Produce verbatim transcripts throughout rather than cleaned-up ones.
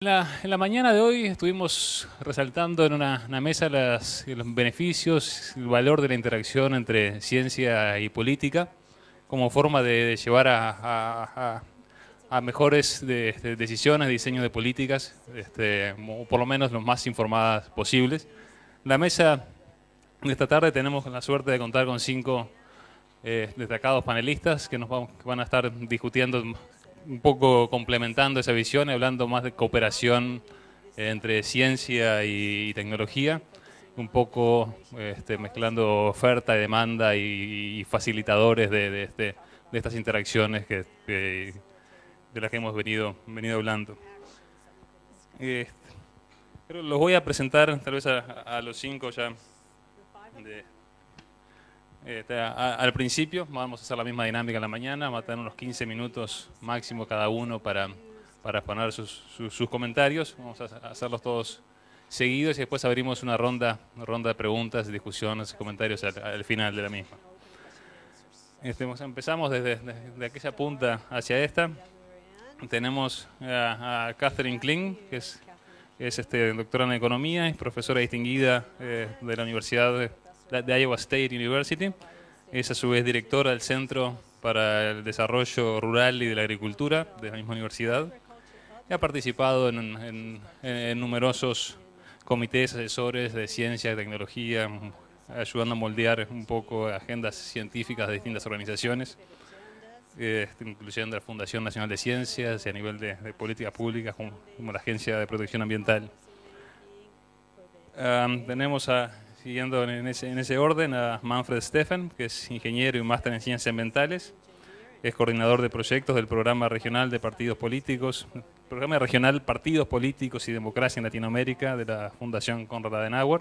La, en la mañana de hoy estuvimos resaltando en una, una mesa las, los beneficios, el valor de la interacción entre ciencia y política como forma de, de llevar a, a, a, a mejores de, de decisiones, de diseño de políticas, este, o por lo menos los más informadas posibles. La mesa de esta tarde tenemos la suerte de contar con cinco eh, destacados panelistas que nos van, que van a estar discutiendo un poco, complementando esa visión y hablando más de cooperación entre ciencia y tecnología, un poco este, mezclando oferta y demanda y, y facilitadores de, de, este, de estas interacciones que, que, de las que hemos venido, venido hablando. Este, pero los voy a presentar tal vez a, a los cinco ya de, Este, a, al principio. Vamos a hacer la misma dinámica en la mañana, va a tener unos quince minutos máximo cada uno para, para exponer sus, sus, sus comentarios. Vamos a hacerlos todos seguidos y después abrimos una ronda, una ronda de preguntas, discusiones, comentarios al, al final de la misma. Este, empezamos desde de, de aquella punta hacia esta. Tenemos a, a Catherine Kling, que es, es este, doctora en Economía, es profesora distinguida eh, de la Universidad de de Iowa State University. Es a su vez directora del Centro para el Desarrollo Rural y de la Agricultura de la misma universidad. Y ha participado en, en, en numerosos comités asesores de ciencia y tecnología, ayudando a moldear un poco agendas científicas de distintas organizaciones, eh, incluyendo la Fundación Nacional de Ciencias y a nivel de, de políticas públicas como, como la Agencia de Protección Ambiental. Um, tenemos a Siguiendo en ese, en ese orden, a Manfred Steffen, que es ingeniero y máster en ciencias ambientales. Es coordinador de proyectos del Programa Regional de Partidos Políticos, Programa Regional Partidos Políticos y Democracia en Latinoamérica de la Fundación Konrad Adenauer.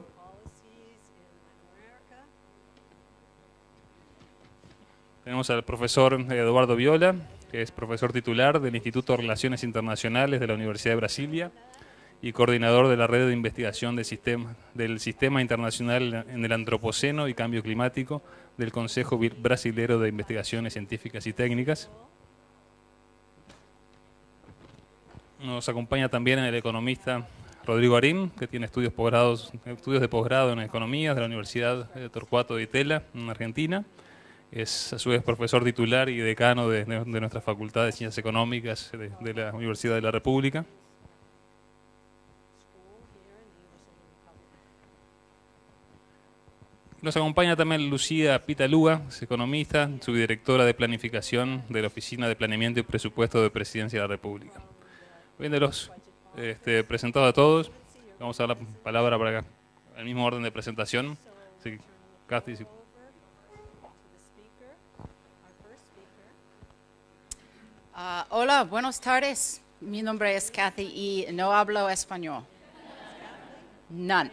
Tenemos al profesor Eduardo Viola, que es profesor titular del Instituto de Relaciones Internacionales de la Universidad de Brasilia y coordinador de la Red de Investigación del Sistema, del Sistema Internacional en el Antropoceno y Cambio Climático del Consejo Brasilero de Investigaciones Científicas y Técnicas. Nos acompaña también el economista Rodrigo Arim, que tiene estudios, posgrados, estudios de posgrado en Economía de la Universidad de Torcuato Di Tella, en Argentina. Es a su vez profesor titular y decano de, de, de nuestra Facultad de Ciencias Económicas de, de la Universidad de la República. Nos acompaña también Lucía Pitalúa, es economista, subdirectora de planificación de la Oficina de Planeamiento y Presupuesto de Presidencia de la República. Bien, de los este, presentados a todos, vamos a dar la palabra para acá, el mismo orden de presentación. Sí, Cathy, sí. Uh, hola, buenas tardes. Mi nombre es Cathy y no hablo español. None.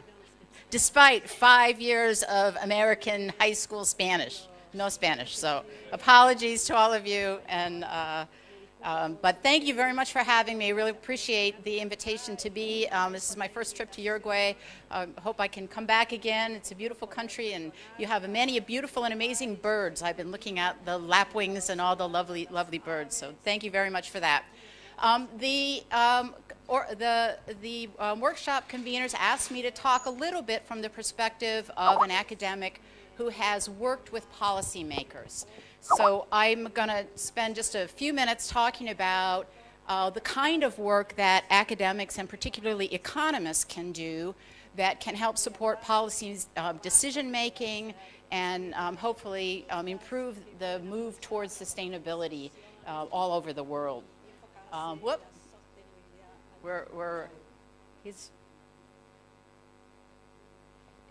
Despite five years of American high school Spanish, no Spanish. So apologies to all of you, and uh, um, but thank you very much for having me. I really appreciate the invitation to be. Um, this is my first trip to Uruguay. I uh, hope I can come back again. It's a beautiful country, and you have many beautiful and amazing birds. I've been looking at the lapwings and all the lovely, lovely birds. So thank you very much for that. Um, the um, Or the, the um, workshop conveners asked me to talk a little bit from the perspective of an academic who has worked with policymakers. So I'm going to spend just a few minutes talking about uh, the kind of work that academics and particularly economists can do that can help support policies, uh, decision making, and um, hopefully um, improve the move towards sustainability uh, all over the world. Um, whoop. We're, we're, he's,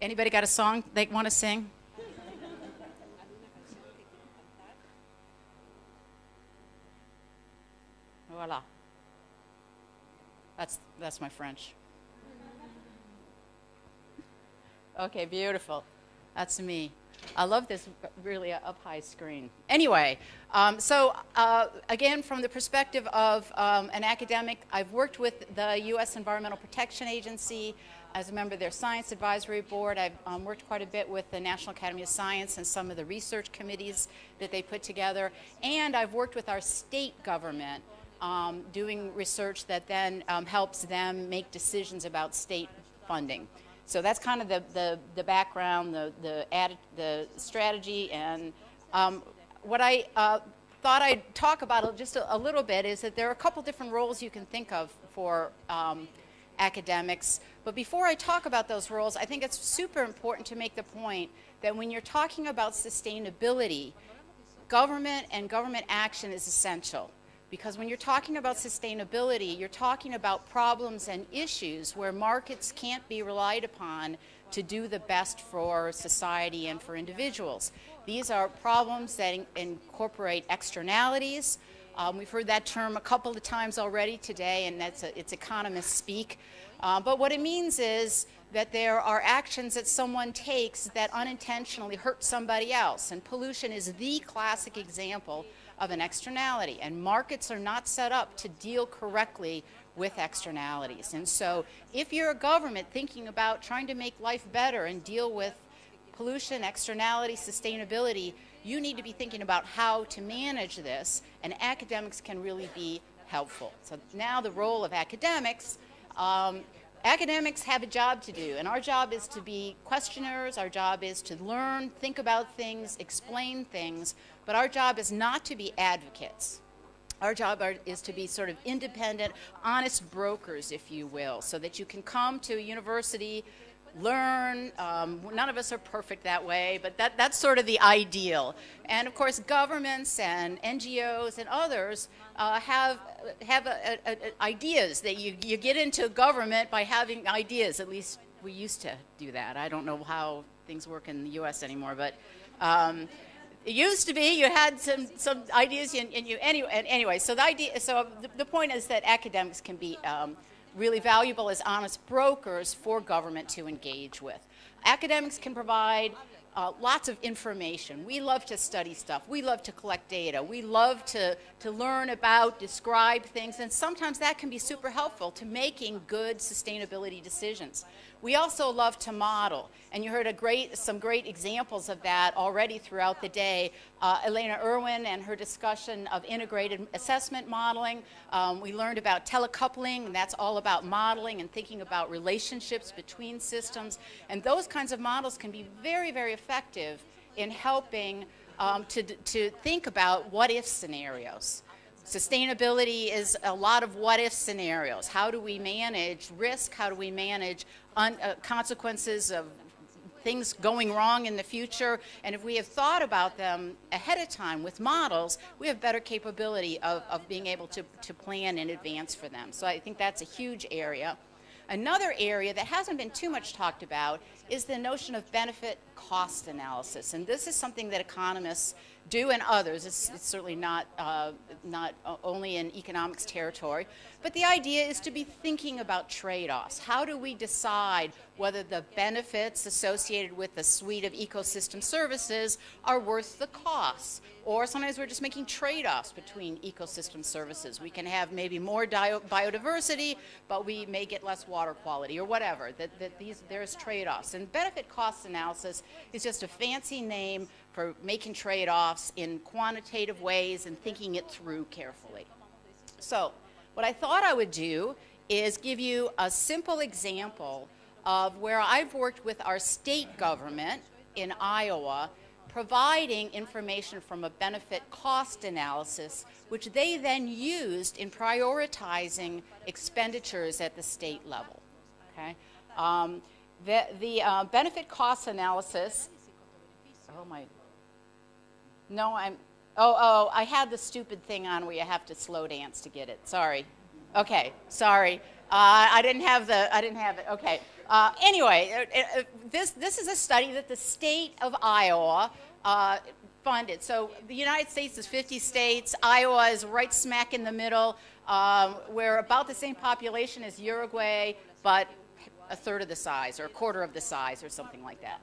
anybody got a song they want to sing? Voila. That's, that's my French. Okay, beautiful. That's me. I love this really up-high screen. Anyway, um, so uh, again, from the perspective of um, an academic, I've worked with the U S Environmental Protection Agency as a member of their Science Advisory Board. I've um, worked quite a bit with the National Academy of Science and some of the research committees that they put together. And I've worked with our state government um, doing research that then um, helps them make decisions about state funding. So that's kind of the, the, the background, the, the, added, the strategy, and um, what I uh, thought I'd talk about just a, a little bit is that there are a couple different roles you can think of for um, academics. But before I talk about those roles, I think it's super important to make the point that when you're talking about sustainability, government and government action is essential. Because when you're talking about sustainability, you're talking about problems and issues where markets can't be relied upon to do the best for society and for individuals. These are problems that in incorporate externalities. Um, we've heard that term a couple of times already today, and that's a, it's economists speak. Uh, but what it means is that there are actions that someone takes that unintentionally hurt somebody else, and pollution is the classic example of an externality, and markets are not set up to deal correctly with externalities. And so if you're a government thinking about trying to make life better and deal with pollution, externality, sustainability, you need to be thinking about how to manage this, and academics can really be helpful. So now the role of academics. Um, academics have a job to do, and our job is to be questioners, our job is to learn, think about things, explain things, but our job is not to be advocates. Our job are, is to be sort of independent, honest brokers, if you will, so that you can come to a university, learn. Um, none of us are perfect that way, but that, that's sort of the ideal. And of course, governments and N G Os and others uh, have have a, a, a ideas that you, you get into government by having ideas. At least we used to do that. I don't know how things work in the U S anymore, but um, it used to be you had some some ideas and, and you anyway. And anyway, so the idea. So the, the point is that academics can be Um, really valuable as honest brokers for government to engage with. Academics can provide uh, lots of information. We love to study stuff. We love to collect data. We love to, to learn about, describe things, and sometimes that can be super helpful to making good sustainability decisions. We also love to model, and you heard a great, some great examples of that already throughout the day. Uh, Elena Irwin and her discussion of integrated assessment modeling. Um, we learned about telecoupling, and that's all about modeling and thinking about relationships between systems. And those kinds of models can be very, very effective in helping um, to, to think about what-if scenarios. Sustainability is a lot of what-if scenarios. How do we manage risk? How do we manage un uh, consequences of things going wrong in the future? And if we have thought about them ahead of time with models, we have better capability of, of being able to, to plan in advance for them. So I think that's a huge area. Another area that hasn't been too much talked about is the notion of benefit-cost analysis. And this is something that economists do and others. It's, it's certainly not, uh, not only in economics territory. But the idea is to be thinking about trade-offs. How do we decide whether the benefits associated with the suite of ecosystem services are worth the costs? Or sometimes we're just making trade-offs between ecosystem services. We can have maybe more biodiversity, but we may get less water quality or whatever. That, that these, there's trade-offs. And benefit-cost analysis is just a fancy name for making trade-offs in quantitative ways and thinking it through carefully. So what I thought I would do is give you a simple example of where I've worked with our state government in Iowa, providing information from a benefit-cost analysis, which they then used in prioritizing expenditures at the state level. Okay, um, the, the uh, benefit-cost analysis. Oh my! No, I'm. Oh, oh! I had the stupid thing on where you have to slow dance to get it. Sorry. Okay. Sorry. Uh, I didn't have the. I didn't have it. Okay. Uh, anyway, uh, uh, this, this is a study that the state of Iowa uh, funded. So the United States is fifty states. Iowa is right smack in the middle. Um, we're about the same population as Uruguay, but a third of the size or a quarter of the size or something like that.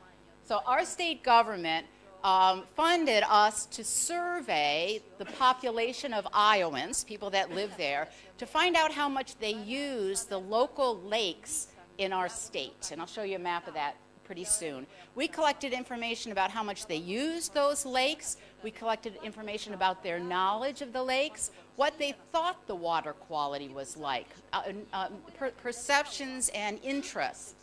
So our state government um, funded us to survey the population of Iowans, people that live there, to find out how much they use the local lakes in our state, and I'll show you a map of that pretty soon. We collected information about how much they used those lakes. We collected information about their knowledge of the lakes, what they thought the water quality was like, uh, uh, per perceptions and interests.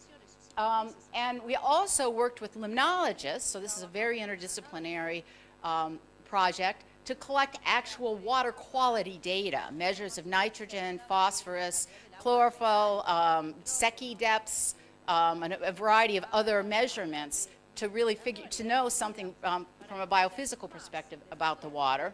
Um, and we also worked with limnologists, so this is a very interdisciplinary um, project, to collect actual water quality data, measures of nitrogen, phosphorus, chlorophyll, um, Secchi depths, um, and a variety of other measurements to really figure, to know something um, from a biophysical perspective about the water.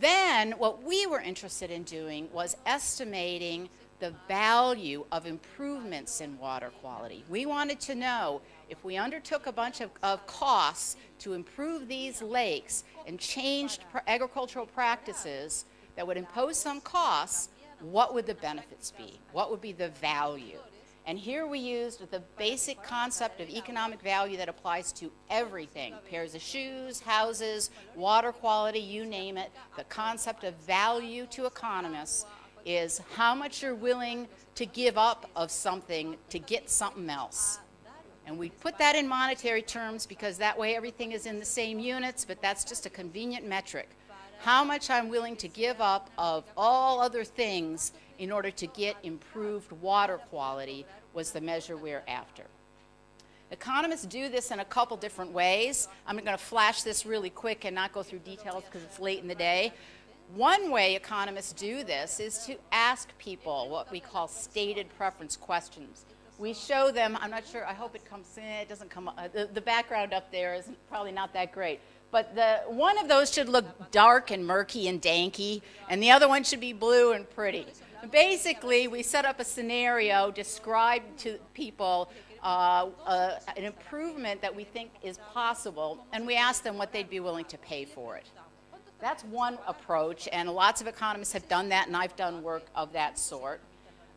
Then what we were interested in doing was estimating the value of improvements in water quality. We wanted to know if we undertook a bunch of, of costs to improve these lakes and changed pr agricultural practices that would impose some costs, what would the benefits be? What would be the value? And here we used the basic concept of economic value that applies to everything, pairs of shoes, houses, water quality, you name it. The concept of value to economists is how much you're willing to give up of something to get something else. And we put that in monetary terms because that way everything is in the same units, but that's just a convenient metric. How much I'm willing to give up of all other things in order to get improved water quality was the measure we're after. Economists do this in a couple different ways. I'm going to flash this really quick and not go through details because it's late in the day. One way economists do this is to ask people what we call stated preference questions. We show them, I'm not sure, I hope it comes in, it doesn't come, uh, the, the background up there is probably not that great. But the, one of those should look dark and murky and danky, and the other one should be blue and pretty. Basically, we set up a scenario, describe to people uh, uh, an improvement that we think is possible, and we ask them what they'd be willing to pay for it. That's one approach, and lots of economists have done that, and I've done work of that sort.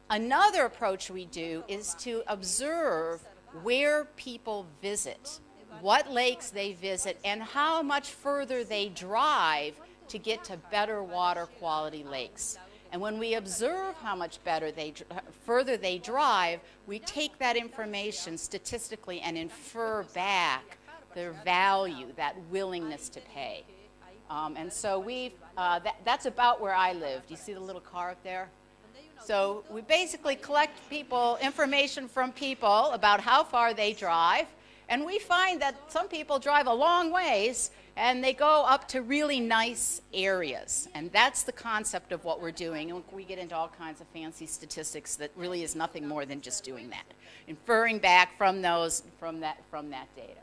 Another approach we do is to observe where people visit, what lakes they visit, and how much further they drive to get to better water quality lakes. And when we observe how much better they, further they drive, we take that information statistically and infer back their value, that willingness to pay. Um, and so we've, uh, that, that's about where I live. Do you see the little car up there? So we basically collect people, information from people about how far they drive. And we find that some people drive a long ways and they go up to really nice areas. And that's the concept of what we're doing. And we get into all kinds of fancy statistics that really is nothing more than just doing that, inferring back from those, from that, from that data.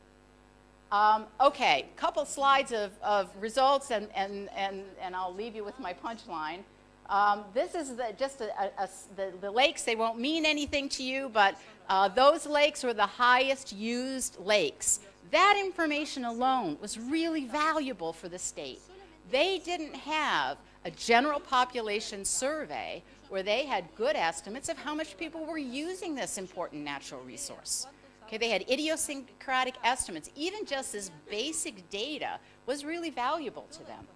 Um, okay, couple slides of, of results, and, and, and, and I'll leave you with my punchline. Um, this is the, just a, a, a, the, the lakes. They won't mean anything to you, but uh, those lakes were the highest used lakes. That information alone was really valuable for the state. They didn't have a general population survey where they had good estimates of how much people were using this important natural resource. Okay, they had idiosyncratic estimates. Even just this basic data was really valuable to them.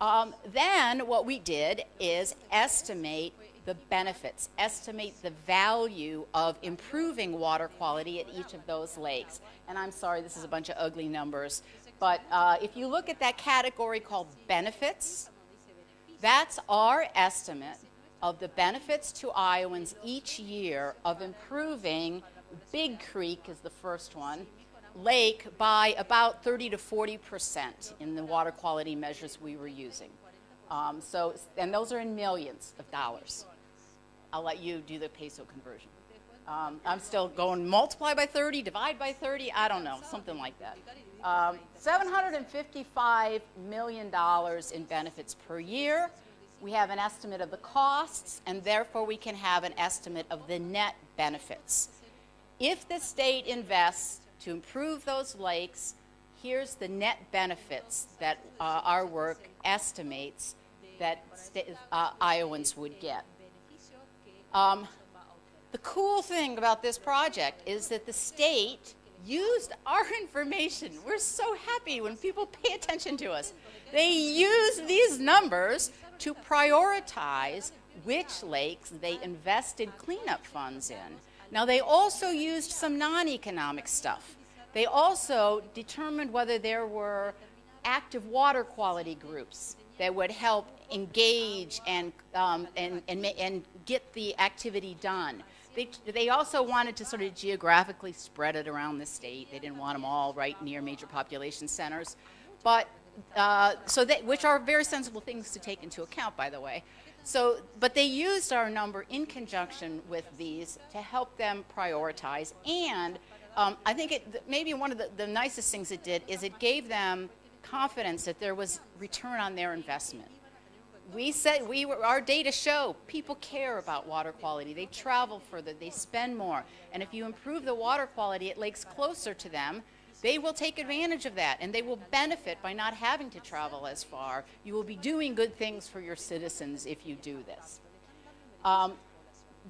Um, then what we did is estimate the benefits, estimate the value of improving water quality at each of those lakes. And I'm sorry, this is a bunch of ugly numbers, but uh, if you look at that category called benefits, that's our estimate of the benefits to Iowans each year of improving. Big Creek is the first one, lake by about thirty to forty percent in the water quality measures we were using. Um, so, and those are in millions of dollars. I'll let you do the peso conversion. Um, I'm still going multiply by thirty, divide by thirty, I don't know, something like that. Um, seven hundred fifty-five million dollars in benefits per year. We have an estimate of the costs, and therefore we can have an estimate of the net benefits. If the state invests to improve those lakes, here's the net benefits that uh, our work estimates that uh, Iowans would get. Um, the cool thing about this project is that the state used our information. We're so happy when people pay attention to us. They use these numbers to prioritize which lakes they invested cleanup funds in. Now, they also used some non-economic stuff. They also determined whether there were active water quality groups that would help engage and, um, and, and, and get the activity done. They, they also wanted to sort of geographically spread it around the state. They didn't want them all right near major population centers. But, uh, so they, which are very sensible things to take into account, by the way. So, but they used our number in conjunction with these to help them prioritize. And um, I think it, maybe one of the, the nicest things it did is it gave them confidence that there was return on their investment. We said we were, our data show people care about water quality. They travel further, they spend more, and if you improve the water quality at lakes closer to them, they will take advantage of that, and they will benefit by not having to travel as far. You will be doing good things for your citizens if you do this. Um,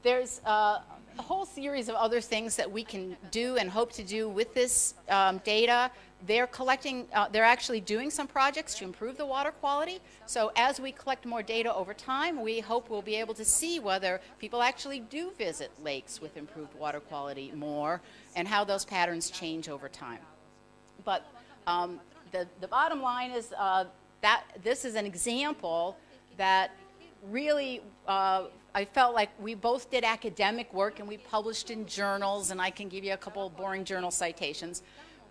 there's uh, a whole series of other things that we can do and hope to do with this um, data. They're collecting, uh, they're actually doing some projects to improve the water quality. So as we collect more data over time, we hope we'll be able to see whether people actually do visit lakes with improved water quality more and how those patterns change over time. But um, the, the bottom line is uh, that this is an example that really uh, I felt like we both did academic work and we published in journals, and I can give you a couple of boring journal citations.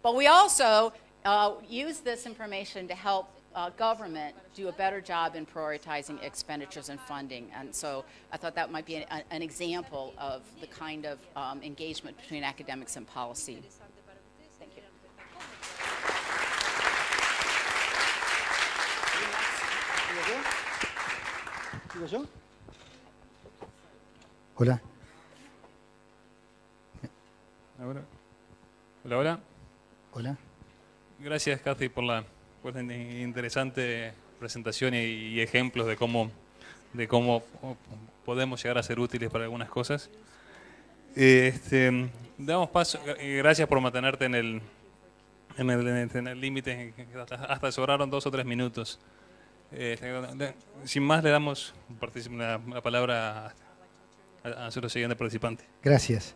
But we also uh, use this information to help uh, government do a better job in prioritizing expenditures and funding. And so I thought that might be an, an example of the kind of um, engagement between academics and policy. Thank you. Hola. Hola, hola. Hola. Gracias, Cathy, por la, por la interesante presentación y, y ejemplos de cómo, de cómo podemos llegar a ser útiles para algunas cosas. Este, damos paso, gracias por mantenerte en el en el, en el límite, hasta, hasta sobraron dos o tres minutos. Este, sin más, le damos la, la palabra a, a nuestro siguiente participante. Gracias.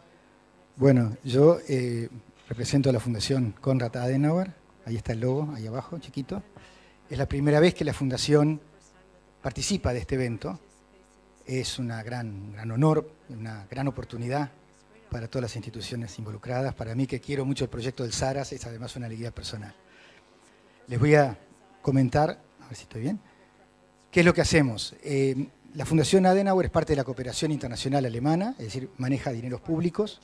Bueno, yo... Eh, represento a la Fundación Konrad Adenauer, ahí está el logo, ahí abajo, chiquito. Es la primera vez que la Fundación participa de este evento. Es una gran, un gran honor, una gran oportunidad para todas las instituciones involucradas. Para mí, que quiero mucho el proyecto del SARAS, es además una alegría personal. Les voy a comentar, a ver si estoy bien, qué es lo que hacemos. Eh, la Fundación Adenauer es parte de la cooperación internacional alemana, es decir, maneja dineros públicos,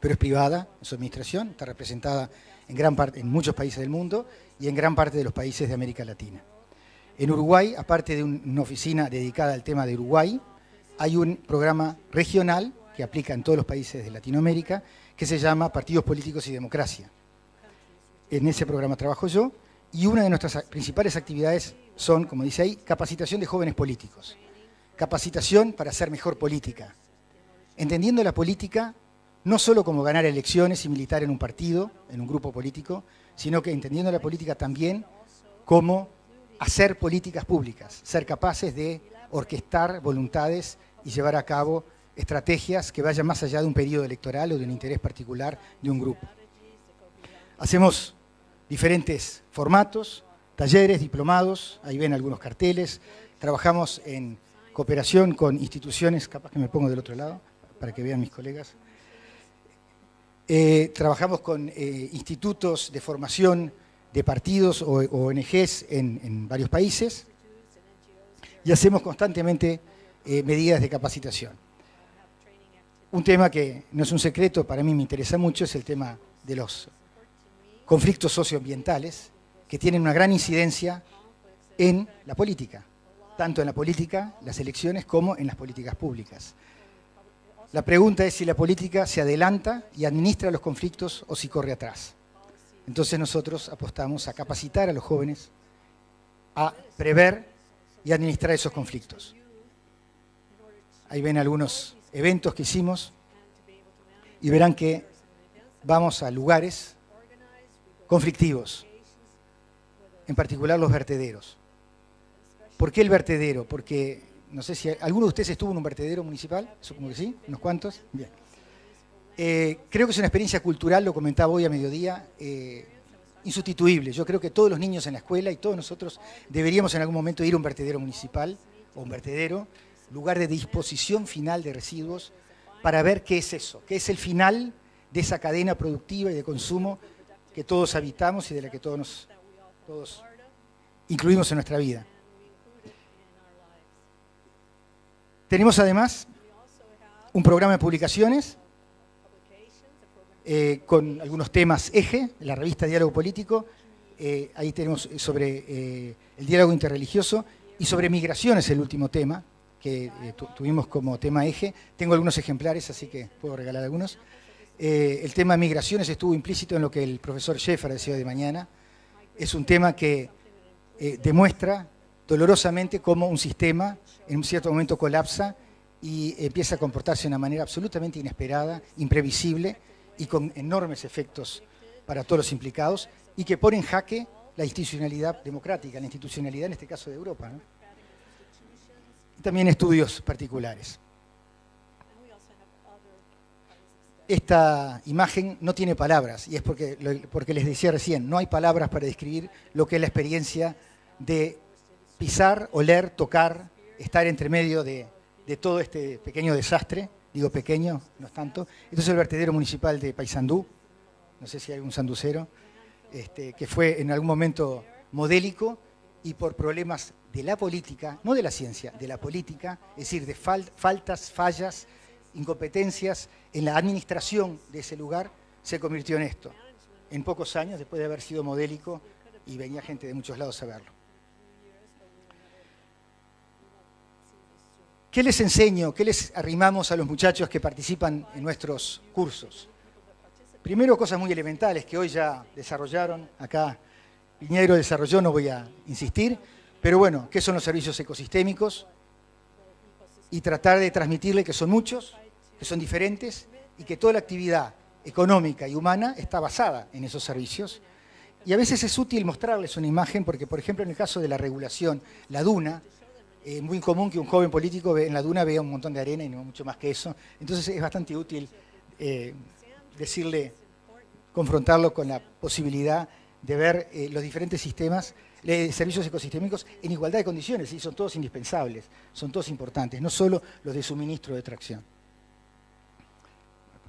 pero es privada en su administración, está representada en, gran parte, en muchos países del mundo y en gran parte de los países de América Latina. En Uruguay, aparte de una oficina dedicada al tema de Uruguay, hay un programa regional que aplica en todos los países de Latinoamérica que se llama Partidos Políticos y Democracia. En ese programa trabajo yo, y una de nuestras principales actividades son, como dice ahí, capacitación de jóvenes políticos, capacitación para hacer mejor política, entendiendo la política no solo como ganar elecciones y militar en un partido, en un grupo político, sino que entendiendo la política también como hacer políticas públicas, ser capaces de orquestar voluntades y llevar a cabo estrategias que vayan más allá de un periodo electoral o de un interés particular de un grupo. Hacemos diferentes formatos, talleres, diplomados, ahí ven algunos carteles, trabajamos en cooperación con instituciones, capaz que me pongo del otro lado para que vean mis colegas. Eh, trabajamos con eh, institutos de formación de partidos o, o O N Ges en, en varios países y hacemos constantemente eh, medidas de capacitación. Un tema que no es un secreto, para mí me interesa mucho, es el tema de los conflictos socioambientales que tienen una gran incidencia en la política, tanto en la política, las elecciones, como en las políticas públicas. La pregunta es si la política se adelanta y administra los conflictos o si corre atrás. Entonces nosotros apostamos a capacitar a los jóvenes a prever y administrar esos conflictos. Ahí ven algunos eventos que hicimos y verán que vamos a lugares conflictivos, en particular los vertederos. ¿Por qué el vertedero? Porque... no sé si alguno de ustedes estuvo en un vertedero municipal, supongo que sí, unos cuantos. Bien. Eh, creo que es una experiencia cultural, lo comentaba hoy a mediodía, eh, insustituible. Yo creo que todos los niños en la escuela y todos nosotros deberíamos en algún momento ir a un vertedero municipal o un vertedero, lugar de disposición final de residuos, para ver qué es eso, qué es el final de esa cadena productiva y de consumo que todos habitamos y de la que todos nos todos incluimos en nuestra vida. Tenemos además un programa de publicaciones eh, con algunos temas eje, la revista Diálogo Político, eh, ahí tenemos sobre eh, el diálogo interreligioso y sobre migración es el último tema que eh, tu, tuvimos como tema eje. Tengo algunos ejemplares, así que puedo regalar algunos. Eh, el tema de migraciones estuvo implícito en lo que el profesor Scheffer decía de mañana. Es un tema que eh, demuestra dolorosamente cómo un sistema en un cierto momento colapsa y empieza a comportarse de una manera absolutamente inesperada, imprevisible y con enormes efectos para todos los implicados y que pone en jaque la institucionalidad democrática, la institucionalidad en este caso de Europa, ¿no? También estudios particulares. Esta imagen no tiene palabras y es porque, porque les decía recién, no hay palabras para describir lo que es la experiencia de pisar, oler, tocar, estar entre medio de, de todo este pequeño desastre, digo pequeño, no es tanto. Esto es el vertedero municipal de Paysandú, no sé si hay algún sanducero, este, que fue en algún momento modélico y por problemas de la política, no de la ciencia, de la política, es decir, de fal- faltas, fallas, incompetencias en la administración de ese lugar, se convirtió en esto. En pocos años, después de haber sido modélico, y venía gente de muchos lados a verlo. ¿Qué les enseño? ¿Qué les arrimamos a los muchachos que participan en nuestros cursos? Primero, cosas muy elementales que hoy ya desarrollaron. Acá Piñero desarrolló, no voy a insistir. Pero bueno, ¿qué son los servicios ecosistémicos? Y tratar de transmitirle que son muchos, que son diferentes y que toda la actividad económica y humana está basada en esos servicios. Y a veces es útil mostrarles una imagen porque, por ejemplo, en el caso de la regulación, la duna, es eh, muy común que un joven político en la duna vea un montón de arena y no mucho más que eso. Entonces es bastante útil eh, decirle, confrontarlo con la posibilidad de ver eh, los diferentes sistemas de servicios ecosistémicos en igualdad de condiciones, y son todos indispensables, son todos importantes, no solo los de suministro de tracción.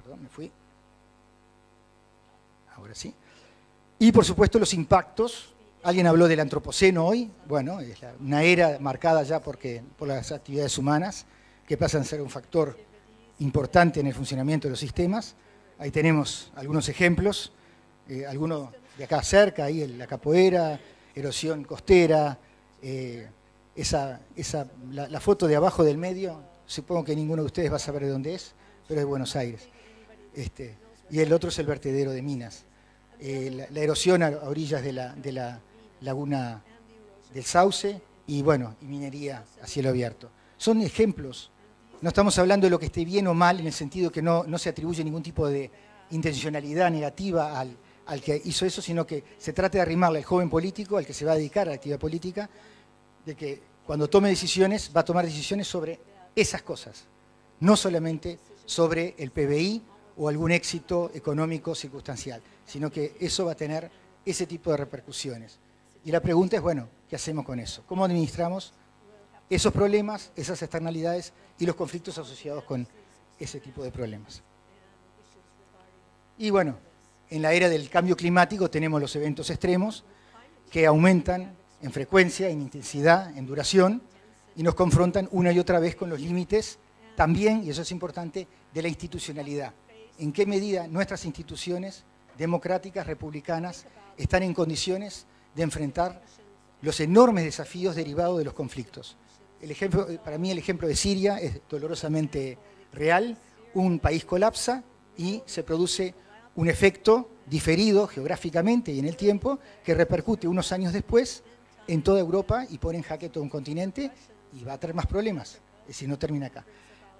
Perdón, me fui. Ahora sí. Y por supuesto los impactos. Alguien habló del antropoceno hoy, bueno, es una era marcada ya porque, por las actividades humanas que pasan a ser un factor importante en el funcionamiento de los sistemas. Ahí tenemos algunos ejemplos, eh, algunos de acá cerca, ahí la capoeira, erosión costera, eh, esa, esa, la, la foto de abajo del medio, supongo que ninguno de ustedes va a saber de dónde es, pero es de Buenos Aires. Este, y el otro es el vertedero de Minas. Eh, la, la erosión a orillas de la, de la laguna del Sauce y bueno, y minería a cielo abierto. Son ejemplos, no estamos hablando de lo que esté bien o mal en el sentido que no, no se atribuye ningún tipo de intencionalidad negativa al, al que hizo eso, sino que se trata de arrimarle al joven político, al que se va a dedicar a la actividad política, de que cuando tome decisiones, va a tomar decisiones sobre esas cosas, no solamente sobre el P B I o algún éxito económico circunstancial, sino que eso va a tener ese tipo de repercusiones. Y la pregunta es, bueno, ¿qué hacemos con eso? ¿Cómo administramos esos problemas, esas externalidades y los conflictos asociados con ese tipo de problemas? Y bueno, en la era del cambio climático tenemos los eventos extremos que aumentan en frecuencia, en intensidad, en duración y nos confrontan una y otra vez con los límites también, y eso es importante, de la institucionalidad. ¿En qué medida nuestras instituciones democráticas, republicanas, están en condiciones de enfrentar los enormes desafíos derivados de los conflictos? El ejemplo, para mí el ejemplo de Siria es dolorosamente real. Un país colapsa y se produce un efecto diferido geográficamente y en el tiempo que repercute unos años después en toda Europa y pone en jaque todo un continente y va a traer más problemas. Es decir, no termina acá.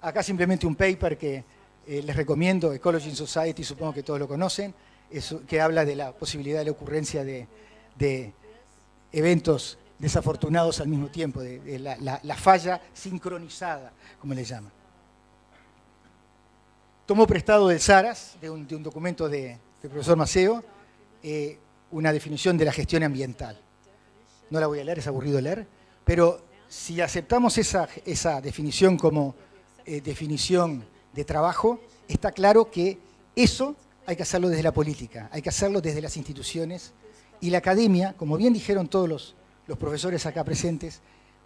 Acá simplemente un paper que eh, les recomiendo, Ecology in Society, supongo que todos lo conocen, es, que habla de la posibilidad de la ocurrencia de, de eventos desafortunados al mismo tiempo, de, de la, la, la falla sincronizada, como le llaman. Tomó prestado del SARAS, de un, de un documento del de profesor Maceo, eh, una definición de la gestión ambiental. No la voy a leer, es aburrido leer, pero si aceptamos esa, esa definición como eh, definición de trabajo, está claro que eso hay que hacerlo desde la política, hay que hacerlo desde las instituciones y la academia, como bien dijeron todos los, los profesores acá presentes,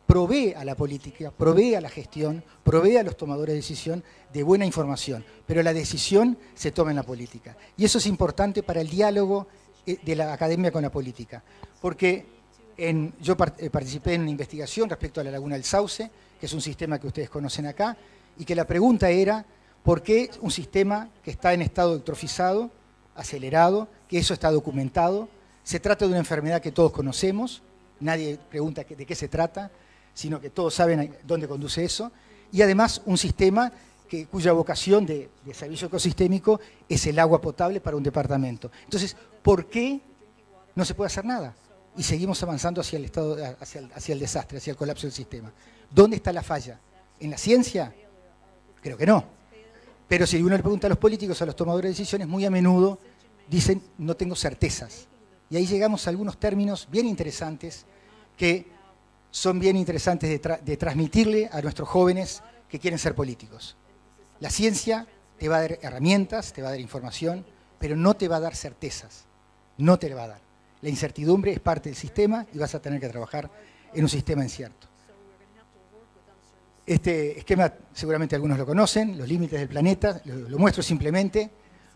provee a la política, provee a la gestión, provee a los tomadores de decisión de buena información, pero la decisión se toma en la política. Y eso es importante para el diálogo de la academia con la política, porque en, yo participé en una investigación respecto a la Laguna del Sauce, que es un sistema que ustedes conocen acá, y que la pregunta era, ¿por qué un sistema que está en estado eutrofizado, acelerado, que eso está documentado, se trata de una enfermedad que todos conocemos, nadie pregunta de qué se trata, sino que todos saben dónde conduce eso, y además un sistema que, cuya vocación de, de servicio ecosistémico es el agua potable para un departamento? Entonces, ¿por qué no se puede hacer nada? Y seguimos avanzando hacia el, estado, hacia, el, hacia el desastre, hacia el colapso del sistema. ¿Dónde está la falla? ¿En la ciencia? Creo que no. Pero si uno le pregunta a los políticos, a los tomadores de decisiones, muy a menudo dicen, no tengo certezas. Y ahí llegamos a algunos términos bien interesantes que son bien interesantes de, tra de transmitirle a nuestros jóvenes que quieren ser políticos. La ciencia te va a dar herramientas, te va a dar información, pero no te va a dar certezas, no te la va a dar. La incertidumbre es parte del sistema y vas a tener que trabajar en un sistema incierto. Este esquema seguramente algunos lo conocen, los límites del planeta, lo, lo muestro simplemente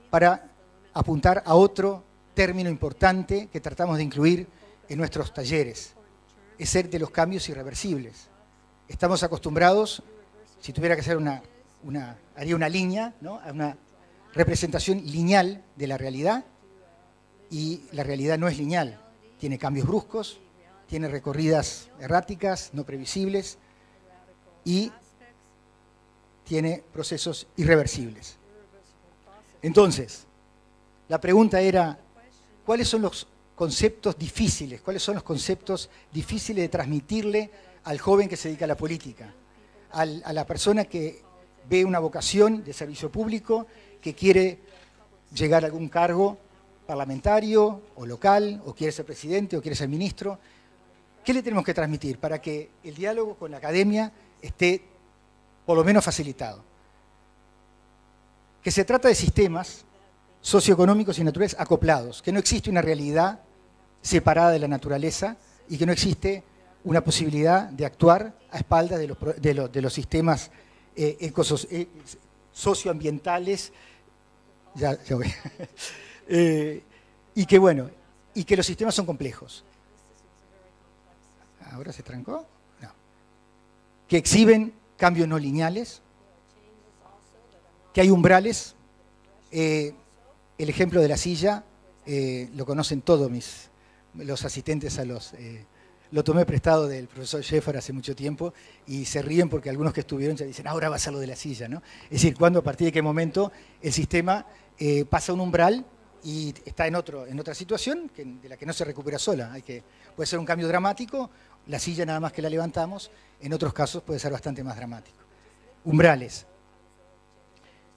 para apuntar a otro término importante que tratamos de incluir en nuestros talleres, es el de los cambios irreversibles. Estamos acostumbrados, si tuviera que hacer una, una haría una línea, ¿no? Una representación lineal de la realidad, y la realidad no es lineal, tiene cambios bruscos, tiene recorridas erráticas, no previsibles, y tiene procesos irreversibles. Entonces, la pregunta era, ¿cuáles son los conceptos difíciles? ¿Cuáles son los conceptos difíciles de transmitirle al joven que se dedica a la política? Al, a la persona que ve una vocación de servicio público, que quiere llegar a algún cargo parlamentario o local, o quiere ser presidente, o quiere ser ministro. ¿Qué le tenemos que transmitir para que el diálogo con la academia esté por lo menos facilitado? Que se trata de sistemas socioeconómicos y naturales acoplados, que no existe una realidad separada de la naturaleza y que no existe una posibilidad de actuar a espaldas de los, de los, de los sistemas eh, ecosos, eh, socioambientales, ya, ya voy. eh, y que bueno, y que los sistemas son complejos. ¿Ahora se trancó? No. Que exhiben cambios no lineales, que hay umbrales. eh, El ejemplo de la silla, eh, lo conocen todos mis, los asistentes a los... Eh, lo tomé prestado del profesor Scheffer hace mucho tiempo y se ríen porque algunos que estuvieron ya dicen, ahora va a ser lo de la silla, ¿no? Es decir, cuando, a partir de qué momento el sistema eh, pasa un umbral y está en, otro, en otra situación que, de la que no se recupera sola. Hay que, puede ser un cambio dramático, la silla nada más que la levantamos, en otros casos puede ser bastante más dramático. Umbrales.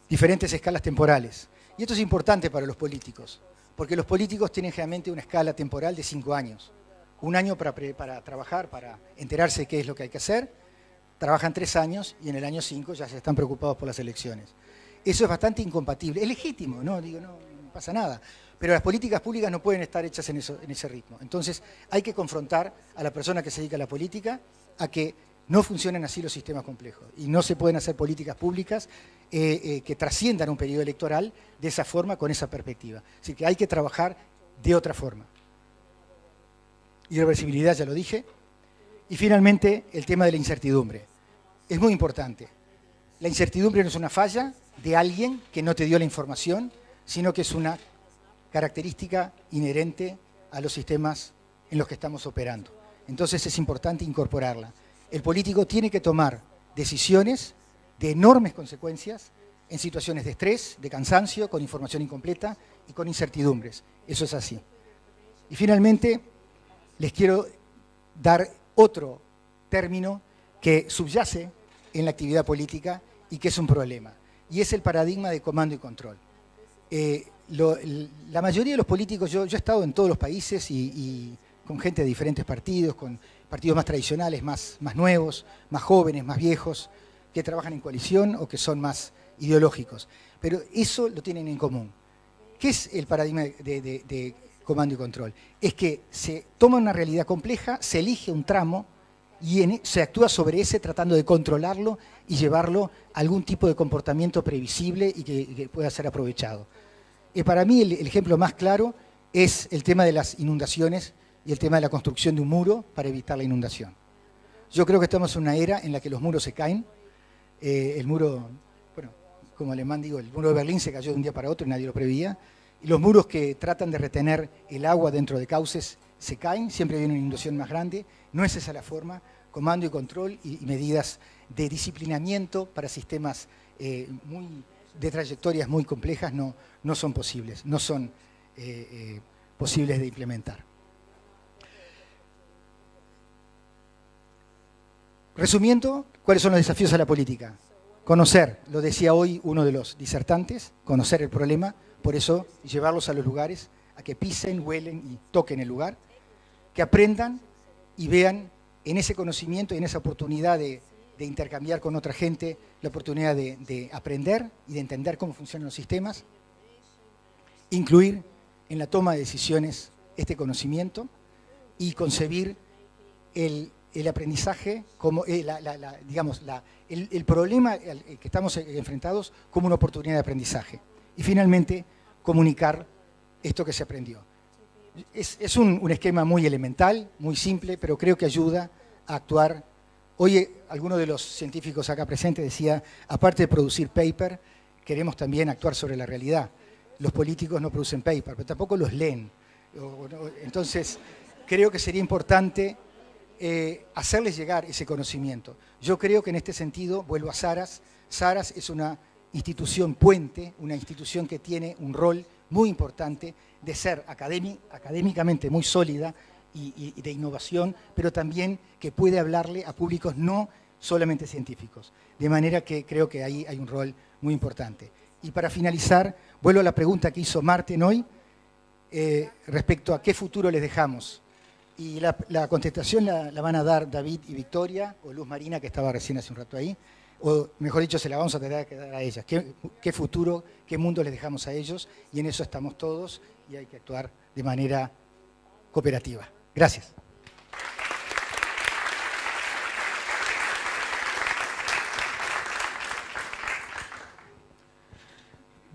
Diferentes escalas temporales. Y esto es importante para los políticos, porque los políticos tienen generalmente una escala temporal de cinco años. Un año para, pre, para trabajar, para enterarse de qué es lo que hay que hacer, trabajan tres años y en el año cinco ya se están preocupados por las elecciones. Eso es bastante incompatible, es legítimo, no, digo, no, no pasa nada, pero las políticas públicas no pueden estar hechas en, eso, en ese ritmo. Entonces hay que confrontar a la persona que se dedica a la política a que no funcionan así los sistemas complejos y no se pueden hacer políticas públicas eh, eh, que trasciendan un periodo electoral de esa forma, con esa perspectiva. Así que hay que trabajar de otra forma. Irreversibilidad, ya lo dije. Y finalmente, el tema de la incertidumbre. Es muy importante. La incertidumbre no es una falla de alguien que no te dio la información, sino que es una característica inherente a los sistemas en los que estamos operando. Entonces es importante incorporarla. El político tiene que tomar decisiones de enormes consecuencias en situaciones de estrés, de cansancio, con información incompleta y con incertidumbres. Eso es así. Y finalmente, les quiero dar otro término que subyace en la actividad política y que es un problema. Y es el paradigma de comando y control. eh, lo, la mayoría de los políticos, yo, yo he estado en todos los países y, y con gente de diferentes partidos, con partidos más tradicionales, más, más nuevos, más jóvenes, más viejos, que trabajan en coalición o que son más ideológicos. Pero eso lo tienen en común. ¿Qué es el paradigma de, de, de comando y control? Es que se toma una realidad compleja, se elige un tramo y en, se actúa sobre ese tratando de controlarlo y llevarlo a algún tipo de comportamiento previsible y que, que pueda ser aprovechado. Eh, para mí el, el ejemplo más claro es el tema de las inundaciones y el tema de la construcción de un muro para evitar la inundación. Yo creo que estamos en una era en la que los muros se caen, eh, el muro, bueno, como alemán digo, el muro de Berlín se cayó de un día para otro y nadie lo prevía, y los muros que tratan de retener el agua dentro de cauces se caen, siempre viene una inundación más grande, no es esa la forma, comando y control y, y medidas de disciplinamiento para sistemas eh, muy, de trayectorias muy complejas no, no son posibles, no son eh, eh, posibles de implementar. Resumiendo, ¿cuáles son los desafíos a la política? Conocer, lo decía hoy uno de los disertantes, conocer el problema, por eso llevarlos a los lugares, a que pisen, huelen y toquen el lugar, que aprendan y vean en ese conocimiento y en esa oportunidad de, de intercambiar con otra gente, la oportunidad de, de aprender y de entender cómo funcionan los sistemas, incluir en la toma de decisiones este conocimiento y concebir el, el aprendizaje, como eh, la, la, la, digamos, la, el, el problema al que estamos enfrentados como una oportunidad de aprendizaje. Y finalmente, comunicar esto que se aprendió. Es, es un, un esquema muy elemental, muy simple, pero creo que ayuda a actuar. Hoy, alguno de los científicos acá presentes decía, aparte de producir paper, queremos también actuar sobre la realidad. Los políticos no producen paper, pero tampoco los leen. Entonces, creo que sería importante eh, hacerles llegar ese conocimiento. Yo creo que en este sentido, vuelvo a SARAS, SARAS es una institución puente, una institución que tiene un rol muy importante de ser académicamente muy sólida y, y de innovación, pero también que puede hablarle a públicos no solamente científicos. De manera que creo que ahí hay un rol muy importante. Y para finalizar, vuelvo a la pregunta que hizo Marten hoy eh, respecto a qué futuro les dejamos. Y la, la contestación la, la van a dar David y Victoria, o Luz Marina, que estaba recién hace un rato ahí, o mejor dicho, se la vamos a tratar de dar a ellas. ¿Qué, qué futuro, qué mundo les dejamos a ellos? Y en eso estamos todos y hay que actuar de manera cooperativa. Gracias.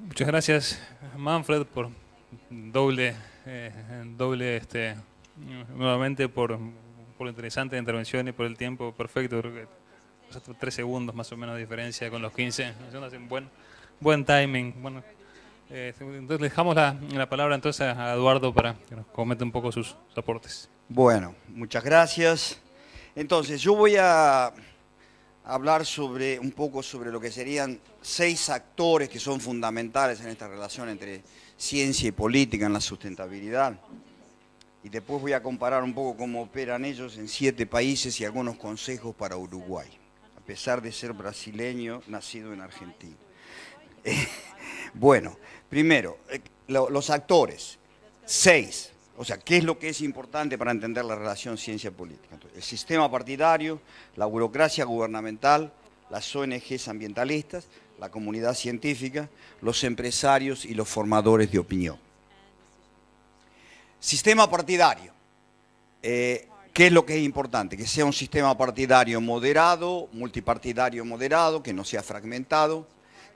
Muchas gracias, Manfred, por doble, eh, doble este, nuevamente por, por la interesante intervención y por el tiempo perfecto. Tres segundos más o menos de diferencia con los quince. Buen, buen timing. Bueno, eh, entonces dejamos la, la palabra entonces a Eduardo para que nos comente un poco sus aportes. Bueno, muchas gracias. Entonces, yo voy a hablar sobre un poco sobre lo que serían seis actores que son fundamentales en esta relación entre ciencia y política en la sustentabilidad. Y después voy a comparar un poco cómo operan ellos en siete países y algunos consejos para Uruguay. A pesar de ser brasileño, nacido en Argentina. Eh, bueno, primero, eh, lo, los actores, seis. O sea, ¿qué es lo que es importante para entender la relación ciencia-política? El sistema partidario, la burocracia gubernamental, las O N Ges ambientalistas, la comunidad científica, los empresarios y los formadores de opinión. Sistema partidario. Eh, ¿Qué es lo que es importante? Que sea un sistema partidario moderado, multipartidario moderado, que no sea fragmentado,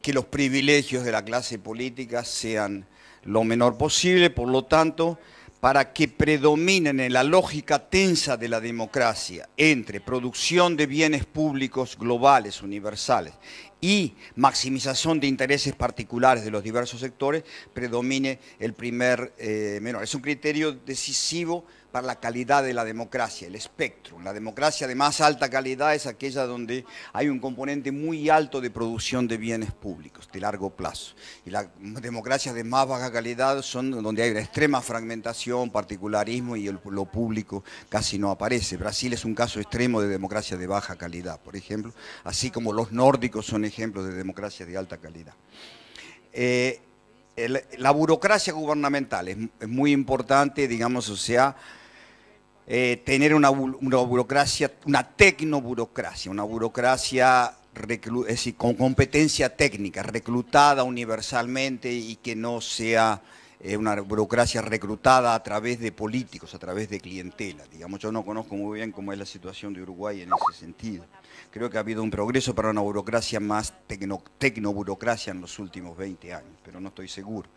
que los privilegios de la clase política sean lo menor posible, por lo tanto, para que predominen en la lógica tensa de la democracia entre producción de bienes públicos globales, universales, y maximización de intereses particulares de los diversos sectores, predomine el primer eh, menor. Es un criterio decisivo para la calidad de la democracia, el espectro. La democracia de más alta calidad es aquella donde hay un componente muy alto de producción de bienes públicos, de largo plazo. Y las democracias de más baja calidad son donde hay una extrema fragmentación, particularismo y el, lo público casi no aparece. Brasil es un caso extremo de democracia de baja calidad, por ejemplo, así como los nórdicos son ejemplos de democracia de alta calidad. Eh, el, la burocracia gubernamental es, es muy importante, digamos, o sea, eh, tener una, una burocracia, una tecnoburocracia, una burocracia reclu, es decir, con competencia técnica, reclutada universalmente y que no sea eh, una burocracia reclutada a través de políticos, a través de clientela. Digamos, yo no conozco muy bien cómo es la situación de Uruguay en ese sentido. Creo que ha habido un progreso para una burocracia más tecno, tecnoburocracia en los últimos veinte años, pero no estoy seguro.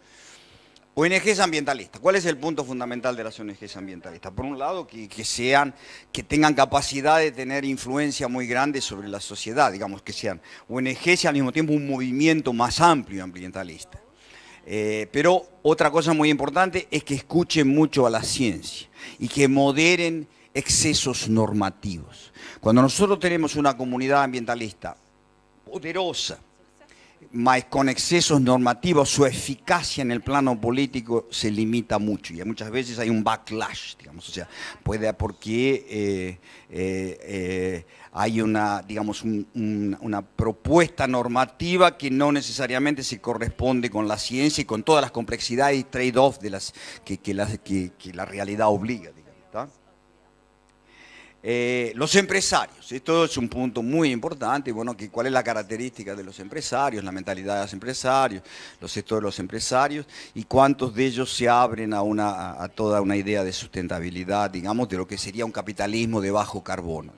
O N Ges ambientalistas. ¿Cuál es el punto fundamental de las O N Ges ambientalistas? Por un lado, que, que, sean, que tengan capacidad de tener influencia muy grande sobre la sociedad, digamos, que sean O N Ges y al mismo tiempo un movimiento más amplio ambientalista. Eh, pero otra cosa muy importante es que escuchen mucho a la ciencia y que moderen excesos normativos. Cuando nosotros tenemos una comunidad ambientalista poderosa, mas con excesos normativos, su eficacia en el plano político se limita mucho y muchas veces hay un backlash, digamos, o sea, puede porque eh, eh, eh, hay una, digamos, un, un, una propuesta normativa que no necesariamente se corresponde con la ciencia y con todas las complejidades y trade-offs de las que, que, las, que, que la realidad obliga, digamos, ¿está? Eh, los empresarios, esto es un punto muy importante, bueno, que cuál es la característica de los empresarios, la mentalidad de los empresarios, los sectores de los empresarios y cuántos de ellos se abren a, una, a toda una idea de sustentabilidad, digamos, de lo que sería un capitalismo de bajo carbono.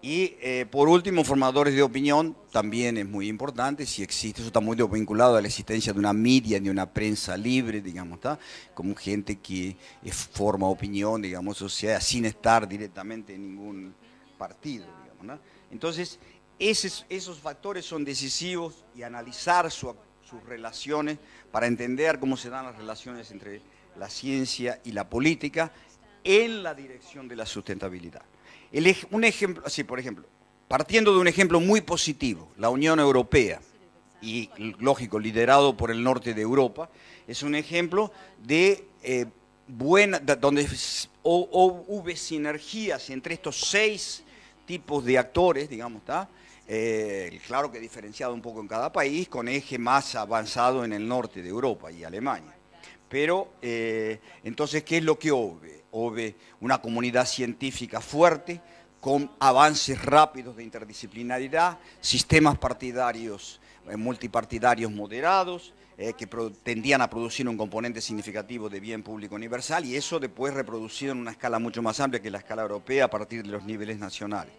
Y eh, por último, formadores de opinión, también es muy importante, si existe, eso está muy vinculado a la existencia de una media, de una prensa libre, digamos, ¿tá? Como gente que forma opinión, digamos, o sea, sin estar directamente en ningún partido, digamos, ¿tá? Entonces, esos, esos factores son decisivos y analizar su, sus relaciones para entender cómo se dan las relaciones entre la ciencia y la política en la dirección de la sustentabilidad. El, un ejemplo, así por ejemplo, partiendo de un ejemplo muy positivo, la Unión Europea, y lógico, liderado por el norte de Europa, es un ejemplo de eh, buena, donde o, o, hubo sinergias entre estos seis tipos de actores, digamos, ¿está? Eh, claro que diferenciado un poco en cada país, con eje más avanzado en el norte de Europa y Alemania. Pero, eh, entonces, ¿qué es lo que obve? Obve una comunidad científica fuerte, con avances rápidos de interdisciplinaridad, sistemas partidarios, eh, multipartidarios moderados, eh, que tendían a producir un componente significativo de bien público universal y eso después reproducido en una escala mucho más amplia que la escala europea a partir de los niveles nacionales.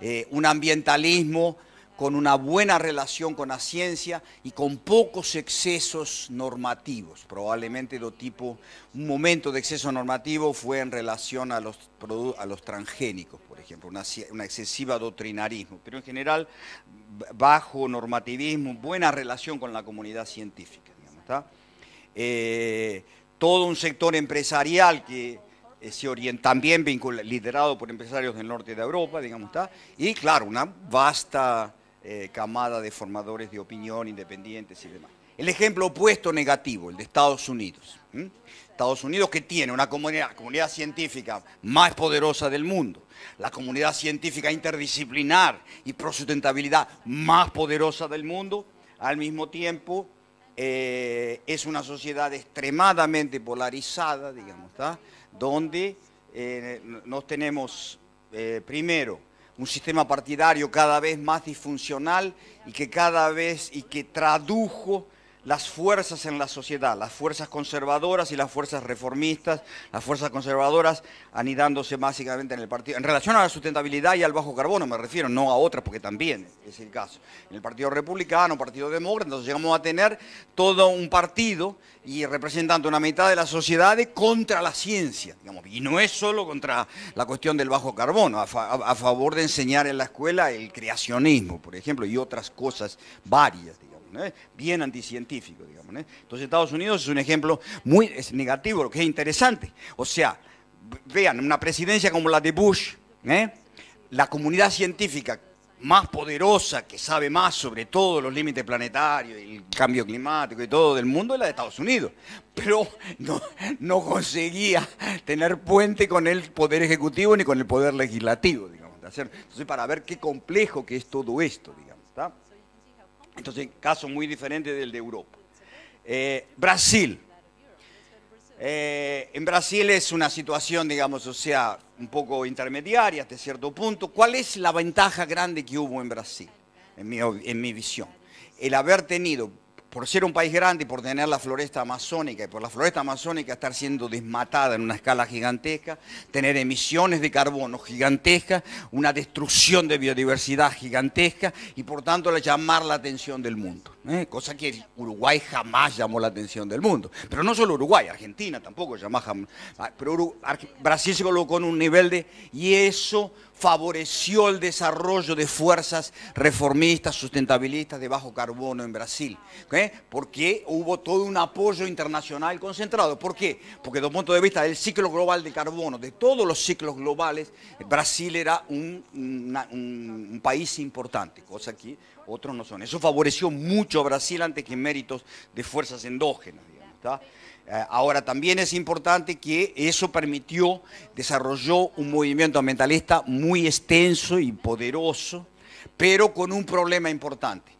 Eh, un ambientalismo con una buena relación con la ciencia y con pocos excesos normativos. Probablemente de tipo, un momento de exceso normativo fue en relación a los, a los transgénicos, por ejemplo, una, una excesiva doctrinarismo, pero en general bajo normativismo, buena relación con la comunidad científica, digamos, ¿está? Eh, todo un sector empresarial que se orienta también vincula, liderado por empresarios del norte de Europa, digamos, ¿está? Y claro, una vasta Eh, camada de formadores de opinión independientes y demás. El ejemplo opuesto negativo, el de Estados Unidos. ¿Mm? Estados Unidos que tiene una comunidad, comunidad científica más poderosa del mundo, la comunidad científica interdisciplinar y pro sustentabilidad más poderosa del mundo, al mismo tiempo eh, es una sociedad extremadamente polarizada, digamos, ¿tá? Donde eh, nos tenemos eh, primero un sistema partidario cada vez más disfuncional y que cada vez y que tradujo las fuerzas en la sociedad, las fuerzas conservadoras y las fuerzas reformistas, las fuerzas conservadoras anidándose básicamente en el partido, en relación a la sustentabilidad y al bajo carbono me refiero, no a otras porque también es el caso, en el Partido Republicano, Partido Demócrata, entonces llegamos a tener todo un partido y representando una mitad de la sociedad contra la ciencia, digamos, y no es solo contra la cuestión del bajo carbono, a, fa a favor de enseñar en la escuela el creacionismo, por ejemplo, y otras cosas varias, digamos, ¿no? Bien anticientífico, digamos, ¿no? Entonces Estados Unidos es un ejemplo muy es negativo, lo que es interesante, o sea, vean, una presidencia como la de Bush, ¿eh? La comunidad científica más poderosa, que sabe más sobre todos los límites planetarios, el cambio climático y todo del mundo, es la de Estados Unidos. Pero no, no conseguía tener puente con el Poder Ejecutivo ni con el Poder Legislativo, digamos. Entonces, para ver qué complejo que es todo esto, digamos, ¿está? Entonces, caso muy diferente del de Europa. Eh, Brasil. Eh, en Brasil es una situación, digamos, o sea, un poco intermediaria hasta cierto punto. ¿Cuál es la ventaja grande que hubo en Brasil, en mi, en mi visión? El haber tenido, por ser un país grande y por tener la floresta amazónica, y por la floresta amazónica estar siendo desmatada en una escala gigantesca, tener emisiones de carbono gigantescas, una destrucción de biodiversidad gigantesca, y por tanto llamar la atención del mundo, ¿eh? Cosa que Uruguay jamás llamó la atención del mundo. Pero no solo Uruguay, Argentina tampoco llamó jamás. Pero Uruguay, Brasil se colocó en un nivel de... y eso favoreció el desarrollo de fuerzas reformistas, sustentabilistas de bajo carbono en Brasil, ¿eh? Porque hubo todo un apoyo internacional concentrado. ¿Por qué? Porque desde el punto de vista del ciclo global de carbono, de todos los ciclos globales, Brasil era un, una, un, un país importante, cosa que otros no son. Eso favoreció mucho a Brasil antes que méritos de fuerzas endógenas, digamos, ¿está? Ahora, también es importante que eso permitió, desarrolló un movimiento ambientalista muy extenso y poderoso, pero con un problema importante,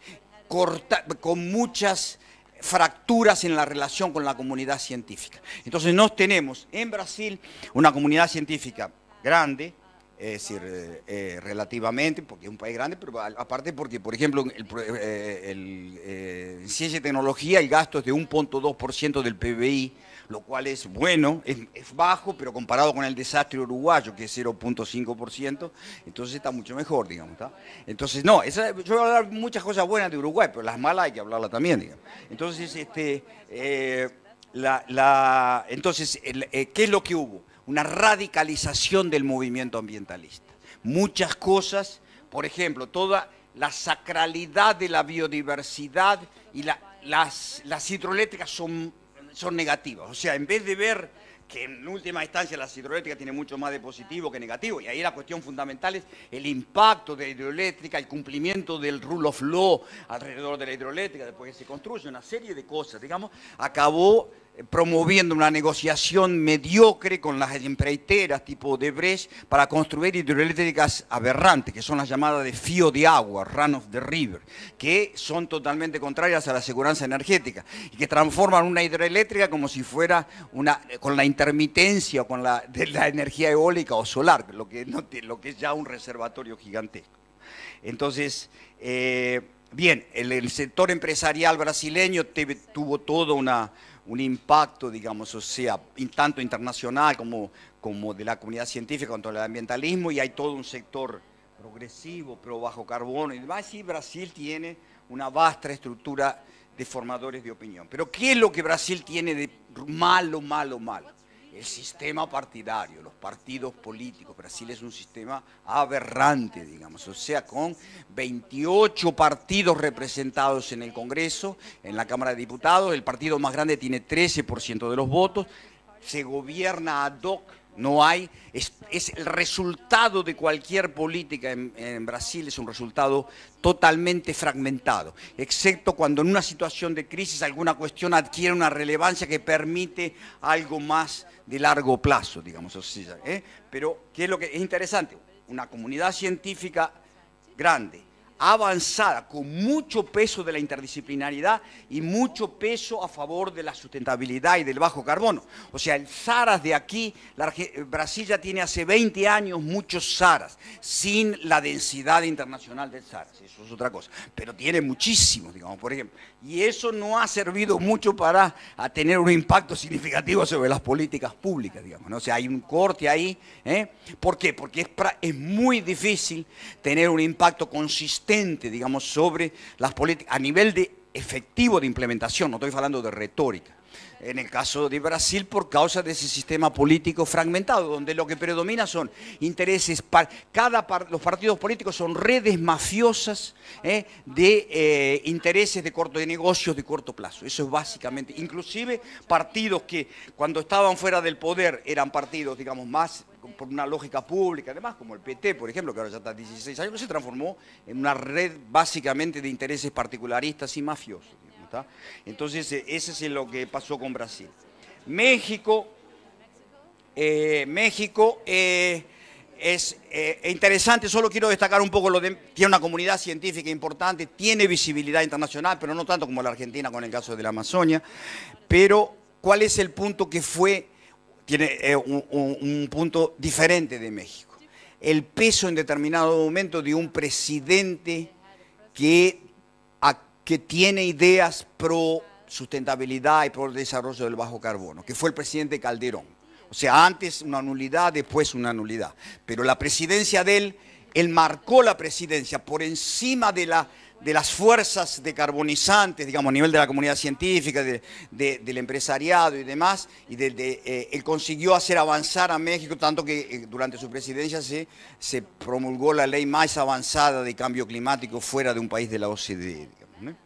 corta, con muchas fracturas en la relación con la comunidad científica. Entonces, nos tenemos en Brasil una comunidad científica grande, es decir, eh, eh, relativamente, porque es un país grande, pero aparte porque, por ejemplo, en eh, eh, ciencia y tecnología el gasto es de uno punto dos por ciento del P B I, lo cual es bueno, es, es bajo, pero comparado con el desastre uruguayo, que es cero punto cinco por ciento, entonces está mucho mejor, digamos, ¿está? Entonces, no, esa, yo voy a hablar muchas cosas buenas de Uruguay, pero las malas hay que hablarlas también, digamos. Entonces, este, eh, la, la, entonces el, eh, ¿qué es lo que hubo? Una radicalización del movimiento ambientalista. Muchas cosas, por ejemplo, toda la sacralidad de la biodiversidad y la, las, las hidroeléctricas son, son negativas. O sea, en vez de ver que en última instancia las hidroeléctricas tienen mucho más de positivo que negativo, y ahí la cuestión fundamental es el impacto de la hidroeléctrica, el cumplimiento del rule of law alrededor de la hidroeléctrica, después que se construye una serie de cosas, digamos, acabó promoviendo una negociación mediocre con las empreiteras tipo de Brecht para construir hidroeléctricas aberrantes, que son las llamadas de fío de agua, run of the river, que son totalmente contrarias a la seguridad energética y que transforman una hidroeléctrica como si fuera una, con la intermitencia o con la, de la energía eólica o solar, lo que, no, lo que es ya un reservatorio gigantesco. Entonces, eh, bien, el, el sector empresarial brasileño te, tuvo toda una... un impacto, digamos, o sea, tanto internacional como, como de la comunidad científica contra el ambientalismo, y hay todo un sector progresivo, pro bajo carbono y demás, y Brasil tiene una vasta estructura de formadores de opinión. Pero ¿qué es lo que Brasil tiene de malo, malo, malo? El sistema partidario, los partidos políticos. Brasil es un sistema aberrante, digamos, o sea, con veintiocho partidos representados en el Congreso, en la Cámara de Diputados, el partido más grande tiene trece por ciento de los votos, se gobierna ad hoc, no hay, es, es el resultado de cualquier política en, en Brasil, es un resultado totalmente fragmentado, excepto cuando en una situación de crisis alguna cuestión adquiere una relevancia que permite algo más de largo plazo, digamos así, ¿eh? Pero, ¿qué es lo que es interesante? Una comunidad científica grande, avanzada, con mucho peso de la interdisciplinaridad y mucho peso a favor de la sustentabilidad y del bajo carbono. O sea, el SARAS de aquí, la Brasil ya tiene hace veinte años muchos SARAS, sin la densidad internacional del SARAS, eso es otra cosa, pero tiene muchísimos, digamos, por ejemplo. Y eso no ha servido mucho para a tener un impacto significativo sobre las políticas públicas, digamos, ¿no? O sea, hay un corte ahí, ¿eh? ¿Por qué? Porque es, es muy difícil tener un impacto consistente, digamos, sobre las políticas, a nivel de efectivo de implementación, no estoy hablando de retórica, en el caso de Brasil por causa de ese sistema político fragmentado, donde lo que predomina son intereses, par cada par los partidos políticos son redes mafiosas, ¿eh? de eh, intereses de corto de negocios de corto plazo, eso es básicamente, inclusive partidos que cuando estaban fuera del poder eran partidos, digamos, más por una lógica pública, además, como el P T, por ejemplo, que ahora ya está dieciséis años, se transformó en una red básicamente de intereses particularistas y mafiosos, ¿está? Entonces, eso es lo que pasó con Brasil. México, eh, México eh, es eh, interesante, solo quiero destacar un poco lo de... Tiene una comunidad científica importante, tiene visibilidad internacional, pero no tanto como la Argentina con el caso de la Amazonia. Pero, ¿cuál es el punto que fue... Tiene eh, un, un, un punto diferente de México? El peso en determinado momento de un presidente que, a, que tiene ideas pro sustentabilidad y pro el desarrollo del bajo carbono, que fue el presidente Calderón. O sea, antes una nulidad, después una nulidad. Pero la presidencia de él, él marcó la presidencia por encima de, la, de las fuerzas decarbonizantes, digamos, a nivel de la comunidad científica, de, de, del empresariado y demás, y de, de, eh, él consiguió hacer avanzar a México, tanto que eh, durante su presidencia se, se promulgó la ley más avanzada de cambio climático fuera de un país de la O C D E, digamos, ¿no?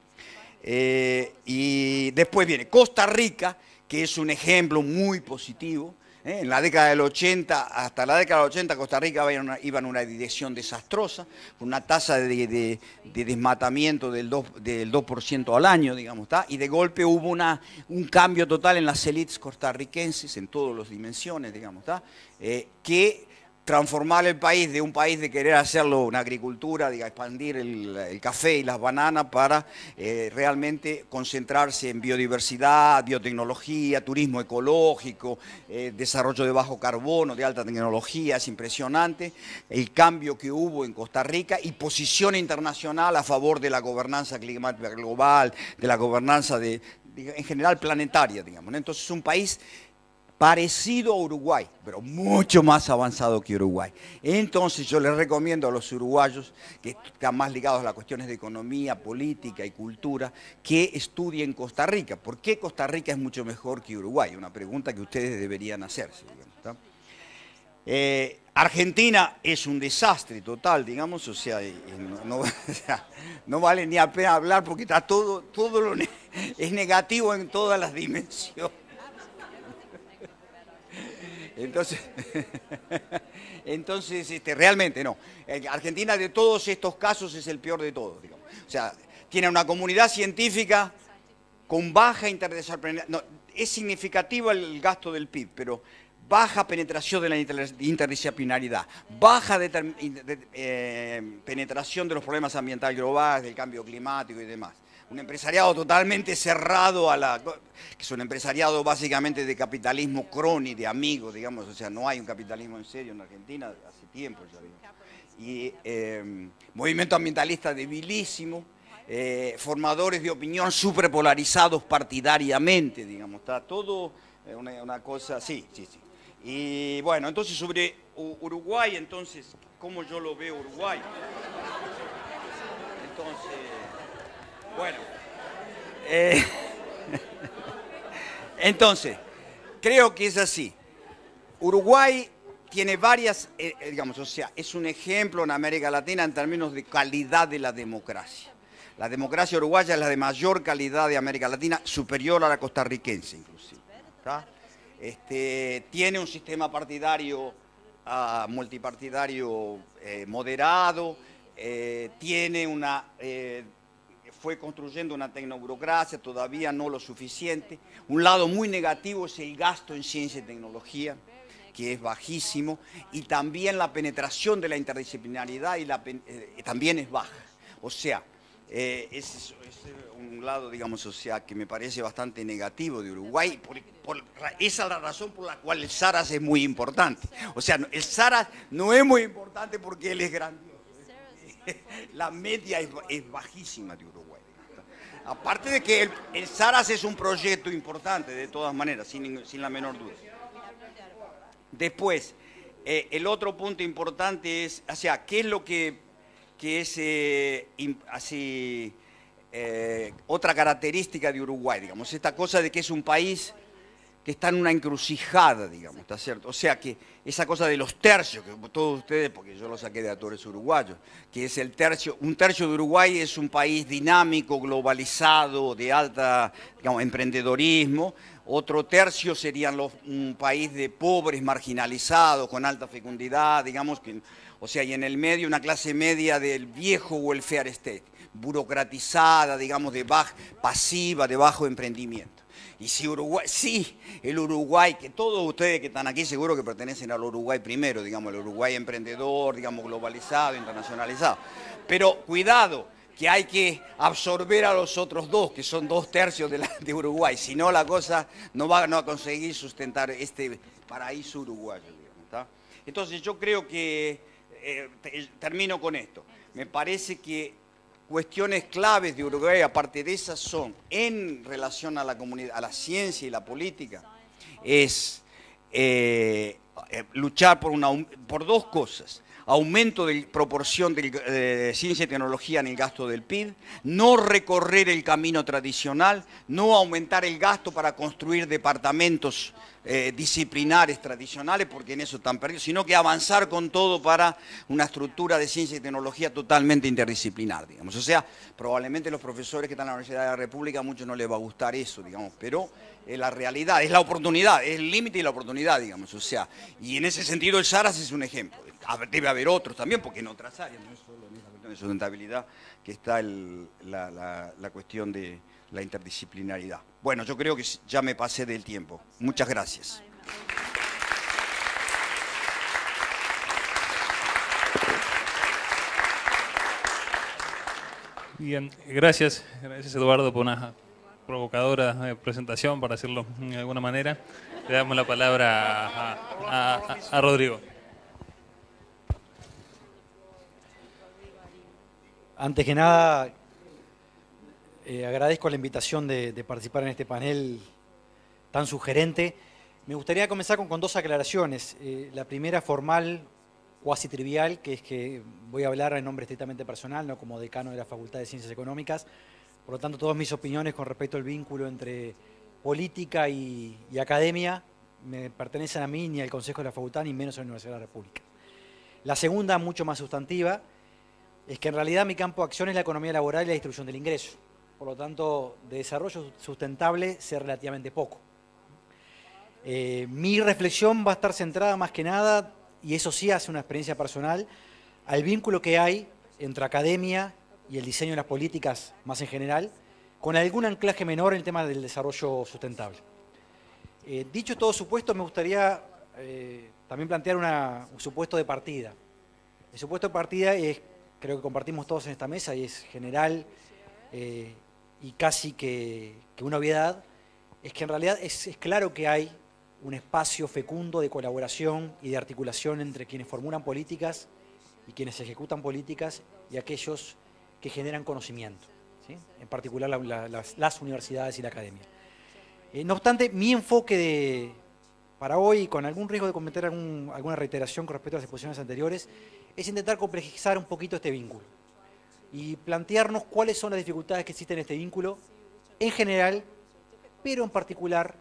Eh, y después viene Costa Rica, que es un ejemplo muy positivo. ¿Eh? En la década del ochenta, hasta la década del ochenta, Costa Rica iba en una, iba en una dirección desastrosa, con una tasa de, de, de desmatamiento del dos por ciento, del dos por ciento al año, digamos, ¿tá? Y de golpe hubo una, un cambio total en las élites costarricenses, en todas las dimensiones, digamos, ¿tá? Eh, que transformar el país de un país de querer hacerlo una agricultura, diga, expandir el, el café y las bananas para eh, realmente concentrarse en biodiversidad, biotecnología, turismo ecológico, eh, desarrollo de bajo carbono, de alta tecnología. Es impresionante el cambio que hubo en Costa Rica y posición internacional a favor de la gobernanza climática global, de la gobernanza de, de, en general planetaria, digamos. Entonces es un país parecido a Uruguay, pero mucho más avanzado que Uruguay. Entonces yo les recomiendo a los uruguayos que están más ligados a las cuestiones de economía, política y cultura, que estudien Costa Rica. ¿Por qué Costa Rica es mucho mejor que Uruguay? Una pregunta que ustedes deberían hacerse, digamos, eh, Argentina es un desastre total, digamos, o sea, no, no, o sea, no vale ni a pena hablar porque está todo, todo lo ne- es negativo en todas las dimensiones. Entonces, entonces este, realmente no. Argentina de todos estos casos es el peor de todos, digamos. O sea, tiene una comunidad científica con baja interdisciplinaridad. No, es significativo el gasto del P I B, pero baja penetración de la interdisciplinaridad, baja de, de, eh, penetración de los problemas ambientales globales, del cambio climático y demás. Un empresariado totalmente cerrado a la... que es un empresariado básicamente de capitalismo crony, de amigos, digamos, o sea, no hay un capitalismo en serio en Argentina hace tiempo, ya digo. Y eh, movimiento ambientalista debilísimo, eh, formadores de opinión superpolarizados partidariamente, digamos, está todo una, una cosa... Sí, sí, sí. Y bueno, entonces sobre Uruguay, entonces, ¿cómo yo lo veo Uruguay? Entonces... Bueno, eh, entonces, creo que es así. Uruguay tiene varias, eh, digamos, o sea, es un ejemplo en América Latina en términos de calidad de la democracia. La democracia uruguaya es la de mayor calidad de América Latina, superior a la costarricense inclusive. Este, tiene un sistema partidario, uh, multipartidario eh, moderado, eh, tiene una... Eh, fue construyendo una tecnoburocracia, todavía no lo suficiente. Un lado muy negativo es el gasto en ciencia y tecnología, que es bajísimo, y también la penetración de la interdisciplinaridad y la, eh, también es baja. O sea, eh, es, es un lado, digamos, o sea, que me parece bastante negativo de Uruguay. Por, por, esa es la razón por la cual el SARAS es muy importante. O sea, el SARAS no es muy importante porque él es grandioso. La media es, es bajísima de Uruguay. Aparte de que el, el SARAS es un proyecto importante, de todas maneras, sin, sin la menor duda. Después, eh, el otro punto importante es, o sea, ¿qué es lo que, que es eh, así, eh, otra característica de Uruguay? Digamos, esta cosa de que es un país que está en una encrucijada, digamos, ¿está cierto? O sea, que esa cosa de los tercios, que todos ustedes, porque yo lo saqué de autores uruguayos, que es el tercio, un tercio de Uruguay es un país dinámico, globalizado, de alta, digamos, emprendedorismo. Otro tercio serían los, un país de pobres, marginalizados, con alta fecundidad, digamos, que, o sea, y en el medio una clase media del viejo welfare state, burocratizada, digamos, de baja, pasiva, de bajo emprendimiento. Y si Uruguay, sí, el Uruguay, que todos ustedes que están aquí seguro que pertenecen al Uruguay primero, digamos, el Uruguay emprendedor, digamos, globalizado, internacionalizado. Pero cuidado, que hay que absorber a los otros dos, que son dos tercios de, la, de Uruguay, si no la cosa no va no a conseguir sustentar este paraíso uruguayo, digamos, ¿tá? Entonces yo creo que, eh, termino con esto, me parece que cuestiones claves de Uruguay, aparte de esas, son en relación a la comunidad, a la ciencia y la política, es eh, luchar por, una, por dos cosas. Aumento de proporción de, de ciencia y tecnología en el gasto del P I B, no recorrer el camino tradicional, no aumentar el gasto para construir departamentos eh, disciplinares tradicionales, porque en eso están perdidos, sino que avanzar con todo para una estructura de ciencia y tecnología totalmente interdisciplinar, digamos. O sea, probablemente los profesores que están en la Universidad de la República a muchos no les va a gustar eso, digamos, pero es la realidad, es la oportunidad, es el límite y la oportunidad, digamos, o sea, y en ese sentido el SARAS es un ejemplo. Debe haber otros también, porque en otras áreas, no es solo en esa cuestión de sustentabilidad que está el, la, la, la cuestión de la interdisciplinaridad. Bueno, yo creo que ya me pasé del tiempo. Muchas gracias. Bien, gracias, gracias Eduardo por una provocadora presentación, para decirlo de alguna manera. Le damos la palabra a, a, a, a Rodrigo. Antes que nada, eh, agradezco la invitación de, de participar en este panel tan sugerente. Me gustaría comenzar con, con dos aclaraciones. Eh, la primera formal, cuasi trivial, que es que voy a hablar en nombre estrictamente personal, no como decano de la Facultad de Ciencias Económicas. Por lo tanto, todas mis opiniones con respecto al vínculo entre política y, y academia me pertenecen a mí, ni al Consejo de la Facultad, ni menos a la Universidad de la República. La segunda, mucho más sustantiva, es que en realidad mi campo de acción es la economía laboral y la distribución del ingreso. Por lo tanto, de desarrollo sustentable sé relativamente poco. Eh, mi reflexión va a estar centrada más que nada, y eso sí hace una experiencia personal, al vínculo que hay entre academia y el diseño de las políticas más en general, con algún anclaje menor en el tema del desarrollo sustentable. Eh, dicho todo supuesto, me gustaría eh, también plantear una, un supuesto de partida. El supuesto de partida es creo que compartimos todos en esta mesa y es general eh, y casi que, que una obviedad, es que en realidad es, es claro que hay un espacio fecundo de colaboración y de articulación entre quienes formulan políticas y quienes ejecutan políticas y aquellos que generan conocimiento, ¿sí? En particular la, la, las, las universidades y la academia. Eh, no obstante, mi enfoque de, para hoy, con algún riesgo de cometer algún, alguna reiteración con respecto a las exposiciones anteriores, es intentar complejizar un poquito este vínculo y plantearnos cuáles son las dificultades que existen en este vínculo en general, pero en particular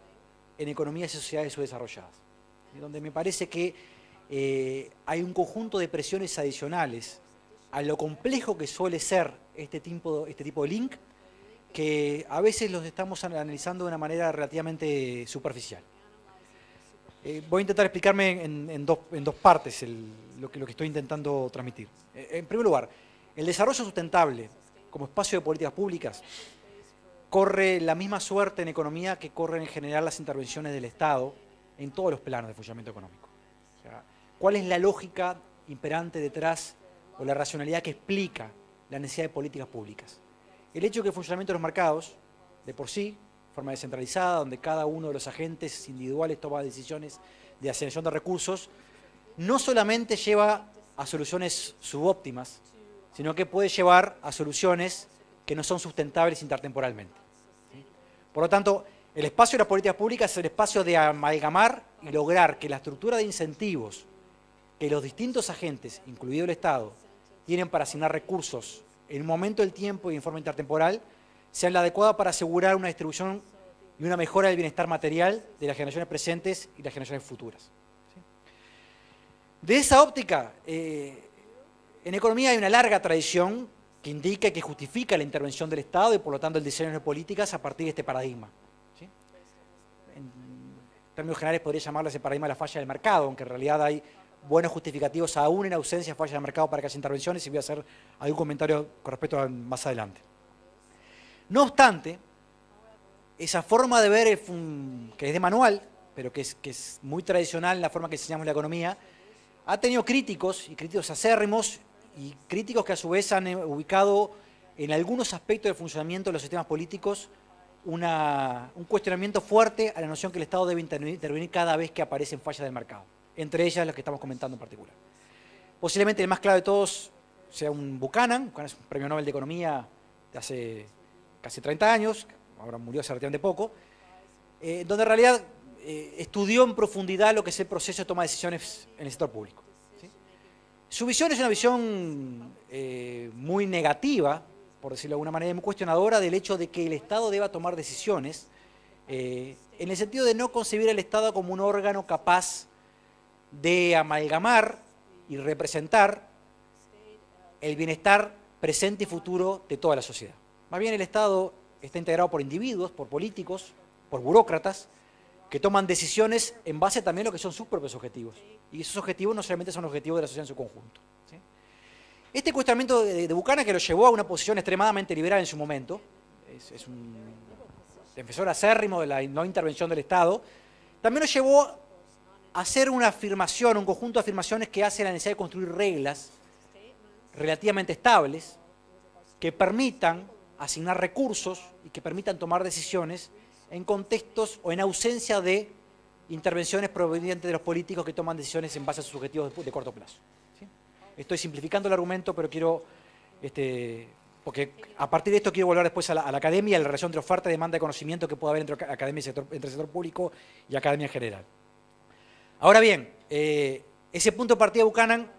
en economías y sociedades subdesarrolladas, donde me parece que eh, hay un conjunto de presiones adicionales a lo complejo que suele ser este tipo, este tipo de link, que a veces los estamos analizando de una manera relativamente superficial. Eh, voy a intentar explicarme en, en, dos, en dos partes el, lo, que, lo que estoy intentando transmitir. Eh, en primer lugar, el desarrollo sustentable como espacio de políticas públicas corre la misma suerte en economía que corren en general las intervenciones del Estado en todos los planos de funcionamiento económico. O sea, ¿cuál es la lógica imperante detrás o la racionalidad que explica la necesidad de políticas públicas? El hecho de que el funcionamiento de los mercados, de por sí, forma descentralizada, donde cada uno de los agentes individuales toma decisiones de asignación de recursos, no solamente lleva a soluciones subóptimas, sino que puede llevar a soluciones que no son sustentables intertemporalmente. Por lo tanto, el espacio de las políticas públicas es el espacio de amalgamar y lograr que la estructura de incentivos que los distintos agentes, incluido el Estado, tienen para asignar recursos en un momento del tiempo y en forma intertemporal, sea la adecuada para asegurar una distribución y una mejora del bienestar material de las generaciones presentes y las generaciones futuras. ¿Sí? De esa óptica, eh, en economía hay una larga tradición que indica y que justifica la intervención del Estado y por lo tanto el diseño de políticas a partir de este paradigma. ¿Sí? En términos generales podría llamarlo ese paradigma la falla del mercado, aunque en realidad hay buenos justificativos aún en ausencia de falla del mercado para que haya intervenciones y voy a hacer algún comentario con respecto a más adelante. No obstante, esa forma de ver, que es de manual, pero que es, que es muy tradicional en la forma que enseñamos la economía, ha tenido críticos, y críticos acérrimos, y críticos que a su vez han ubicado en algunos aspectos del funcionamiento de los sistemas políticos una, un cuestionamiento fuerte a la noción que el Estado debe intervenir cada vez que aparecen fallas del mercado, entre ellas las que estamos comentando en particular. Posiblemente el más claro de todos sea un Buchanan, Buchanan es un premio Nobel de Economía de hace casi treinta años, ahora murió hace relativamente poco, eh, donde en realidad eh, estudió en profundidad lo que es el proceso de toma de decisiones en el sector público, ¿sí? Su visión es una visión eh, muy negativa, por decirlo de alguna manera, muy cuestionadora del hecho de que el Estado deba tomar decisiones, eh, en el sentido de no concebir al Estado como un órgano capaz de amalgamar y representar el bienestar presente y futuro de toda la sociedad. Más bien el Estado está integrado por individuos, por políticos, por burócratas, que toman decisiones en base también a lo que son sus propios objetivos. Y esos objetivos no solamente son los objetivos de la sociedad en su conjunto, ¿sí? Este cuestionamiento de, de Buchanan, que lo llevó a una posición extremadamente liberal en su momento, es, es un defensor acérrimo de la no intervención del Estado, también lo llevó a hacer una afirmación, un conjunto de afirmaciones que hace la necesidad de construir reglas relativamente estables que permitan asignar recursos y que permitan tomar decisiones en contextos o en ausencia de intervenciones provenientes de los políticos que toman decisiones en base a sus objetivos de corto plazo, ¿sí? Estoy simplificando el argumento, pero quiero, este, porque a partir de esto quiero volver después a la, a la academia, a la relación entre oferta y demanda de conocimiento que puede haber entre academia y sector, entre el sector público y academia en general. Ahora bien, eh, ese punto de partida de Buchanan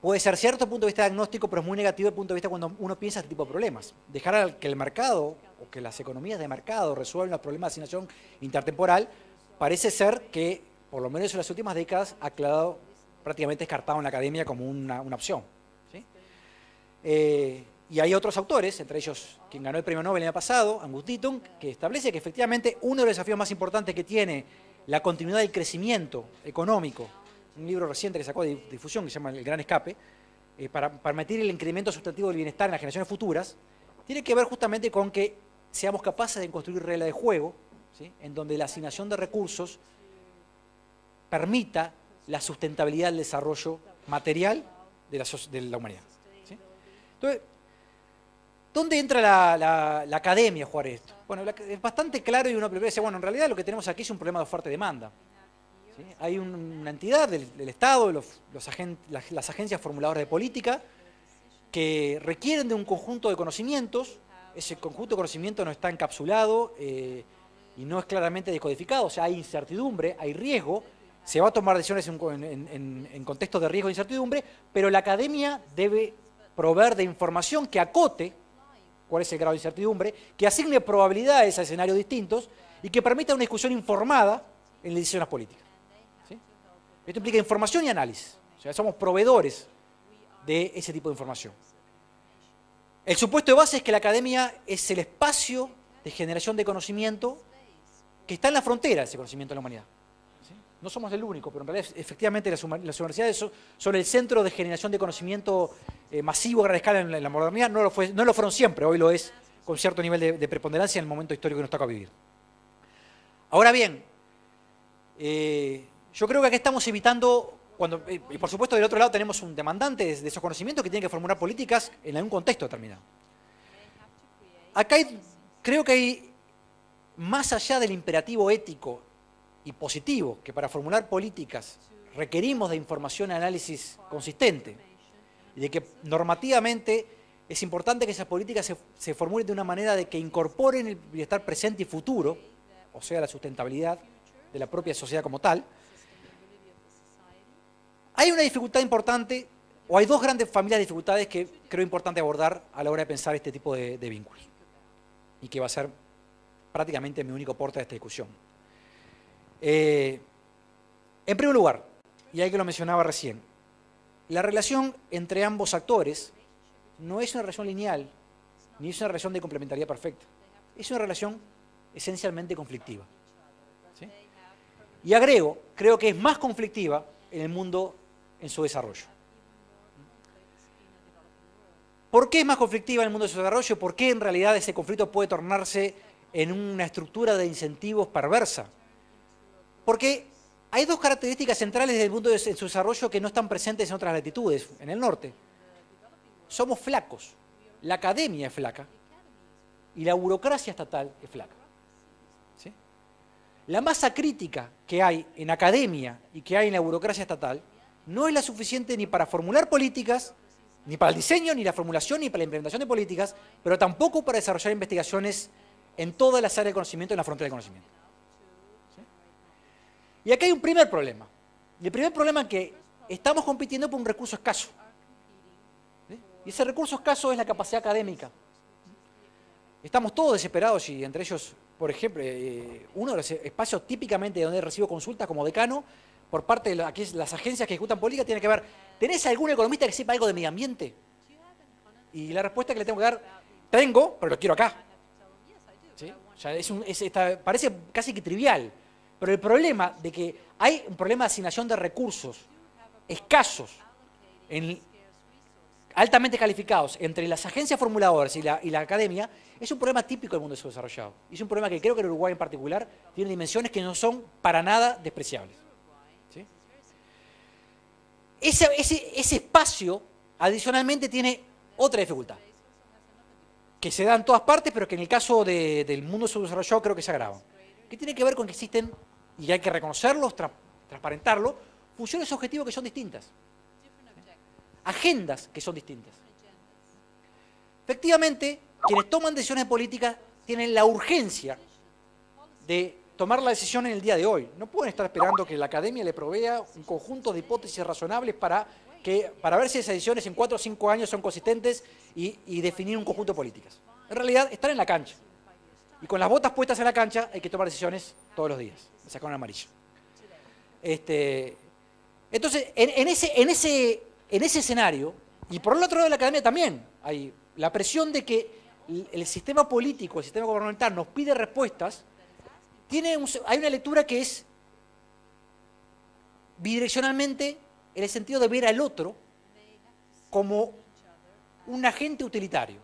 puede ser cierto punto de vista diagnóstico, pero es muy negativo el punto de vista cuando uno piensa este tipo de problemas. Dejar al que el mercado o que las economías de mercado resuelvan los problemas de asignación intertemporal parece ser que, por lo menos en las últimas décadas, ha quedado prácticamente descartado en la academia como una, una opción, ¿sí? Eh, y hay otros autores, entre ellos quien ganó el premio Nobel el año pasado, Angus Deaton, que establece que efectivamente uno de los desafíos más importantes que tiene la continuidad del crecimiento económico, un libro reciente que sacó de difusión que se llama El Gran Escape, eh, para permitir el incremento sustantivo del bienestar en las generaciones futuras, tiene que ver justamente con que seamos capaces de construir reglas de juego, ¿sí?, en donde la asignación de recursos permita la sustentabilidad del desarrollo material de la, de la humanidad, ¿sí? Entonces, ¿dónde entra la, la, la academia a jugar esto? Bueno, la, es bastante claro y uno dice, bueno, en realidad lo que tenemos aquí es un problema de oferta y demanda, ¿sí? Hay una entidad del, del Estado, los, los agen, las, las agencias formuladoras de política, que requieren de un conjunto de conocimientos. Ese conjunto de conocimientos no está encapsulado eh, y no es claramente descodificado, o sea, hay incertidumbre, hay riesgo, se va a tomar decisiones en, en, en, en contextos de riesgo e incertidumbre, pero la academia debe proveer de información que acote cuál es el grado de incertidumbre, que asigne probabilidades a escenarios distintos y que permita una discusión informada en las decisiones políticas. Esto implica información y análisis. O sea, somos proveedores de ese tipo de información. El supuesto de base es que la academia es el espacio de generación de conocimiento que está en la frontera de ese conocimiento de la humanidad, ¿sí? No somos el único, pero en realidad efectivamente las universidades son el centro de generación de conocimiento eh, masivo a gran escala en la modernidad. No lo, fue, no lo fueron siempre, hoy lo es con cierto nivel de, de preponderancia en el momento histórico que nos toca vivir. Ahora bien, eh, yo creo que aquí estamos evitando, cuando, y por supuesto del otro lado tenemos un demandante de esos conocimientos que tiene que formular políticas en algún contexto determinado. Acá hay, creo que hay, más allá del imperativo ético y positivo, que para formular políticas requerimos de información y análisis consistente, y de que normativamente es importante que esas políticas se, se formulen de una manera de que incorporen el bienestar presente y futuro, o sea, la sustentabilidad de la propia sociedad como tal. Hay una dificultad importante, o hay dos grandes familias de dificultades que creo importante abordar a la hora de pensar este tipo de, de vínculos, y que va a ser prácticamente mi único aporte a esta discusión. Eh, en primer lugar, y hay que lo mencionaba recién, la relación entre ambos actores no es una relación lineal, ni es una relación de complementariedad perfecta, es una relación esencialmente conflictiva, ¿sí? Y agrego, creo que es más conflictiva en el mundo en su desarrollo. ¿Por qué es más conflictiva en el mundo de su desarrollo? ¿Por qué en realidad ese conflicto puede tornarse en una estructura de incentivos perversa. Porque hay dos características centrales del mundo de su desarrollo que no están presentes en otras latitudes, en el norte. Somos flacos. La academia es flaca y la burocracia estatal es flaca. ¿Sí? La masa crítica que hay en academia y que hay en la burocracia estatal no es la suficiente ni para formular políticas, ni para el diseño, ni la formulación, ni para la implementación de políticas, pero tampoco para desarrollar investigaciones en todas las áreas de conocimiento, en la frontera de conocimiento. ¿Sí? Y acá hay un primer problema. Y el primer problema es que estamos compitiendo por un recurso escaso. ¿Sí? Y ese recurso escaso es la capacidad académica. Estamos todos desesperados y entre ellos, por ejemplo, eh, uno de los espacios típicamente donde recibo consultas como decano por parte de las agencias que ejecutan política tiene que ver, ¿tenés algún economista que sepa algo de medio ambiente? Y la respuesta que le tengo que dar, tengo, pero lo quiero acá. ¿Sí? O sea, es un, es esta, parece casi que trivial, pero el problema de que hay un problema de asignación de recursos escasos, en, altamente calificados, entre las agencias formuladoras y la, y la academia, es un problema típico del mundo subdesarrollado. Es un problema que creo que el Uruguay en particular tiene dimensiones que no son para nada despreciables. Ese, ese, ese espacio, adicionalmente, tiene otra dificultad, que se da en todas partes, pero que en el caso de, del mundo subdesarrollado creo que se agrava. Que tiene que ver con que existen, y hay que reconocerlos, tra, transparentarlo, funciones objetivos que son distintas. Agendas que son distintas. Efectivamente, quienes toman decisiones políticas tienen la urgencia de tomar la decisión en el día de hoy. No pueden estar esperando que la academia le provea un conjunto de hipótesis razonables para, que, para ver si esas decisiones en cuatro o cinco años son consistentes y, y definir un conjunto de políticas. En realidad, están en la cancha. Y con las botas puestas en la cancha hay que tomar decisiones todos los días. Me sacaron amarillo. Este, entonces, en, en, ese, en, ese, en ese escenario, y por el otro lado de la academia también, hay la presión de que el, el sistema político, el sistema gubernamental nos pide respuestas. Tiene un, hay una lectura que es bidireccionalmente en el sentido de ver al otro como un agente utilitario.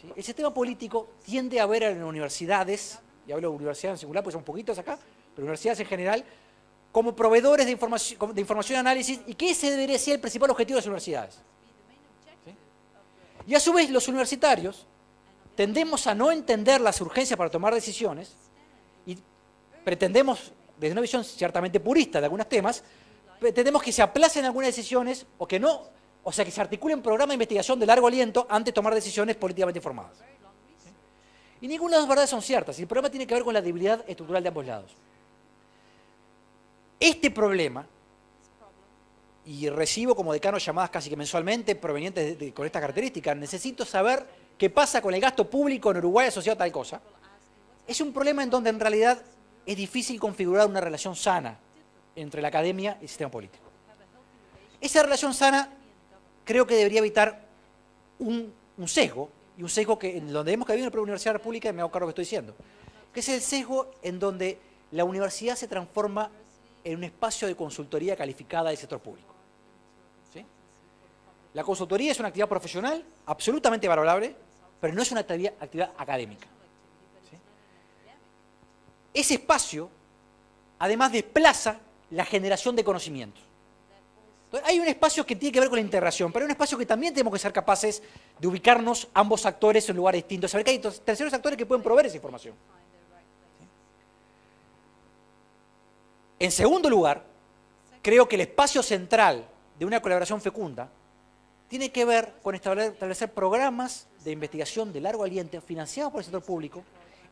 ¿Sí? El sistema político tiende a ver a las universidades, y hablo de universidades en singular porque son poquitos acá, pero universidades en general, como proveedores de información, de información y análisis, y que ese debería ser el principal objetivo de las universidades. ¿Sí? Y a su vez los universitarios tendemos a no entender las urgencias para tomar decisiones, y pretendemos, desde una visión ciertamente purista de algunos temas, pretendemos que se aplacen algunas decisiones o que no, o sea, que se articule un programa de investigación de largo aliento antes de tomar decisiones políticamente informadas. ¿Sí? Y ninguna de las verdades son ciertas, y el problema tiene que ver con la debilidad estructural de ambos lados. Este problema, y recibo como decano llamadas casi que mensualmente provenientes de, de, con esta característica, necesito saber qué pasa con el gasto público en Uruguay asociado a tal cosa. Es un problema en donde en realidad es difícil configurar una relación sana entre la academia y el sistema político. Esa relación sana creo que debería evitar un, un sesgo, y un sesgo que en donde hemos caído en la Universidad de la República, me hago cargo de lo que estoy diciendo, que es el sesgo en donde la universidad se transforma en un espacio de consultoría calificada del sector público. ¿Sí? La consultoría es una actividad profesional absolutamente valorable, pero no es una actividad, actividad académica. Ese espacio, además, desplaza la generación de conocimientos. Entonces, hay un espacio que tiene que ver con la integración, pero hay un espacio que también tenemos que ser capaces de ubicarnos ambos actores en lugares distintos, saber que hay terceros actores que pueden proveer esa información. En segundo lugar, creo que el espacio central de una colaboración fecunda tiene que ver con establecer programas de investigación de largo aliento financiados por el sector público,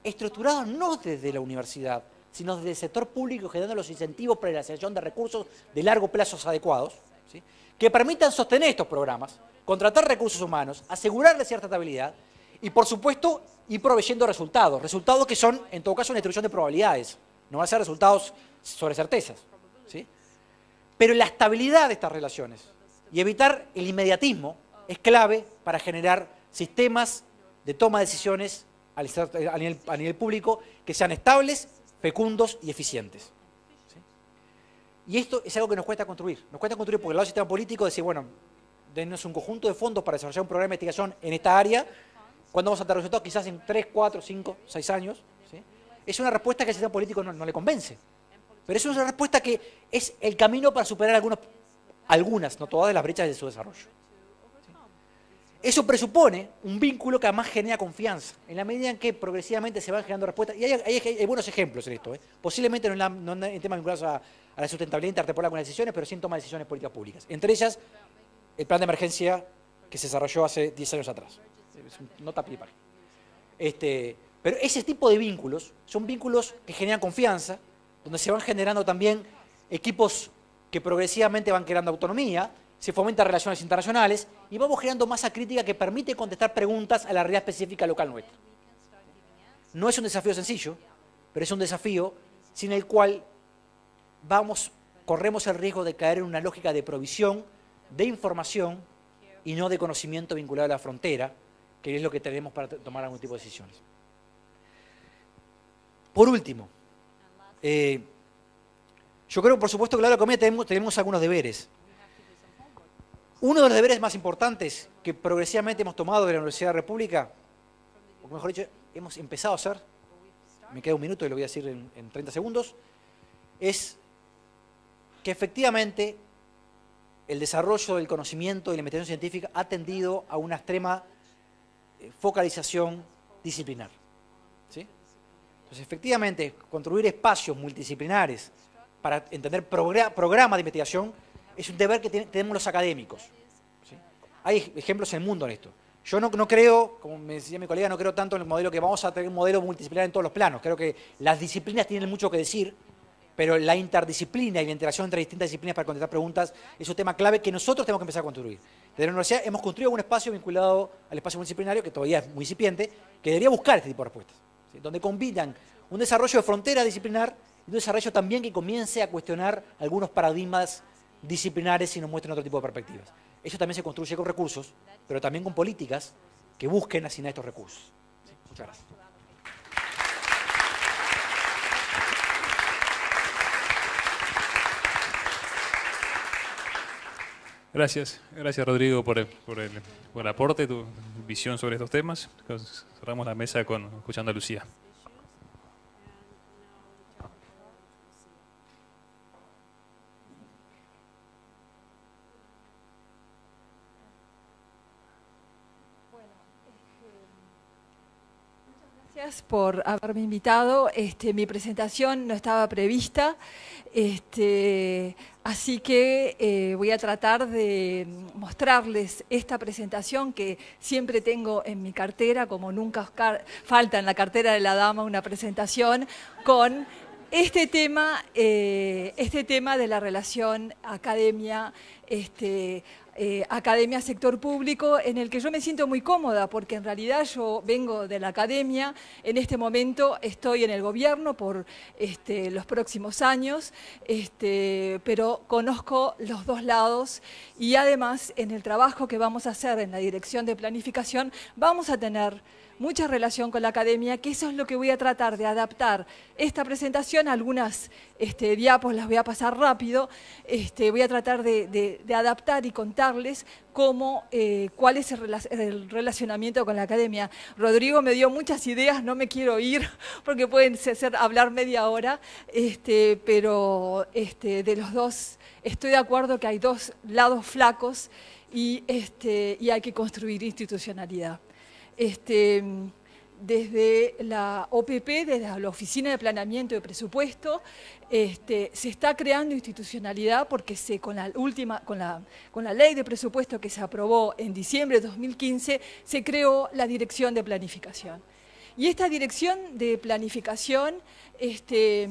estructurados no desde la universidad, sino desde el sector público, generando los incentivos para la asignación de recursos de largo plazo adecuados, ¿sí? Que permitan sostener estos programas, contratar recursos humanos, asegurarle cierta estabilidad y, por supuesto, ir proveyendo resultados. Resultados que son, en todo caso, una distribución de probabilidades. No van a ser resultados sobre certezas. ¿Sí? Pero la estabilidad de estas relaciones y evitar el inmediatismo es clave para generar sistemas de toma de decisiones a nivel, a nivel público, que sean estables, fecundos y eficientes. ¿Sí? Y esto es algo que nos cuesta construir. Nos cuesta construir porque el lado del sistema político decir, bueno, denos un conjunto de fondos para desarrollar un programa de investigación en esta área, cuando vamos a tener resultados quizás en tres, cuatro, cinco, seis años. ¿Sí? es una respuesta que al sistema político no, no le convence. Pero es una respuesta que es el camino para superar algunos, algunas, no todas, de las brechas de su desarrollo. ¿Sí? Eso presupone un vínculo que además genera confianza, en la medida en que progresivamente se van generando respuestas. Y hay, hay, hay buenos ejemplos en esto, ¿eh? Posiblemente no en, la, no en temas vinculados a, a la sustentabilidad intertemporal con las decisiones, pero sí en toma de decisiones políticas públicas. Entre ellas, el plan de emergencia que se desarrolló hace diez años atrás. Nota a pie de página. Este, pero ese tipo de vínculos son vínculos que generan confianza, donde se van generando también equipos que progresivamente van creando autonomía, se fomentan relaciones internacionales y vamos generando masa crítica que permite contestar preguntas a la realidad específica local nuestra. No es un desafío sencillo, pero es un desafío sin el cual vamos, corremos el riesgo de caer en una lógica de provisión de información y no de conocimiento vinculado a la frontera, que es lo que tenemos para tomar algún tipo de decisiones. Por último, Eh, yo creo, por supuesto, que la Comisión tenemos, tenemos algunos deberes. Uno de los deberes más importantes que progresivamente hemos tomado de la Universidad de la República, o mejor dicho, hemos empezado a hacer, me queda un minuto y lo voy a decir en, en treinta segundos, es que efectivamente el desarrollo del conocimiento y la investigación científica ha tendido a una extrema focalización disciplinar. ¿Sí? Entonces, efectivamente, construir espacios multidisciplinares para entender programas de investigación es un deber que tenemos los académicos. ¿Sí? Hay ejemplos en el mundo en esto. Yo no, no creo, como me decía mi colega, no creo tanto en el modelo que vamos a tener un modelo multidisciplinar en todos los planos. Creo que las disciplinas tienen mucho que decir, pero la interdisciplina y la interacción entre distintas disciplinas para contestar preguntas es un tema clave que nosotros tenemos que empezar a construir. Desde la universidad hemos construido un espacio vinculado al espacio multidisciplinario, que todavía es muy incipiente, que debería buscar este tipo de respuestas, donde combinan un desarrollo de frontera disciplinar y un desarrollo también que comience a cuestionar algunos paradigmas disciplinares y nos muestren otro tipo de perspectivas. Eso también se construye con recursos, pero también con políticas que busquen asignar estos recursos. Sí, muchas gracias. Gracias, gracias Rodrigo por el, por el, por el aporte, tu visión sobre estos temas. Cerramos la mesa con, escuchando a Lucía. Gracias por haberme invitado. Este, mi presentación no estaba prevista, este, así que eh, voy a tratar de mostrarles esta presentación que siempre tengo en mi cartera, como nunca falta en la cartera de la dama una presentación con este tema, eh, este tema de la relación academia, este, Eh, academia sector público, en el que yo me siento muy cómoda porque en realidad yo vengo de la academia, en este momento estoy en el gobierno por este, los próximos años, este, pero conozco los dos lados y además en el trabajo que vamos a hacer en la dirección de planificación vamos a tener mucha relación con la academia, que eso es lo que voy a tratar de adaptar esta presentación. Algunas este, diapos las voy a pasar rápido, este, voy a tratar de, de, de adaptar y contarles cómo, eh, cuál es el relacionamiento con la academia. Rodrigo me dio muchas ideas, no me quiero ir porque pueden hacer, hablar media hora, este, pero este, de los dos estoy de acuerdo que hay dos lados flacos y, este, y hay que construir institucionalidad. Este, desde la O P P, desde la Oficina de Planeamiento de Presupuesto, este, se está creando institucionalidad porque se, con, la última, con, la, con la ley de presupuesto que se aprobó en diciembre de dos mil quince, se creó la Dirección de Planificación. Y esta Dirección de Planificación este,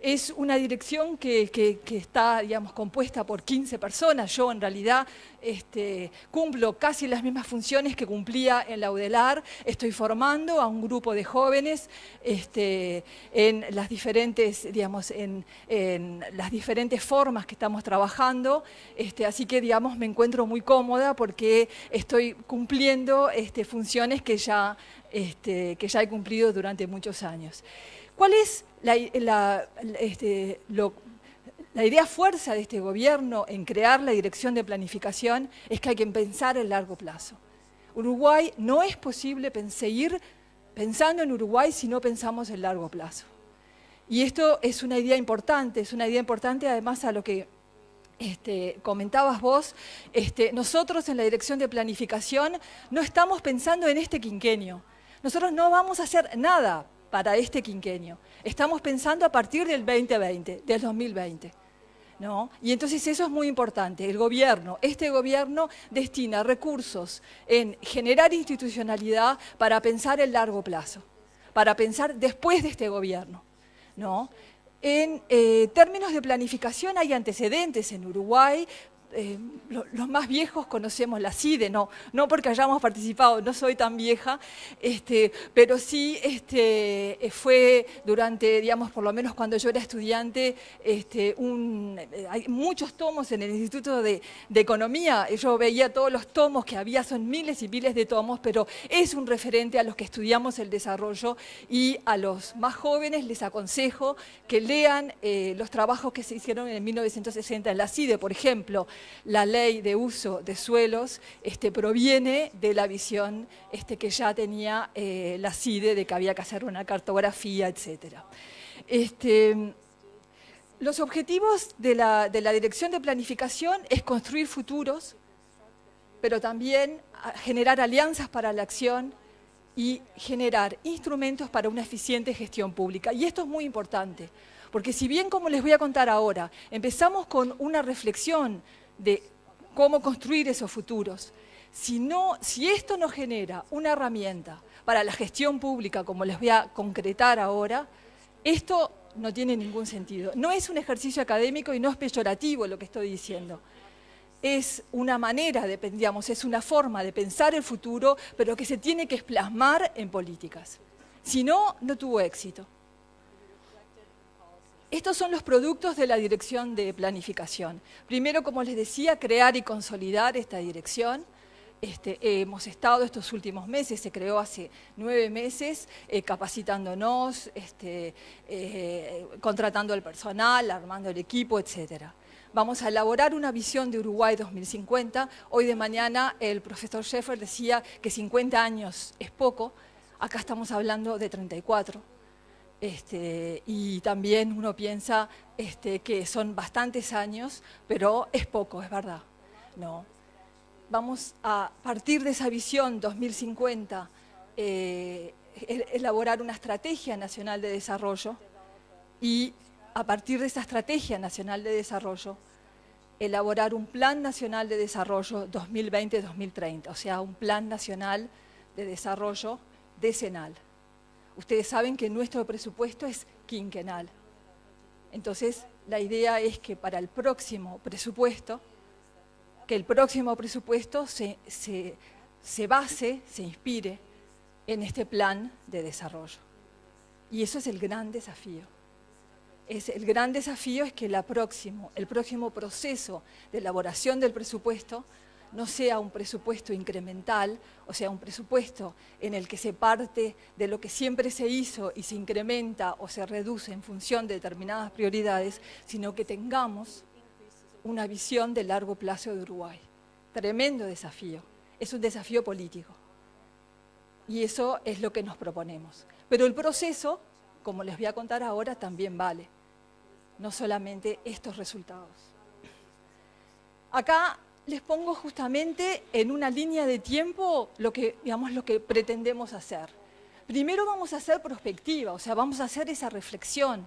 es una dirección que, que, que está, digamos, compuesta por quince personas. Yo, en realidad, este, cumplo casi las mismas funciones que cumplía en la UDELAR. Estoy formando a un grupo de jóvenes este, en las diferentes, digamos, en, en las diferentes formas que estamos trabajando. Este, así que, digamos, me encuentro muy cómoda porque estoy cumpliendo este, funciones que ya... Este, que ya he cumplido durante muchos años. ¿Cuál es la, la, este, lo, la idea fuerza de este gobierno en crear la Dirección de Planificación? Es que hay que pensar en largo plazo. Uruguay no es posible seguir pensando en Uruguay si no pensamos en largo plazo. Y esto es una idea importante, es una idea importante además a lo que Este, comentabas vos, este, nosotros en la Dirección de Planificación no estamos pensando en este quinquenio. Nosotros no vamos a hacer nada para este quinquenio. Estamos pensando a partir del veinte veinte, del dos mil veinte. ¿No? Y entonces eso es muy importante. El gobierno, este gobierno destina recursos en generar institucionalidad para pensar el largo plazo, para pensar después de este gobierno, ¿no? En eh, términos de planificación hay antecedentes en Uruguay, eh, lo, los más viejos conocemos la CIDE, no, no porque hayamos participado, no soy tan vieja, este, pero sí este, fue durante, digamos, por lo menos cuando yo era estudiante, este, un, hay muchos tomos en el Instituto de, de Economía, yo veía todos los tomos que había, son miles y miles de tomos, pero es un referente a los que estudiamos el desarrollo y a los más jóvenes les aconsejo que lean eh, los trabajos que se hicieron en mil novecientos sesenta en la CIDE, por ejemplo. La ley de uso de suelos este, proviene de la visión este, que ya tenía eh, la CIDE de que había que hacer una cartografía, etcétera. Este, los objetivos de la, de la Dirección de Planificación es construir futuros, pero también generar alianzas para la acción y generar instrumentos para una eficiente gestión pública. Y esto es muy importante, porque si bien, como les voy a contar ahora, empezamos con una reflexión de cómo construir esos futuros, si, no, si esto no genera una herramienta para la gestión pública, como les voy a concretar ahora, esto no tiene ningún sentido. No es un ejercicio académico y no es peyorativo lo que estoy diciendo. Es una manera, de, digamos, es una forma de pensar el futuro, pero que se tiene que plasmar en políticas. Si no, no tuvo éxito. Estos son los productos de la Dirección de Planificación. Primero, como les decía, crear y consolidar esta dirección. Este, hemos estado estos últimos meses, se creó hace nueve meses, eh, capacitándonos, este, eh, contratando al personal, armando el equipo, etcétera. Vamos a elaborar una visión de Uruguay dos mil cincuenta. Hoy de mañana el profesor Scheffer decía que cincuenta años es poco. Acá estamos hablando de treinta y cuatro. Este, y también uno piensa este, que son bastantes años, pero es poco, es verdad. No. Vamos a partir de esa visión dos mil cincuenta, eh, elaborar una estrategia nacional de desarrollo y a partir de esa Estrategia Nacional de Desarrollo, elaborar un Plan Nacional de Desarrollo dos mil veinte a dos mil treinta, o sea, un Plan Nacional de Desarrollo decenal. Ustedes saben que nuestro presupuesto es quinquenal. Entonces, la idea es que para el próximo presupuesto, que el próximo presupuesto se, se, se base, se inspire en este plan de desarrollo. Y eso es el gran desafío. Es, el gran desafío es que la próximo, el próximo proceso de elaboración del presupuesto no sea un presupuesto incremental, o sea, un presupuesto en el que se parte de lo que siempre se hizo y se incrementa o se reduce en función de determinadas prioridades, sino que tengamos una visión de largo plazo de Uruguay. Tremendo desafío. Es un desafío político. Y eso es lo que nos proponemos. Pero el proceso, como les voy a contar ahora, también vale, no solamente estos resultados. Acá les pongo justamente en una línea de tiempo lo que, digamos, lo que pretendemos hacer. Primero vamos a hacer prospectiva, o sea, vamos a hacer esa reflexión,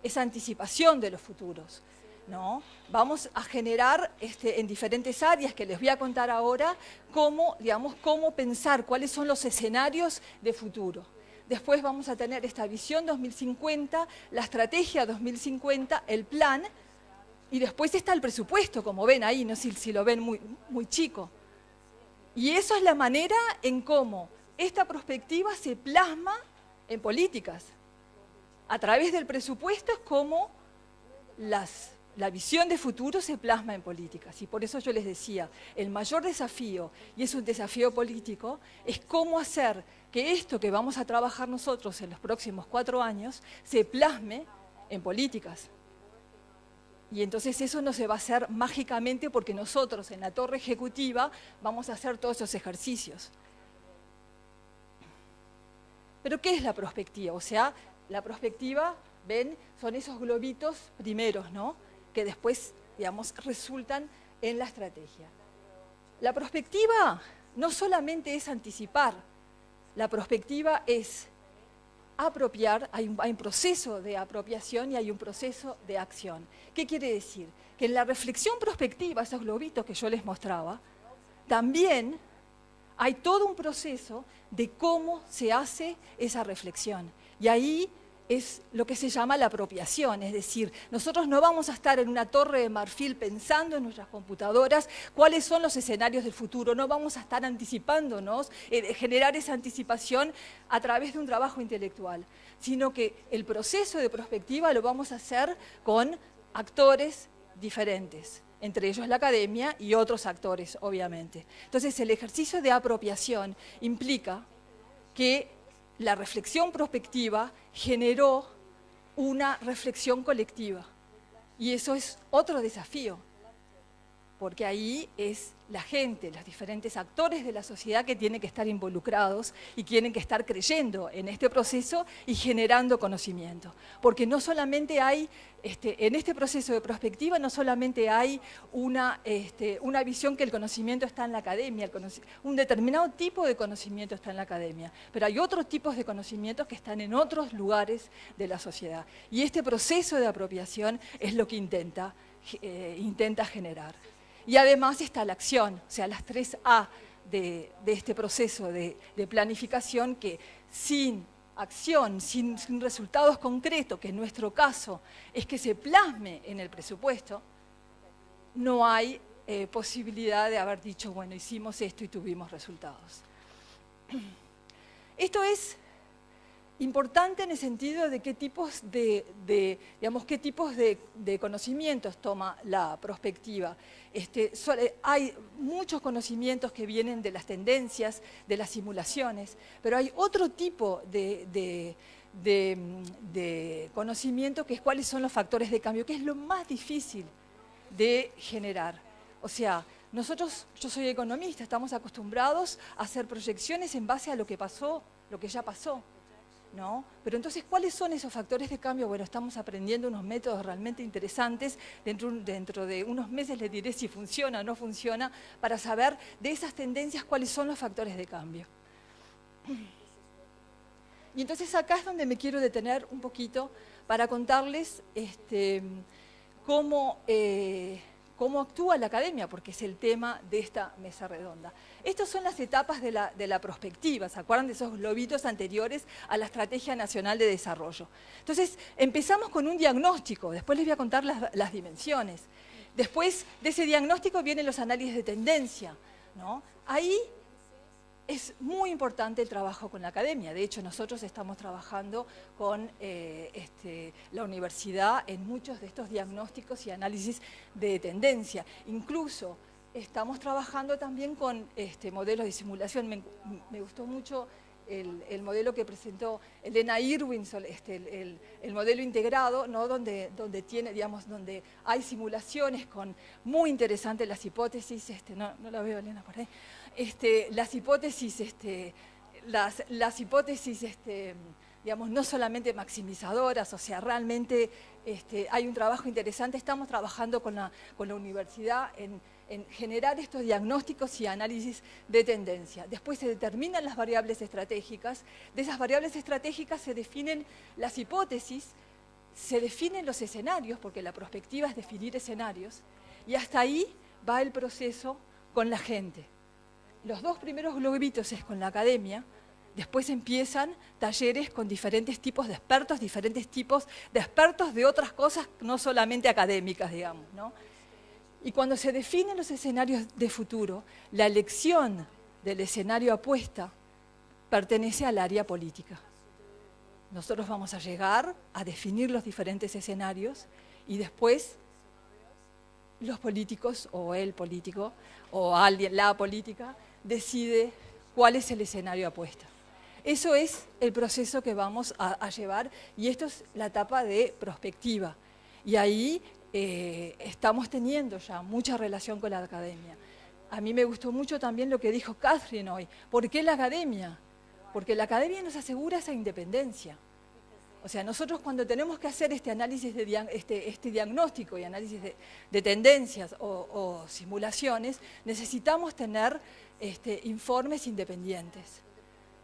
esa anticipación de los futuros, ¿no? Vamos a generar este, en diferentes áreas que les voy a contar ahora cómo, digamos, cómo pensar, cuáles son los escenarios de futuro. Después vamos a tener esta visión dos mil cincuenta, la estrategia dos mil cincuenta, el plan, y después está el presupuesto, como ven ahí, no sé si, si lo ven muy, muy chico. Y eso es la manera en cómo esta perspectiva se plasma en políticas. A través del presupuesto es como las, la visión de futuro se plasma en políticas. Y por eso yo les decía, el mayor desafío, y es un desafío político, es cómo hacer que esto que vamos a trabajar nosotros en los próximos cuatro años se plasme en políticas. Y entonces eso no se va a hacer mágicamente porque nosotros en la torre ejecutiva vamos a hacer todos esos ejercicios. Pero ¿qué es la prospectiva? O sea, la prospectiva ¿Ven? Son esos globitos primeros, ¿no? Que después, digamos, resultan en la estrategia. La prospectiva no solamente es anticipar, la prospectiva es apropiar, hay un, hay un proceso de apropiación y hay un proceso de acción. ¿Qué quiere decir? Que en la reflexión prospectiva, esos globitos que yo les mostraba, también hay todo un proceso de cómo se hace esa reflexión. Y ahí es lo que se llama la apropiación, es decir, nosotros no vamos a estar en una torre de marfil pensando en nuestras computadoras cuáles son los escenarios del futuro, no vamos a estar anticipándonos, eh, generar esa anticipación a través de un trabajo intelectual, sino que el proceso de prospectiva lo vamos a hacer con actores diferentes, entre ellos la academia y otros actores, obviamente. Entonces, el ejercicio de apropiación implica que la reflexión prospectiva generó una reflexión colectiva y eso es otro desafío, porque ahí es la gente, los diferentes actores de la sociedad que tienen que estar involucrados y tienen que estar creyendo en este proceso y generando conocimiento. Porque no solamente hay, este, en este proceso de prospectiva, no solamente hay una, este, una visión que el conocimiento está en la academia, el un determinado tipo de conocimiento está en la academia, pero hay otros tipos de conocimientos que están en otros lugares de la sociedad. Y este proceso de apropiación es lo que intenta, eh, intenta generar. Y además está la acción, o sea, las tres A de, de este proceso de, de planificación, que sin acción, sin, sin resultados concretos, que en nuestro caso es que se plasme en el presupuesto, no hay eh, posibilidad de haber dicho, bueno, hicimos esto y tuvimos resultados. Esto es importante en el sentido de qué tipos de, de, digamos, qué tipos de, de conocimientos toma la prospectiva. Este, so, hay muchos conocimientos que vienen de las tendencias, de las simulaciones, pero hay otro tipo de, de, de, de conocimiento, que es cuáles son los factores de cambio, que es lo más difícil de generar. O sea, nosotros, yo soy economista, estamos acostumbrados a hacer proyecciones en base a lo que pasó, lo que ya pasó, ¿no? Pero entonces, ¿cuáles son esos factores de cambio? Bueno, estamos aprendiendo unos métodos realmente interesantes, dentro, dentro de unos meses les diré si funciona o no funciona, para saber de esas tendencias cuáles son los factores de cambio. Y entonces acá es donde me quiero detener un poquito para contarles este, cómo, eh, cómo actúa la academia, porque es el tema de esta mesa redonda. Estas son las etapas de la, de la prospectiva, ¿se acuerdan de esos globitos anteriores a la Estrategia Nacional de Desarrollo? Entonces, empezamos con un diagnóstico, después les voy a contar las, las dimensiones. Después de ese diagnóstico vienen los análisis de tendencia, ¿no? Ahí es muy importante el trabajo con la academia. De hecho, nosotros estamos trabajando con eh, este, la universidad en muchos de estos diagnósticos y análisis de tendencia. Incluso estamos trabajando también con este, modelos de simulación. Me, me gustó mucho el, el modelo que presentó Elena Irwin, este, el, el, el modelo integrado, ¿no? donde, donde, tiene, digamos, donde hay simulaciones con muy interesantes las hipótesis. Este, no, no la veo, Elena, por ahí. Este, las hipótesis, este, las, las hipótesis este, digamos, no solamente maximizadoras, o sea, realmente este, hay un trabajo interesante. Estamos trabajando con la, con la universidad en, en generar estos diagnósticos y análisis de tendencia. Después se determinan las variables estratégicas, de esas variables estratégicas se definen las hipótesis, se definen los escenarios, porque la prospectiva es definir escenarios, y hasta ahí va el proceso con la gente. Los dos primeros globitos es con la academia, después empiezan talleres con diferentes tipos de expertos, diferentes tipos de expertos de otras cosas, no solamente académicas, digamos, ¿no? Y cuando se definen los escenarios de futuro, la elección del escenario apuesta pertenece al área política. Nosotros vamos a llegar a definir los diferentes escenarios y después los políticos, o el político, o alguien, la política, decide cuál es el escenario apuesta. Eso es el proceso que vamos a, a llevar, y esto es la etapa de prospectiva. Y ahí eh, estamos teniendo ya mucha relación con la academia. A mí me gustó mucho también lo que dijo Catherine hoy. ¿Por qué la academia? Porque la academia nos asegura esa independencia. O sea, nosotros cuando tenemos que hacer este análisis, de dia este, este diagnóstico y análisis de, de tendencias o, o simulaciones, necesitamos tener este, informes independientes,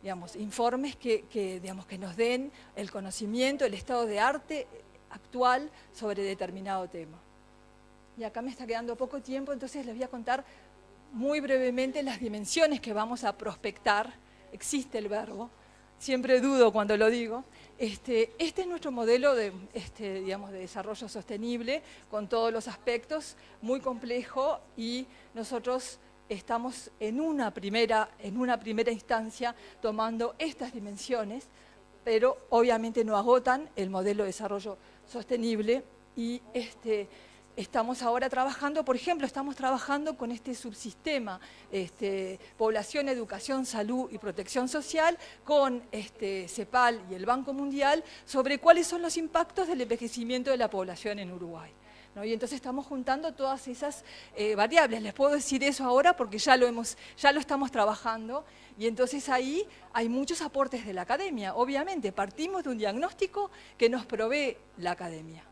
digamos, informes que, que, digamos, que nos den el conocimiento, el estado de arte actual sobre determinado tema. Y acá me está quedando poco tiempo, entonces les voy a contar muy brevemente las dimensiones que vamos a prospectar. Existe el verbo, siempre dudo cuando lo digo. Este, este es nuestro modelo de, este, digamos, de desarrollo sostenible, con todos los aspectos, muy complejo, y nosotros estamos en una primera, en una primera instancia tomando estas dimensiones, pero obviamente no agotan el modelo de desarrollo sostenible, y este, estamos ahora trabajando, por ejemplo, estamos trabajando con este subsistema, este, población, educación, salud y protección social, con este, CEPAL y el Banco Mundial, sobre cuáles son los impactos del envejecimiento de la población en Uruguay, ¿no? Y entonces estamos juntando todas esas eh, variables. Les puedo decir eso ahora porque ya lo, hemos, ya lo estamos trabajando, y entonces ahí hay muchos aportes de la academia. Obviamente, partimos de un diagnóstico que nos provee la academia,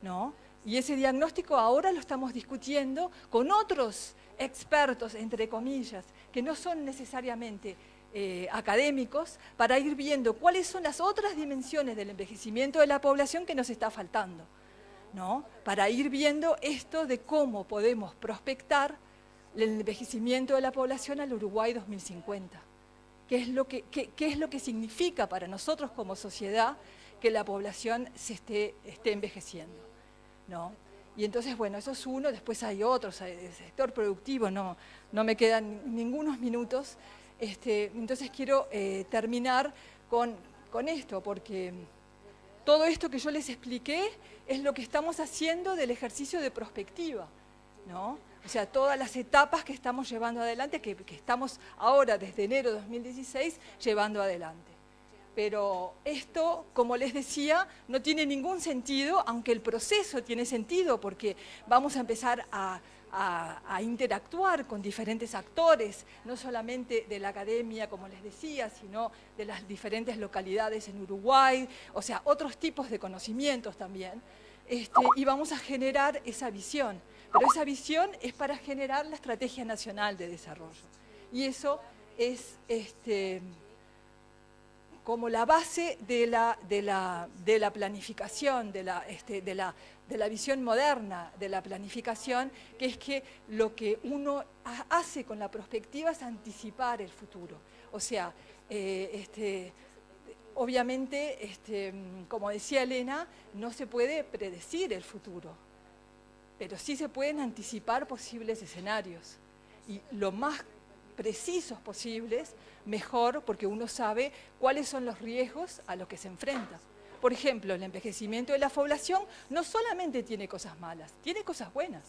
¿no? Y ese diagnóstico ahora lo estamos discutiendo con otros expertos, entre comillas, que no son necesariamente eh, académicos, para ir viendo cuáles son las otras dimensiones del envejecimiento de la población que nos está faltando, ¿no? Para ir viendo esto de cómo podemos prospectar el envejecimiento de la población al Uruguay dos mil cincuenta. ¿Qué es lo que, qué, qué es lo que significa para nosotros como sociedad que la población se esté, esté envejeciendo, ¿no? Y entonces, bueno, eso es uno, después hay otros, hay el sector productivo, no, no me quedan ningunos minutos. Este, entonces quiero eh, terminar con, con esto, porque todo esto que yo les expliqué es lo que estamos haciendo del ejercicio de prospectiva, ¿no? O sea, todas las etapas que estamos llevando adelante, que, que estamos ahora desde enero de dos mil dieciséis llevando adelante. Pero esto, como les decía, no tiene ningún sentido, aunque el proceso tiene sentido, porque vamos a empezar a, a, a interactuar con diferentes actores, no solamente de la academia, como les decía, sino de las diferentes localidades en Uruguay, o sea, otros tipos de conocimientos también, este, y vamos a generar esa visión. Pero esa visión es para generar la Estrategia Nacional de Desarrollo. Y eso es... Este, como la base de la, de la, de la planificación, de la, este, de, la, de la visión moderna de la planificación, que es que lo que uno hace con la prospectiva es anticipar el futuro. O sea, eh, este, obviamente, este, como decía Elena, no se puede predecir el futuro, pero sí se pueden anticipar posibles escenarios, y lo más precisos posibles, mejor, porque uno sabe cuáles son los riesgos a los que se enfrenta. Por ejemplo, el envejecimiento de la población no solamente tiene cosas malas, tiene cosas buenas.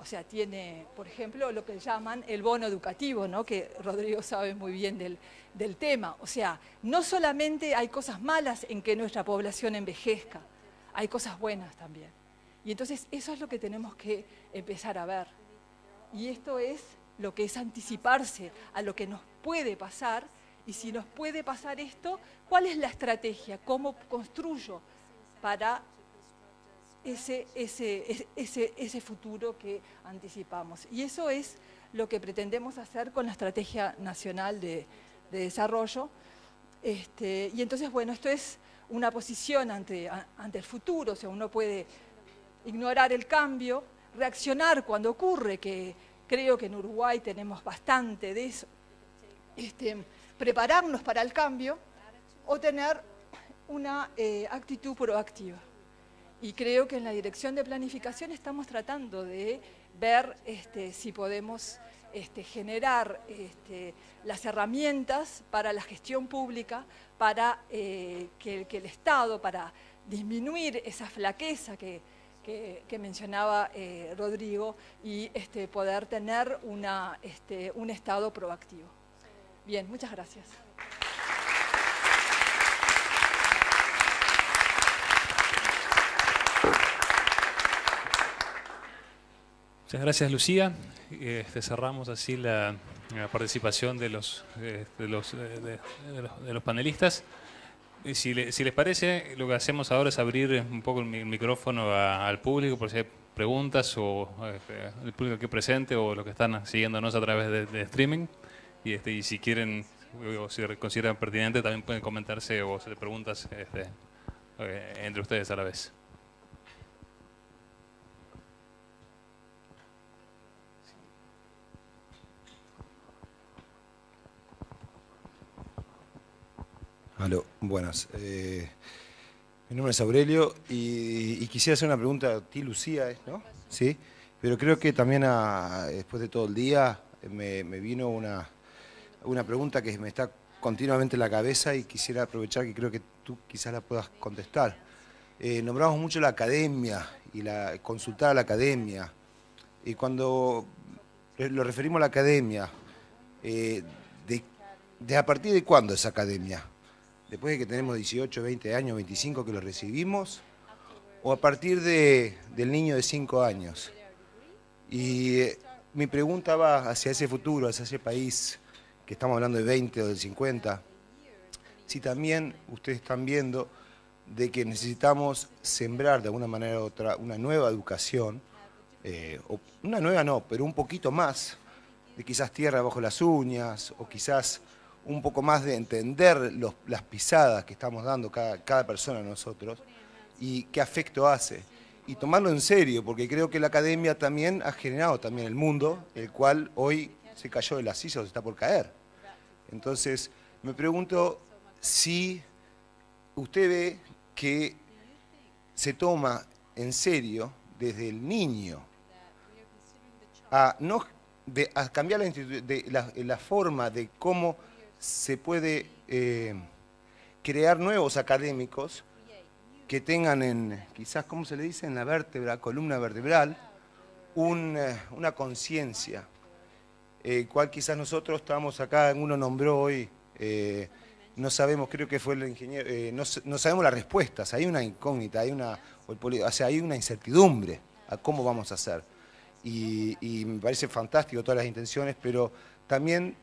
O sea, tiene, por ejemplo, lo que llaman el bono educativo, ¿no? Que Rodrigo sabe muy bien del, del tema. O sea, no solamente hay cosas malas en que nuestra población envejezca, hay cosas buenas también. Y entonces eso es lo que tenemos que empezar a ver. Y esto es lo que es anticiparse a lo que nos puede pasar, y si nos puede pasar esto, ¿cuál es la estrategia? ¿Cómo construyo para ese, ese, ese, ese futuro que anticipamos? Y eso es lo que pretendemos hacer con la Estrategia Nacional de, de Desarrollo. Este, y entonces, bueno, esto es una posición ante, ante el futuro, o sea, uno puede ignorar el cambio, reaccionar cuando ocurre, que creo que en Uruguay tenemos bastante de eso, este, prepararnos para el cambio, o tener una eh, actitud proactiva. Y creo que en la dirección de planificación estamos tratando de ver este, si podemos este, generar este, las herramientas para la gestión pública, para eh, que, que el Estado, para disminuir esa flaqueza que Que, que mencionaba eh, Rodrigo, y este, poder tener una, este, un Estado proactivo. Bien, muchas gracias. Muchas gracias, Lucía. Este, cerramos así la, la participación de los, de, de los, de, de, de los, de los panelistas. Si, le, si les parece, lo que hacemos ahora es abrir un poco el micrófono a, al público, por si hay preguntas o eh, el público aquí presente o los que están siguiéndonos a través de, de streaming. Y, este, y si quieren o si consideran pertinente, también pueden comentarse o hacer preguntas este, eh, entre ustedes a la vez. Aló, buenas. Eh, mi nombre es Aurelio y, y quisiera hacer una pregunta a ti, Lucía, ¿no? Sí. Pero creo que también a, después de todo el día me, me vino una, una pregunta que me está continuamente en la cabeza y quisiera aprovechar que creo que tú quizás la puedas contestar. Eh, nombramos mucho la academia y la, consultar a la academia. Y cuando lo referimos a la academia, eh, de, ¿de a partir de cuándo esa academia? Después de que tenemos dieciocho, veinte años, veinticinco que los recibimos, o a partir de, del niño de cinco años. Y eh, mi pregunta va hacia ese futuro, hacia ese país, que estamos hablando de veinte o del cincuenta, si también ustedes están viendo de que necesitamos sembrar de alguna manera u otra una nueva educación, eh, o una nueva no, pero un poquito más, de quizás tierra bajo las uñas, o quizás un poco más de entender los, las pisadas que estamos dando cada, cada persona a nosotros y qué afecto hace. Y tomarlo en serio, porque creo que la academia también ha generado también el mundo, el cual hoy se cayó de las sillas o se está por caer. Entonces, me pregunto si usted ve que se toma en serio desde el niño a, no, de, a cambiar la, de, la, la forma de cómo se puede eh, crear nuevos académicos que tengan en, quizás, ¿cómo se le dice?, en la vértebra, columna vertebral, un, una conciencia, eh, cual quizás nosotros estábamos acá, uno nombró hoy, eh, no sabemos, creo que fue el ingeniero, eh, no, no sabemos las respuestas, hay una incógnita, hay una, o el, o sea, hay una incertidumbre a cómo vamos a hacer. Y, y me parece fantástico todas las intenciones, pero también...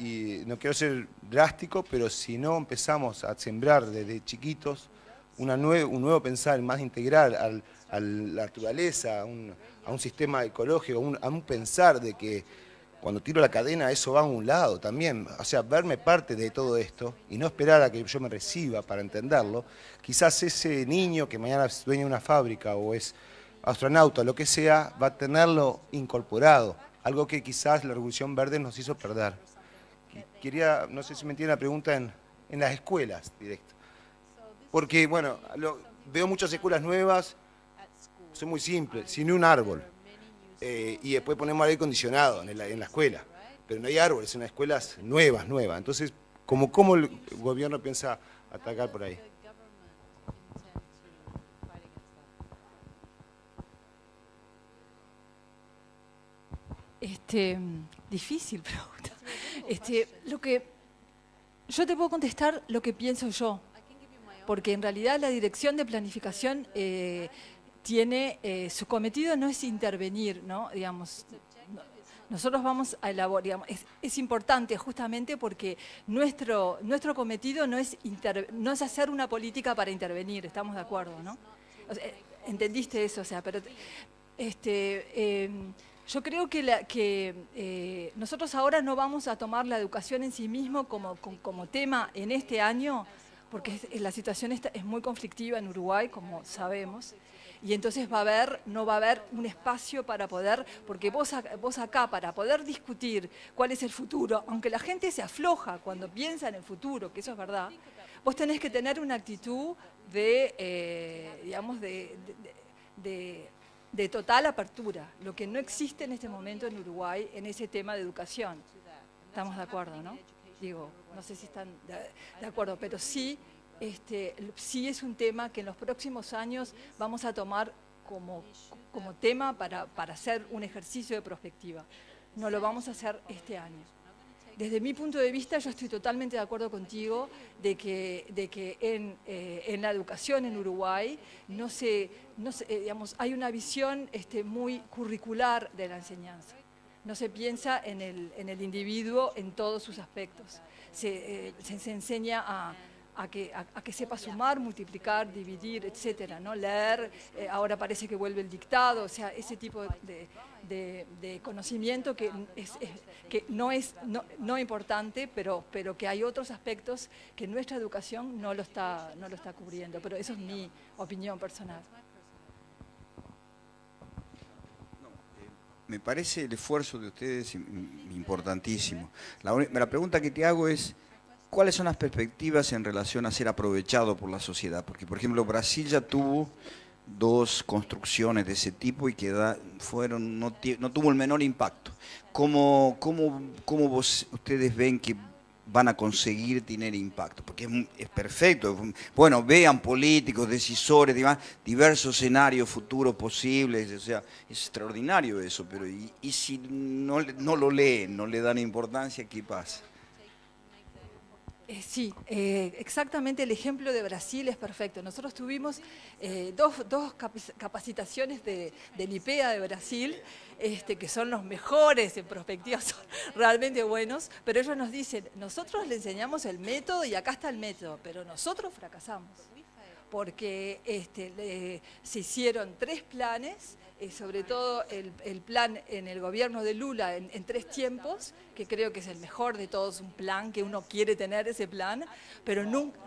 Y no quiero ser drástico, pero si no empezamos a sembrar desde chiquitos una nue un nuevo pensar más integral al, a la naturaleza, un, a un sistema ecológico, un, a un pensar de que cuando tiro la cadena eso va a un lado también. O sea, verme parte de todo esto y no esperar a que yo me reciba para entenderlo. Quizás ese niño que mañana es dueño de una fábrica o es astronauta, lo que sea, va a tenerlo incorporado. Algo que quizás la Revolución Verde nos hizo perder. Quería, no sé si me entienden la pregunta, en, en las escuelas, directo. Porque, bueno, lo, veo muchas escuelas nuevas, son muy simples, sin un árbol. Eh, y después ponemos aire acondicionado en la, en la escuela. Pero no hay árboles, son escuelas nuevas, nuevas. Entonces, ¿cómo, cómo el gobierno piensa atacar por ahí? Este, difícil pregunta. Este, lo que yo te puedo contestar lo que pienso yo, porque en realidad la dirección de planificación eh, tiene eh, su cometido no es intervenir, ¿no? Digamos, nosotros vamos a elaborar, digamos, es, es importante justamente porque nuestro nuestro cometido no es inter, no es hacer una política para intervenir, estamos de acuerdo, ¿no? O sea, entendiste eso, o sea, pero este eh, yo creo que, la, que eh, nosotros ahora no vamos a tomar la educación en sí mismo como, como, como tema en este año, porque es, la situación está, es muy conflictiva en Uruguay, como sabemos, y entonces va a haber, no va a haber un espacio para poder, porque vos, vos acá, para poder discutir cuál es el futuro, aunque la gente se afloja cuando piensa en el futuro, que eso es verdad, vos tenés que tener una actitud de, eh, digamos, de... de, de de total apertura, lo que no existe en este momento en Uruguay en ese tema de educación. Estamos de acuerdo, ¿no? Digo, no sé si están de acuerdo, pero sí, este, sí es un tema que en los próximos años vamos a tomar como, como tema para, para hacer un ejercicio de prospectiva. No lo vamos a hacer este año. Desde mi punto de vista, yo estoy totalmente de acuerdo contigo de que, de que en, eh, en la educación en Uruguay no se, no se, eh, digamos, hay una visión este, muy curricular de la enseñanza. No se piensa en el, en el individuo en todos sus aspectos. Se, eh, se, se enseña a, a que, a, a que sepa sumar, multiplicar, dividir, etcétera, ¿no? Leer, eh, ahora parece que vuelve el dictado, o sea, ese tipo de, de, de conocimiento que, es, es, que no es no, no importante, pero, pero que hay otros aspectos que nuestra educación no lo está, no lo está cubriendo, pero eso es mi opinión personal. Me parece el esfuerzo de ustedes importantísimo. La, la pregunta que te hago es, ¿cuáles son las perspectivas en relación a ser aprovechado por la sociedad? Porque, por ejemplo, Brasil ya tuvo dos construcciones de ese tipo y que da, fueron, no, no tuvo el menor impacto. ¿Cómo, cómo, cómo vos, ustedes ven que van a conseguir tener impacto? Porque es, es perfecto. Bueno, vean políticos, decisores, demás, diversos escenarios futuros posibles, o sea, es extraordinario eso, pero y, y si no, no lo leen, no le dan importancia, ¿qué pasa? Eh, sí, eh, exactamente el ejemplo de Brasil es perfecto. Nosotros tuvimos eh, dos, dos capacitaciones de, del I P E A de Brasil, este, que son los mejores en prospectiva, son realmente buenos, pero ellos nos dicen, nosotros le enseñamos el método y acá está el método, pero nosotros fracasamos, porque este, le, se hicieron tres planes, eh, sobre todo el, el plan en el gobierno de Lula en, en tres tiempos, que creo que es el mejor de todos, un plan que uno quiere tener ese plan, pero nunca...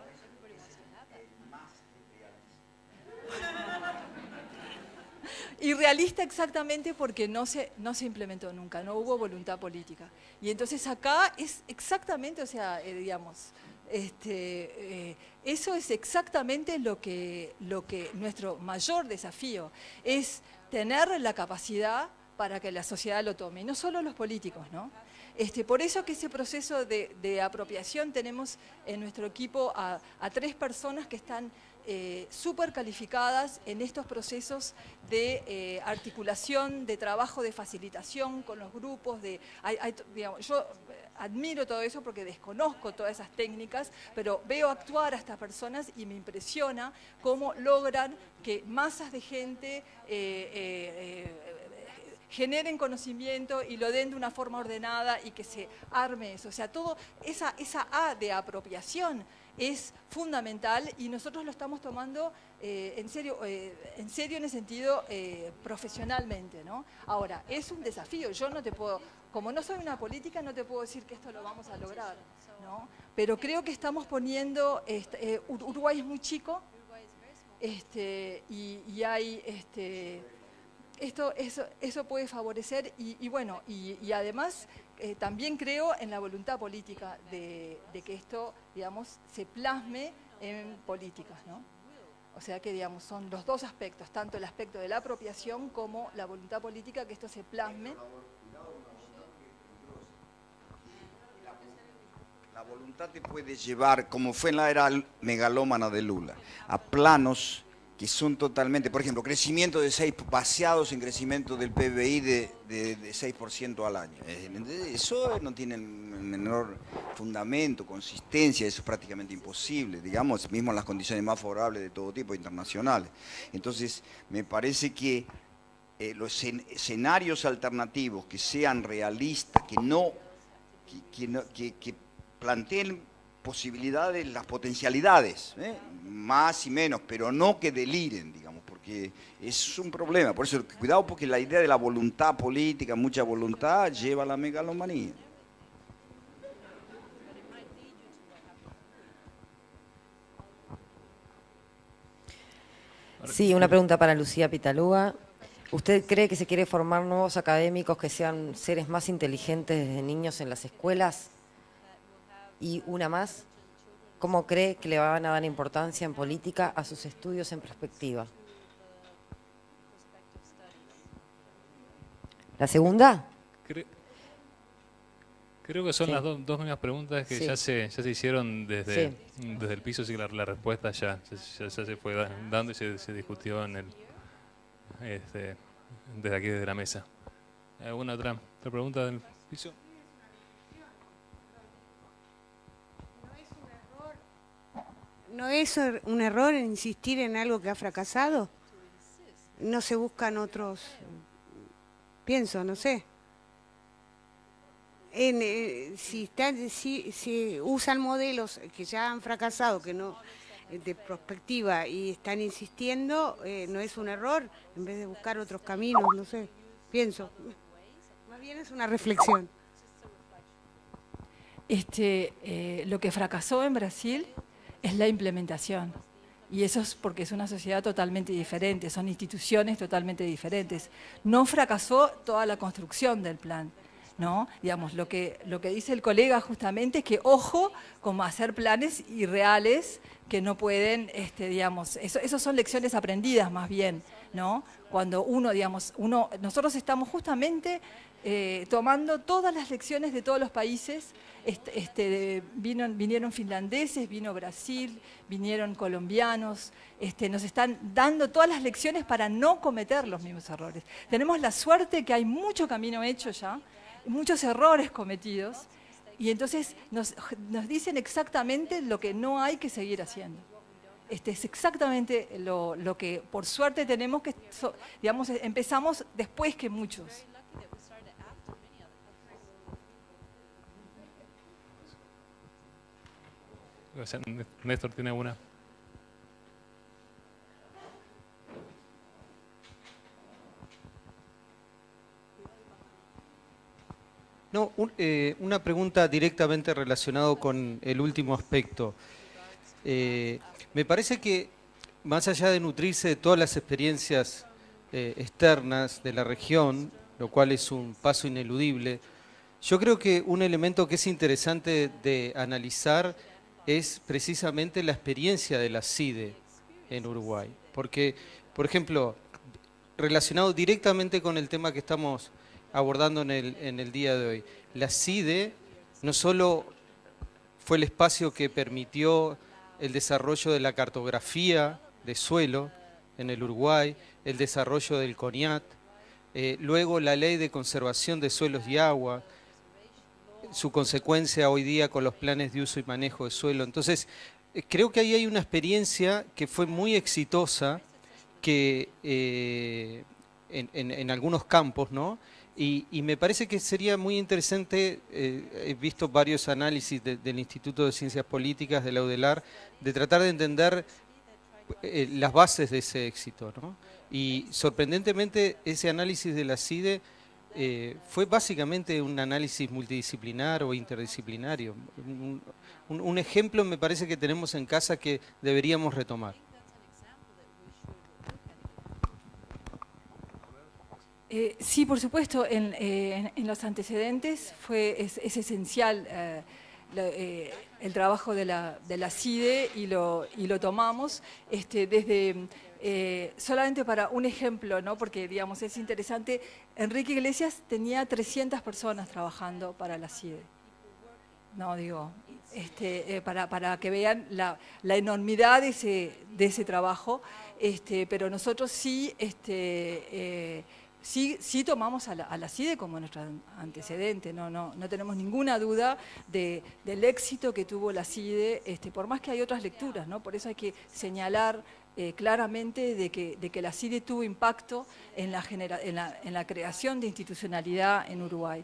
Irrealista exactamente porque no se, no se implementó nunca, no hubo voluntad política. Y entonces acá es exactamente, o sea, eh, digamos... Este, eh, eso es exactamente lo que, lo que nuestro mayor desafío es, tener la capacidad para que la sociedad lo tome, y no solo los políticos, ¿no? Este, por eso que ese proceso de, de apropiación tenemos en nuestro equipo a, a tres personas que están eh, súper calificadas en estos procesos de eh, articulación, de trabajo, de facilitación con los grupos, de, hay, hay, digamos, yo admiro todo eso porque desconozco todas esas técnicas, pero veo actuar a estas personas y me impresiona cómo logran que masas de gente eh, eh, eh, generen conocimiento y lo den de una forma ordenada y que se arme eso. O sea, todo esa, esa A de apropiación es fundamental y nosotros lo estamos tomando eh, en serio, eh, en serio en el sentido eh, profesionalmente, ¿no? Ahora, es un desafío, yo no te puedo, como no soy una política, no te puedo decir que esto lo vamos a lograr, ¿no? Pero creo que estamos poniendo, este, eh, Uruguay es muy chico este, y, y hay... Este, Esto, eso, eso puede favorecer y, y bueno, y, y además eh, también creo en la voluntad política de, de que esto, digamos, se plasme en políticas, ¿no? O sea que, digamos, son los dos aspectos, tanto el aspecto de la apropiación como la voluntad política, que esto se plasme. La voluntad te puede llevar, como fue en la era megalómana de Lula, a planos que son totalmente, por ejemplo, crecimiento de seis, paseados en crecimiento del P B I de, de, de seis por ciento al año. Eso no tiene el menor fundamento, consistencia, eso es prácticamente imposible, digamos, mismo en las condiciones más favorables de todo tipo, internacionales. Entonces, me parece que eh, los escenarios alternativos que sean realistas, que no, que, que, no, que, que planteen posibilidades, las potencialidades, ¿eh? Más y menos, pero no que deliren, digamos, porque es un problema. Por eso, cuidado, porque la idea de la voluntad política, mucha voluntad, lleva a la megalomanía. Sí, una pregunta para Lucía Pitalúa. ¿Usted cree que se quiere formar nuevos académicos que sean seres más inteligentes desde niños en las escuelas? Y una más, ¿cómo cree que le van a dar importancia en política a sus estudios en perspectiva? ¿La segunda? Creo, creo que son sí. las do, dos mismas preguntas que sí. ya, se, ya se hicieron desde, sí. desde el piso, así que la, la respuesta ya, ya, ya se fue dando y se, se discutió en el, este, desde aquí, desde la mesa. ¿Alguna otra, otra pregunta del piso? ¿No es un error insistir en algo que ha fracasado? ¿No se buscan otros? Pienso, no sé. en, eh, si, están, si, si usan modelos que ya han fracasado, que no de prospectiva y están insistiendo, eh, no es un error, en vez de buscar otros caminos, no sé, pienso. Más bien es una reflexión. Este, eh, lo que fracasó en Brasil es la implementación. Y eso es porque es una sociedad totalmente diferente, son instituciones totalmente diferentes. No fracasó toda la construcción del plan, ¿no? Digamos, lo que, lo que dice el colega justamente es que, ojo, como hacer planes irreales que no pueden, este, digamos, eso, eso son lecciones aprendidas más bien, ¿no? Cuando uno, digamos, uno, nosotros estamos justamente eh, tomando todas las lecciones de todos los países. Este, este, vino, vinieron finlandeses, vino Brasil, vinieron colombianos, este, nos están dando todas las lecciones para no cometer los mismos errores. Tenemos la suerte que hay mucho camino hecho ya, muchos errores cometidos, y entonces nos, nos dicen exactamente lo que no hay que seguir haciendo. Este es exactamente lo, lo que por suerte tenemos que, digamos, empezamos después que muchos. Gracias. Néstor tiene una. No, un, eh, una pregunta directamente relacionada con el último aspecto. Eh, me parece que más allá de nutrirse de todas las experiencias eh, externas de la región, lo cual es un paso ineludible, yo creo que un elemento que es interesante de analizar es precisamente la experiencia de la C I D E en Uruguay. Porque, por ejemplo, relacionado directamente con el tema que estamos abordando en el, en el día de hoy, la C I D E no solo fue el espacio que permitió el desarrollo de la cartografía de suelo en el Uruguay, el desarrollo del CONIAT, eh, luego la ley de conservación de suelos y agua, su consecuencia hoy día con los planes de uso y manejo de suelo. Entonces, creo que ahí hay una experiencia que fue muy exitosa, que eh, en, en, en algunos campos, ¿no? Y, y me parece que sería muy interesante, eh, he visto varios análisis de, del Instituto de Ciencias Políticas, de la UDELAR, de tratar de entender eh, las bases de ese éxito, ¿no? Y sorprendentemente ese análisis de la C I D E Eh, fue básicamente un análisis multidisciplinar o interdisciplinario. Un, un, un ejemplo me parece que tenemos en casa que deberíamos retomar. Eh, sí, por supuesto, en, eh, en los antecedentes fue, es, es esencial eh, la, eh, el trabajo de la, de la C I D E y lo, y lo tomamos este, desde... Eh, solamente para un ejemplo, ¿no? Porque digamos, es interesante, Enrique Iglesias tenía trescientas personas trabajando para la C I D E. No, digo, este, eh, para, para que vean la, la enormidad de ese, de ese trabajo, este, pero nosotros sí, este, eh, sí, sí tomamos a la, a la C I D E como nuestro antecedente, no, no, no tenemos ninguna duda de, del éxito que tuvo la C I D E, este, por más que hay otras lecturas, ¿no? Por eso hay que señalar Eh, claramente de que, de que la C I D E tuvo impacto en la, genera, en la, en la creación de institucionalidad en Uruguay.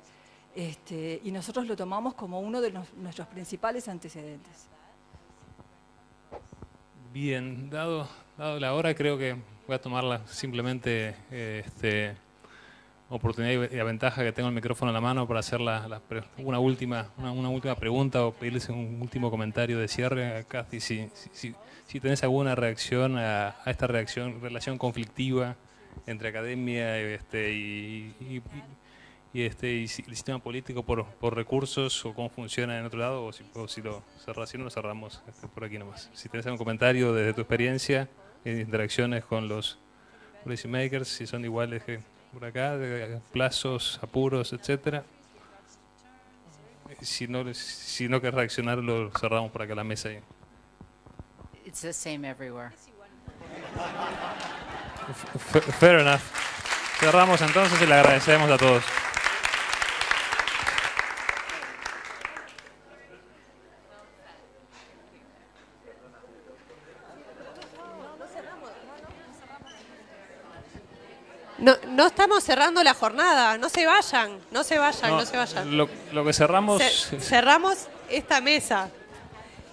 Este, y nosotros lo tomamos como uno de los, nuestros principales antecedentes. Bien, dado, dado la hora, creo que voy a tomar la, simplemente eh, este, oportunidad y la ventaja que tengo el micrófono en la mano para hacer la, la, una, última, una, una última pregunta o pedirles un último comentario de cierre. Cathy, si, si, si tenés alguna reacción a, a esta reacción, relación conflictiva entre academia este, y, y, y, este, y el sistema político por, por recursos o cómo funciona en otro lado, o si, o si lo cerrás, si no lo cerramos este, por aquí nomás. Si tenés algún comentario desde tu experiencia, interacciones con los policymakers, si son iguales que por acá, de plazos, apuros, etcétera. Si no, si no que reaccionar, lo cerramos por acá la mesa. Ahí. It's the same everywhere. Fair enough. Cerramos entonces y le agradecemos a todos. No, no cerramos. No, no, no cerramos. No, no estamos cerrando la jornada, no se vayan, no se vayan, no, no se vayan. Lo, lo que cerramos... Cer- cerramos esta mesa.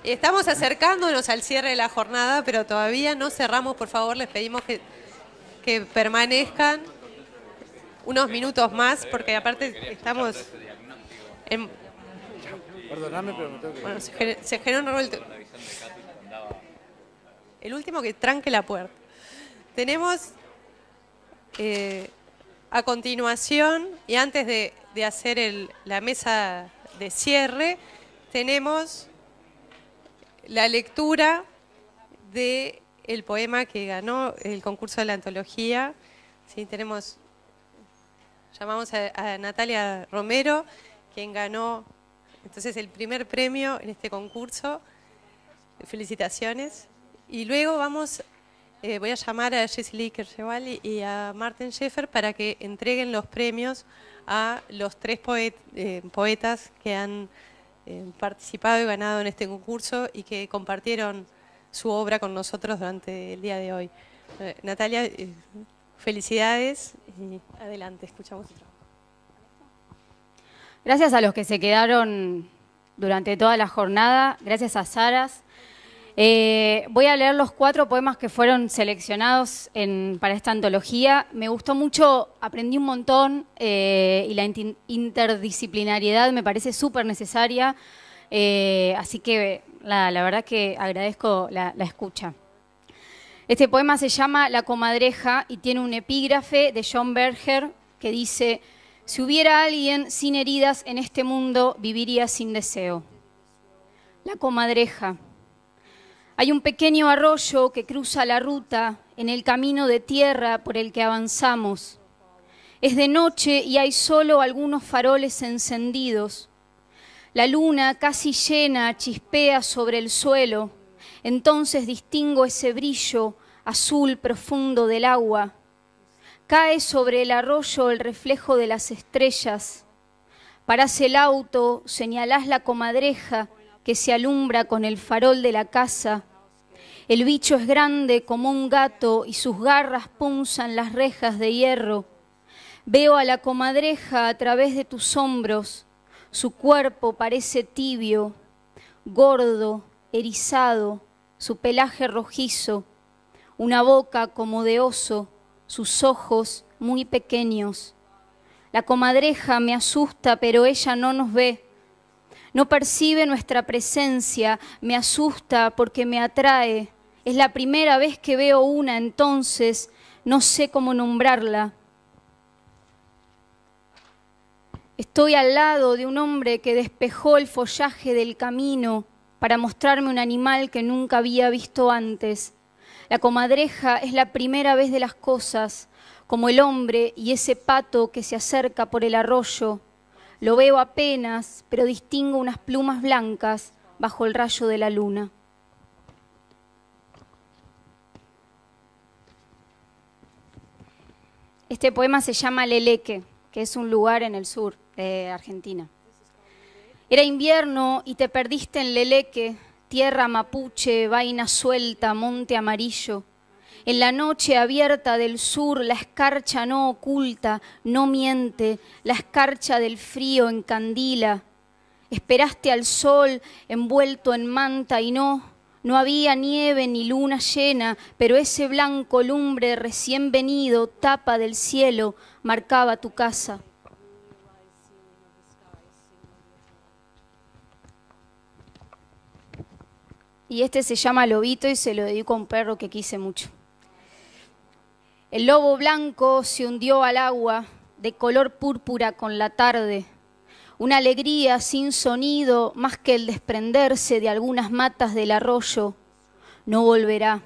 Estamos acercándonos al cierre de la jornada, pero todavía no cerramos, por favor, les pedimos que, que permanezcan unos minutos más, porque aparte estamos... En... Perdóname, pero me tengo que... Bueno, se generó, se generó un revuelto. El último que tranque la puerta. Tenemos... Eh, a continuación, y antes de, de hacer el, la mesa de cierre, tenemos la lectura del del poema que ganó el concurso de la antología. Sí, tenemos, llamamos a, a Natalia Romero, quien ganó entonces el primer premio en este concurso. Felicitaciones. Y luego vamos... Eh, voy a llamar a Jessely Kercheval y a Marten Scheffer para que entreguen los premios a los tres poet, eh, poetas que han eh, participado y ganado en este concurso y que compartieron su obra con nosotros durante el día de hoy. Eh, Natalia, eh, felicidades y adelante, escuchamos otro. Gracias a los que se quedaron durante toda la jornada, gracias a SARAS. Eh, voy a leer los cuatro poemas que fueron seleccionados en, para esta antología. Me gustó mucho, aprendí un montón eh, y la interdisciplinariedad me parece súper necesaria. Eh, así que la, la verdad que agradezco la, la escucha. Este poema se llama La comadreja y tiene un epígrafe de John Berger que dice: si hubiera alguien sin heridas en este mundo, viviría sin deseo. La comadreja. Hay un pequeño arroyo que cruza la ruta en el camino de tierra por el que avanzamos. Es de noche y hay solo algunos faroles encendidos. La luna casi llena chispea sobre el suelo. Entonces distingo ese brillo azul profundo del agua. Cae sobre el arroyo el reflejo de las estrellas. Parás el auto, señalás la comadreja que se alumbra con el farol de la casa. El bicho es grande como un gato y sus garras punzan las rejas de hierro. Veo a la comadreja a través de tus hombros. Su cuerpo parece tibio, gordo, erizado, su pelaje rojizo, una boca como de oso, sus ojos muy pequeños. La comadreja me asusta, pero ella no nos ve. No percibe nuestra presencia, me asusta porque me atrae. Es la primera vez que veo una, entonces no sé cómo nombrarla. Estoy al lado de un hombre que despejó el follaje del camino para mostrarme un animal que nunca había visto antes. La comadreja es la primera vez de las cosas, como el hombre y ese pato que se acerca por el arroyo. Lo veo apenas, pero distingo unas plumas blancas bajo el rayo de la luna. Este poema se llama Leleque, que es un lugar en el sur de Argentina. Era invierno y te perdiste en Leleque, tierra mapuche, vaina suelta, monte amarillo. En la noche abierta del sur, la escarcha no oculta, no miente, la escarcha del frío encandila. Esperaste al sol envuelto en manta y no, no había nieve ni luna llena, pero ese blanco lumbre recién venido, tapa del cielo, marcaba tu casa. Y este se llama Lobito y se lo dedico a un perro que quise mucho. El lobo blanco se hundió al agua, de color púrpura con la tarde. Una alegría sin sonido, más que el desprenderse de algunas matas del arroyo. No volverá.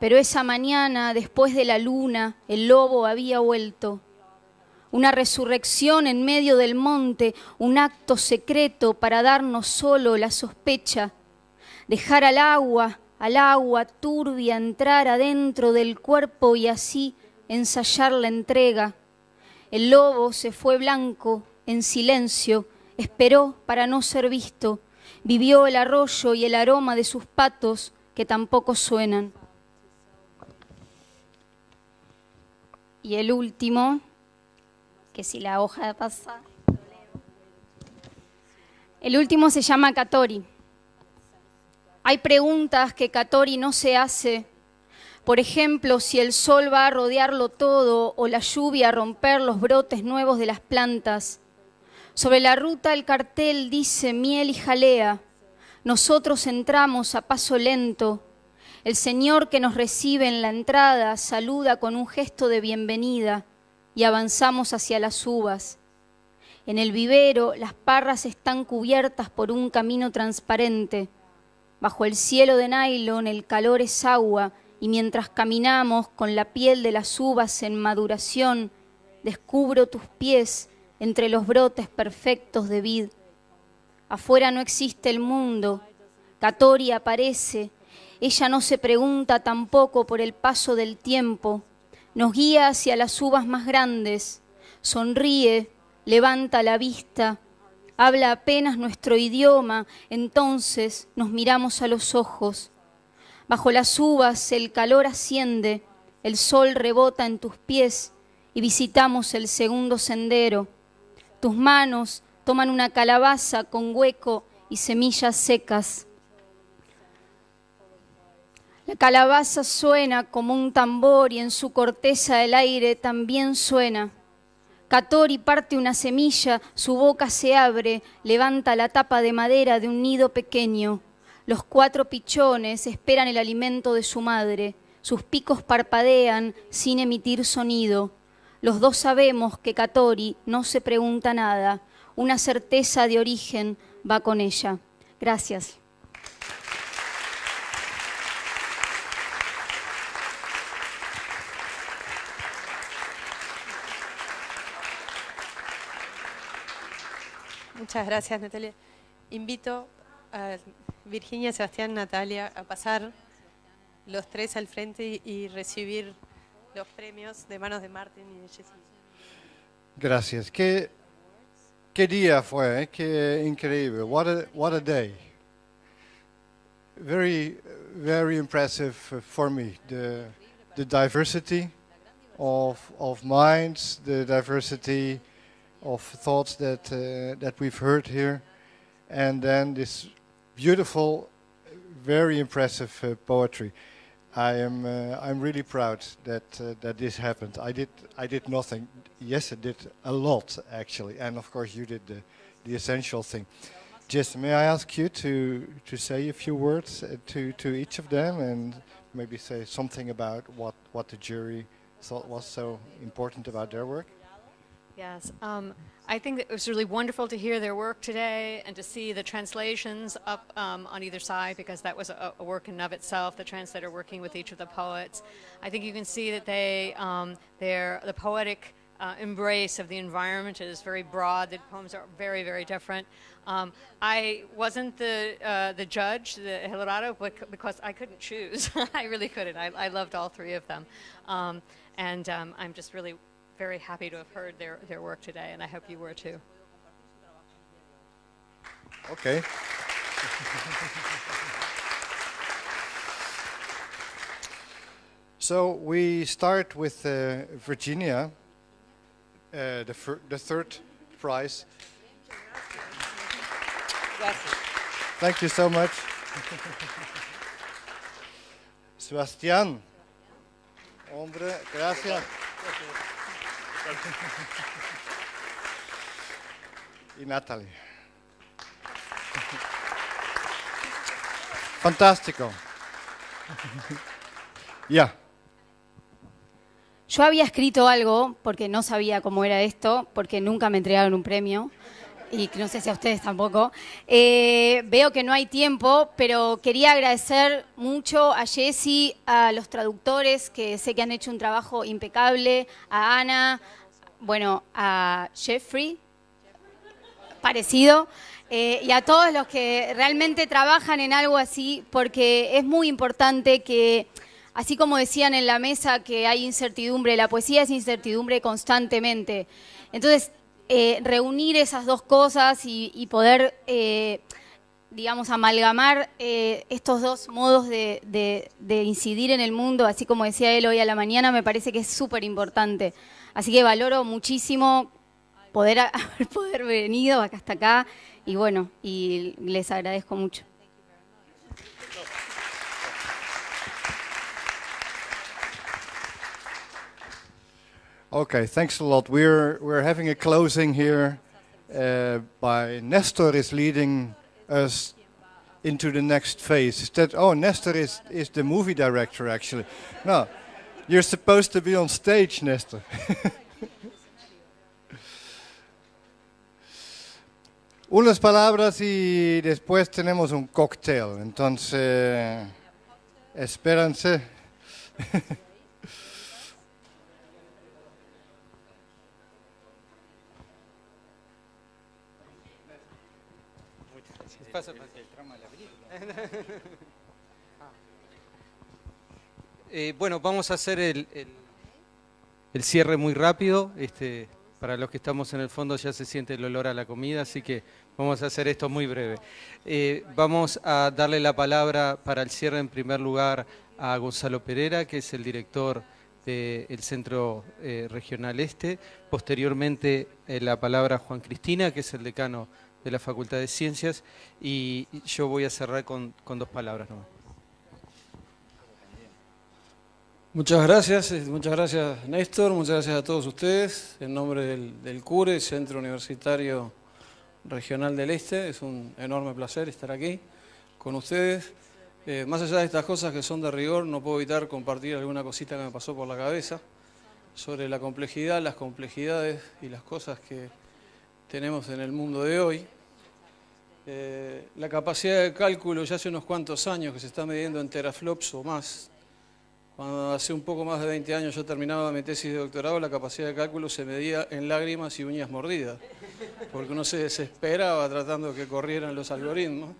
Pero esa mañana, después de la luna, el lobo había vuelto. Una resurrección en medio del monte, un acto secreto para darnos solo la sospecha. Dejar al agua... al agua turbia entrar adentro del cuerpo y así ensayar la entrega. El lobo se fue blanco, en silencio, esperó para no ser visto, vivió el arroyo y el aroma de sus patos que tampoco suenan. Y el último, que si la hoja pasa... El último se llama Katori. Hay preguntas que Katori no se hace. Por ejemplo, si el sol va a rodearlo todo o la lluvia a romper los brotes nuevos de las plantas. Sobre la ruta el cartel dice miel y jalea. Nosotros entramos a paso lento. El señor que nos recibe en la entrada saluda con un gesto de bienvenida y avanzamos hacia las uvas. En el vivero, las parras están cubiertas por un camino transparente. Bajo el cielo de nylon, el calor es agua, y mientras caminamos con la piel de las uvas en maduración, descubro tus pies entre los brotes perfectos de vid. Afuera no existe el mundo. Katori aparece. Ella no se pregunta tampoco por el paso del tiempo. Nos guía hacia las uvas más grandes. Sonríe. Levanta la vista, habla apenas nuestro idioma, entonces nos miramos a los ojos. Bajo las uvas el calor asciende, el sol rebota en tus pies y visitamos el segundo sendero. Tus manos toman una calabaza con hueco y semillas secas. La calabaza suena como un tambor y en su corteza el aire también suena. Katori parte una semilla, su boca se abre, levanta la tapa de madera de un nido pequeño. Los cuatro pichones esperan el alimento de su madre. Sus picos parpadean sin emitir sonido. Los dos sabemos que Katori no se pregunta nada. Una certeza de origen va con ella. Gracias. Muchas gracias, Natalia. Invito a Virginia, Sebastián, Natalia a pasar los tres al frente y recibir los premios de manos de Marten y de Jessica. Gracias. Qué, qué día fue, eh? Qué increíble. What a, what a day. Very, very impressive for me. The, the diversity of, of minds, the diversity of thoughts that uh, that we've heard here, and then this beautiful, very impressive uh, poetry. I am uh, I'm really proud that uh, that this happened. I did I did nothing. Yes, I did a lot actually, and of course you did the, the essential thing. Just may I ask you to to say a few words uh, to to each of them, and maybe say something about what what the jury thought was so important about their work. Yes, um, I think it was really wonderful to hear their work today and to see the translations up um, on either side, because that was a, a work in and of itself, the translator working with each of the poets. I think you can see that they, um, their, the poetic uh, embrace of the environment is very broad. The poems are very, very different. Um, I wasn't the, uh, the judge, the jurado, because I couldn't choose. I really couldn't. I, I loved all three of them. Um, and um, I'm just really very happy to have heard their, their work today, and I hope you were too. Okay. So we start with uh, Virginia, uh, the, fir the third prize. Thank you so much. Sebastián. Hombre, gracias. Y Natalie. Fantástico. Ya. Yeah. Yo había escrito algo porque no sabía cómo era esto, porque nunca me entregaron un premio y no sé si a ustedes tampoco. Eh, veo que no hay tiempo, pero quería agradecer mucho a Jessy, a los traductores que sé que han hecho un trabajo impecable, a Ana, bueno, a Jeffrey, parecido, eh, y a todos los que realmente trabajan en algo así, porque es muy importante que, así como decían en la mesa que hay incertidumbre, la poesía es incertidumbre constantemente. Entonces, eh, reunir esas dos cosas y, y poder eh, digamos, amalgamar eh, estos dos modos de, de, de incidir en el mundo, así como decía él hoy a la mañana, me parece que es súper importante. Así que valoro muchísimo poder haber poder venido acá hasta acá y bueno, y les agradezco mucho. Okay, thanks a lot. We're we're having a closing here uh, by Néstor is leading us into the next phase. Is that, oh, Néstor is is the movie director actually. No, you're supposed to be on stage, Néstor. Unas palabras y después tenemos un cóctel. Entonces, espérense. Eh, bueno, vamos a hacer el, el, el cierre muy rápido. Este, para los que estamos en el fondo ya se siente el olor a la comida, así que vamos a hacer esto muy breve. Eh, vamos a darle la palabra para el cierre en primer lugar a Gonzalo Perera, que es el director del Centro eh, Regional Este. Posteriormente eh, la palabra a Juan Cristina, que es el decano de la Facultad de Ciencias, y yo voy a cerrar con, con dos palabras nomás. Muchas gracias, muchas gracias Néstor, muchas gracias a todos ustedes. En nombre del, del CURE, Centro Universitario Regional del Este, es un enorme placer estar aquí con ustedes. Eh, más allá de estas cosas que son de rigor, no puedo evitar compartir alguna cosita que me pasó por la cabeza sobre la complejidad, las complejidades y las cosas que tenemos en el mundo de hoy. Eh, la capacidad de cálculo ya hace unos cuantos años que se está midiendo en teraflops o más. Cuando hace un poco más de veinte años yo terminaba mi tesis de doctorado, la capacidad de cálculo se medía en lágrimas y uñas mordidas, porque uno se desesperaba tratando de que corrieran los algoritmos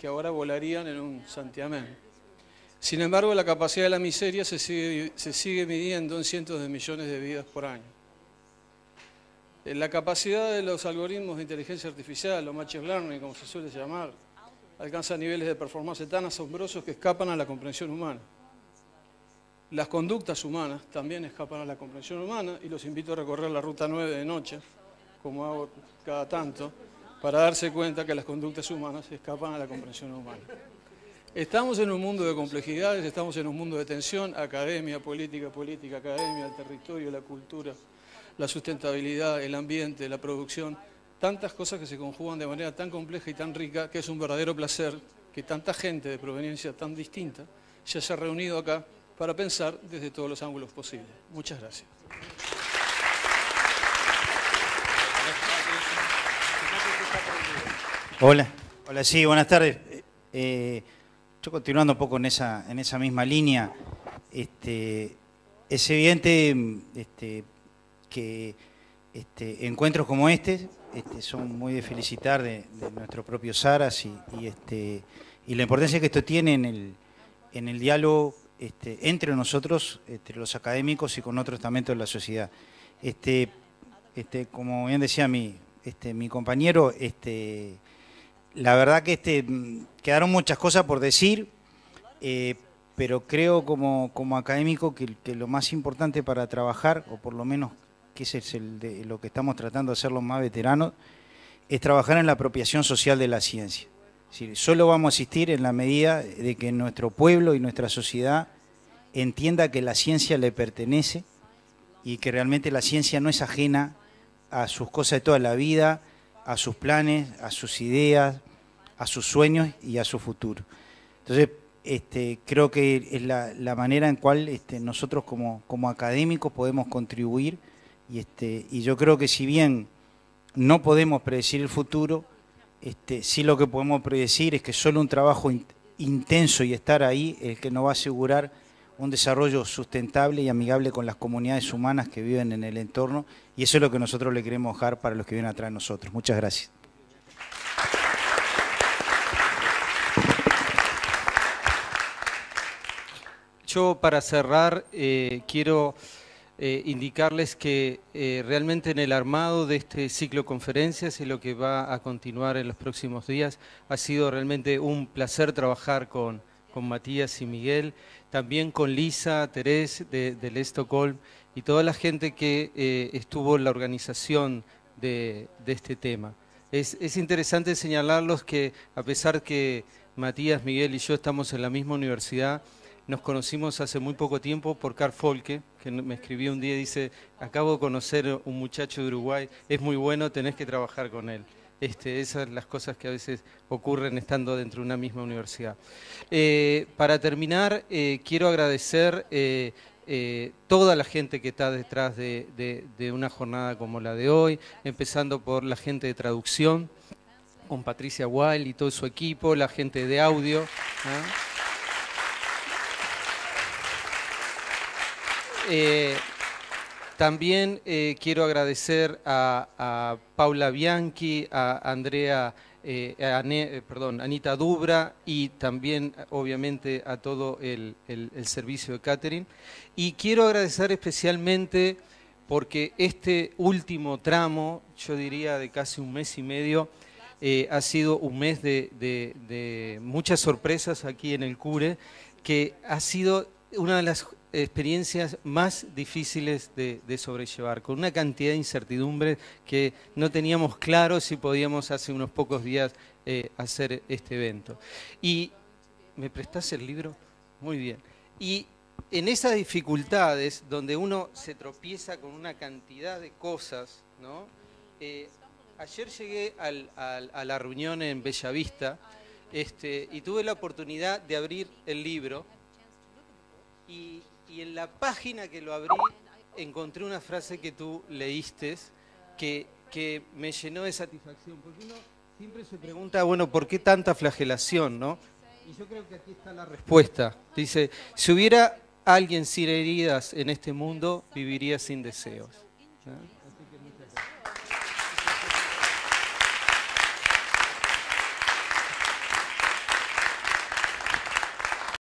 que ahora volarían en un santiamén. Sin embargo, la capacidad de la miseria se sigue, se sigue midiendo en cientos de millones de vidas por año. La capacidad de los algoritmos de inteligencia artificial, o machine learning, como se suele llamar, alcanza niveles de performance tan asombrosos que escapan a la comprensión humana. Las conductas humanas también escapan a la comprensión humana, y los invito a recorrer la ruta nueve de noche, como hago cada tanto, para darse cuenta que las conductas humanas escapan a la comprensión humana. Estamos en un mundo de complejidades, estamos en un mundo de tensión, academia, política, política, academia, el territorio, la cultura, la sustentabilidad, el ambiente, la producción, tantas cosas que se conjugan de manera tan compleja y tan rica que es un verdadero placer que tanta gente de proveniencia tan distinta se haya reunido acá para pensar desde todos los ángulos posibles. Muchas gracias. Hola, hola, sí, buenas tardes. Eh, yo continuando un poco en esa, en esa misma línea, este, es evidente este, que este, encuentros como este, este son muy de felicitar de, de nuestro propio SARAS y, y, este, y la importancia que esto tiene en el, en el diálogo este, entre nosotros, entre los académicos y con otros estamentos de la sociedad. Este, este, como bien decía mi, este, mi compañero, este, la verdad que este, quedaron muchas cosas por decir, eh, pero creo como, como académico que, que lo más importante para trabajar, o por lo menos que ese es el de, lo que estamos tratando de hacer los más veteranos, es trabajar en la apropiación social de la ciencia. Es decir, solo vamos a asistir en la medida de que nuestro pueblo y nuestra sociedad entienda que la ciencia le pertenece y que realmente la ciencia no es ajena a sus cosas de toda la vida, a sus planes, a sus ideas, a sus sueños y a su futuro. Entonces, este, creo que es la, la manera en cual este, nosotros como, como académicos podemos contribuir. Y, este, y yo creo que si bien no podemos predecir el futuro, este, sí lo que podemos predecir es que solo un trabajo in, intenso y estar ahí es el que nos va a asegurar un desarrollo sustentable y amigable con las comunidades humanas que viven en el entorno, y eso es lo que nosotros le queremos dejar para los que vienen atrás de nosotros. Muchas gracias. Yo para cerrar eh, quiero eh, indicarles que eh, realmente en el armado de este ciclo conferencias y lo que va a continuar en los próximos días, ha sido realmente un placer trabajar con, con Matías y Miguel, también con Lisa, Terés de, del Estocolmo y toda la gente que eh, estuvo en la organización de, de este tema. Es, es interesante señalarlos que a pesar que Matías, Miguel y yo estamos en la misma universidad, nos conocimos hace muy poco tiempo por Carl Folke, que me escribió un día y dice, acabo de conocer un muchacho de Uruguay, es muy bueno, tenés que trabajar con él. Este, esas son las cosas que a veces ocurren estando dentro de una misma universidad. Eh, para terminar, eh, quiero agradecer eh, eh, toda la gente que está detrás de, de, de una jornada como la de hoy, empezando por la gente de traducción, con Patricia Weil y todo su equipo, la gente de audio. ¿eh? Eh, también eh, quiero agradecer a, a Paula Bianchi, a Andrea, eh, a Ane, perdón, Anita Dubra y también obviamente a todo el, el, el servicio de catering. Y quiero agradecer especialmente porque este último tramo, yo diría de casi un mes y medio, eh, ha sido un mes de, de, de muchas sorpresas aquí en el CURE, que ha sido una de las experiencias más difíciles de, de sobrellevar, con una cantidad de incertidumbre que no teníamos claro si podíamos hace unos pocos días eh, hacer este evento. Y, ¿me prestás el libro? Muy bien. Y en esas dificultades donde uno se tropieza con una cantidad de cosas, ¿no? Eh, ayer llegué al, al, a la reunión en Bellavista este, y tuve la oportunidad de abrir el libro. Y, y en la página que lo abrí encontré una frase que tú leíste que, que me llenó de satisfacción, porque uno siempre se pregunta, bueno, ¿por qué tanta flagelación, no? Y yo creo que aquí está la respuesta. Dice, si hubiera alguien sin heridas en este mundo, viviría sin deseos. ¿No?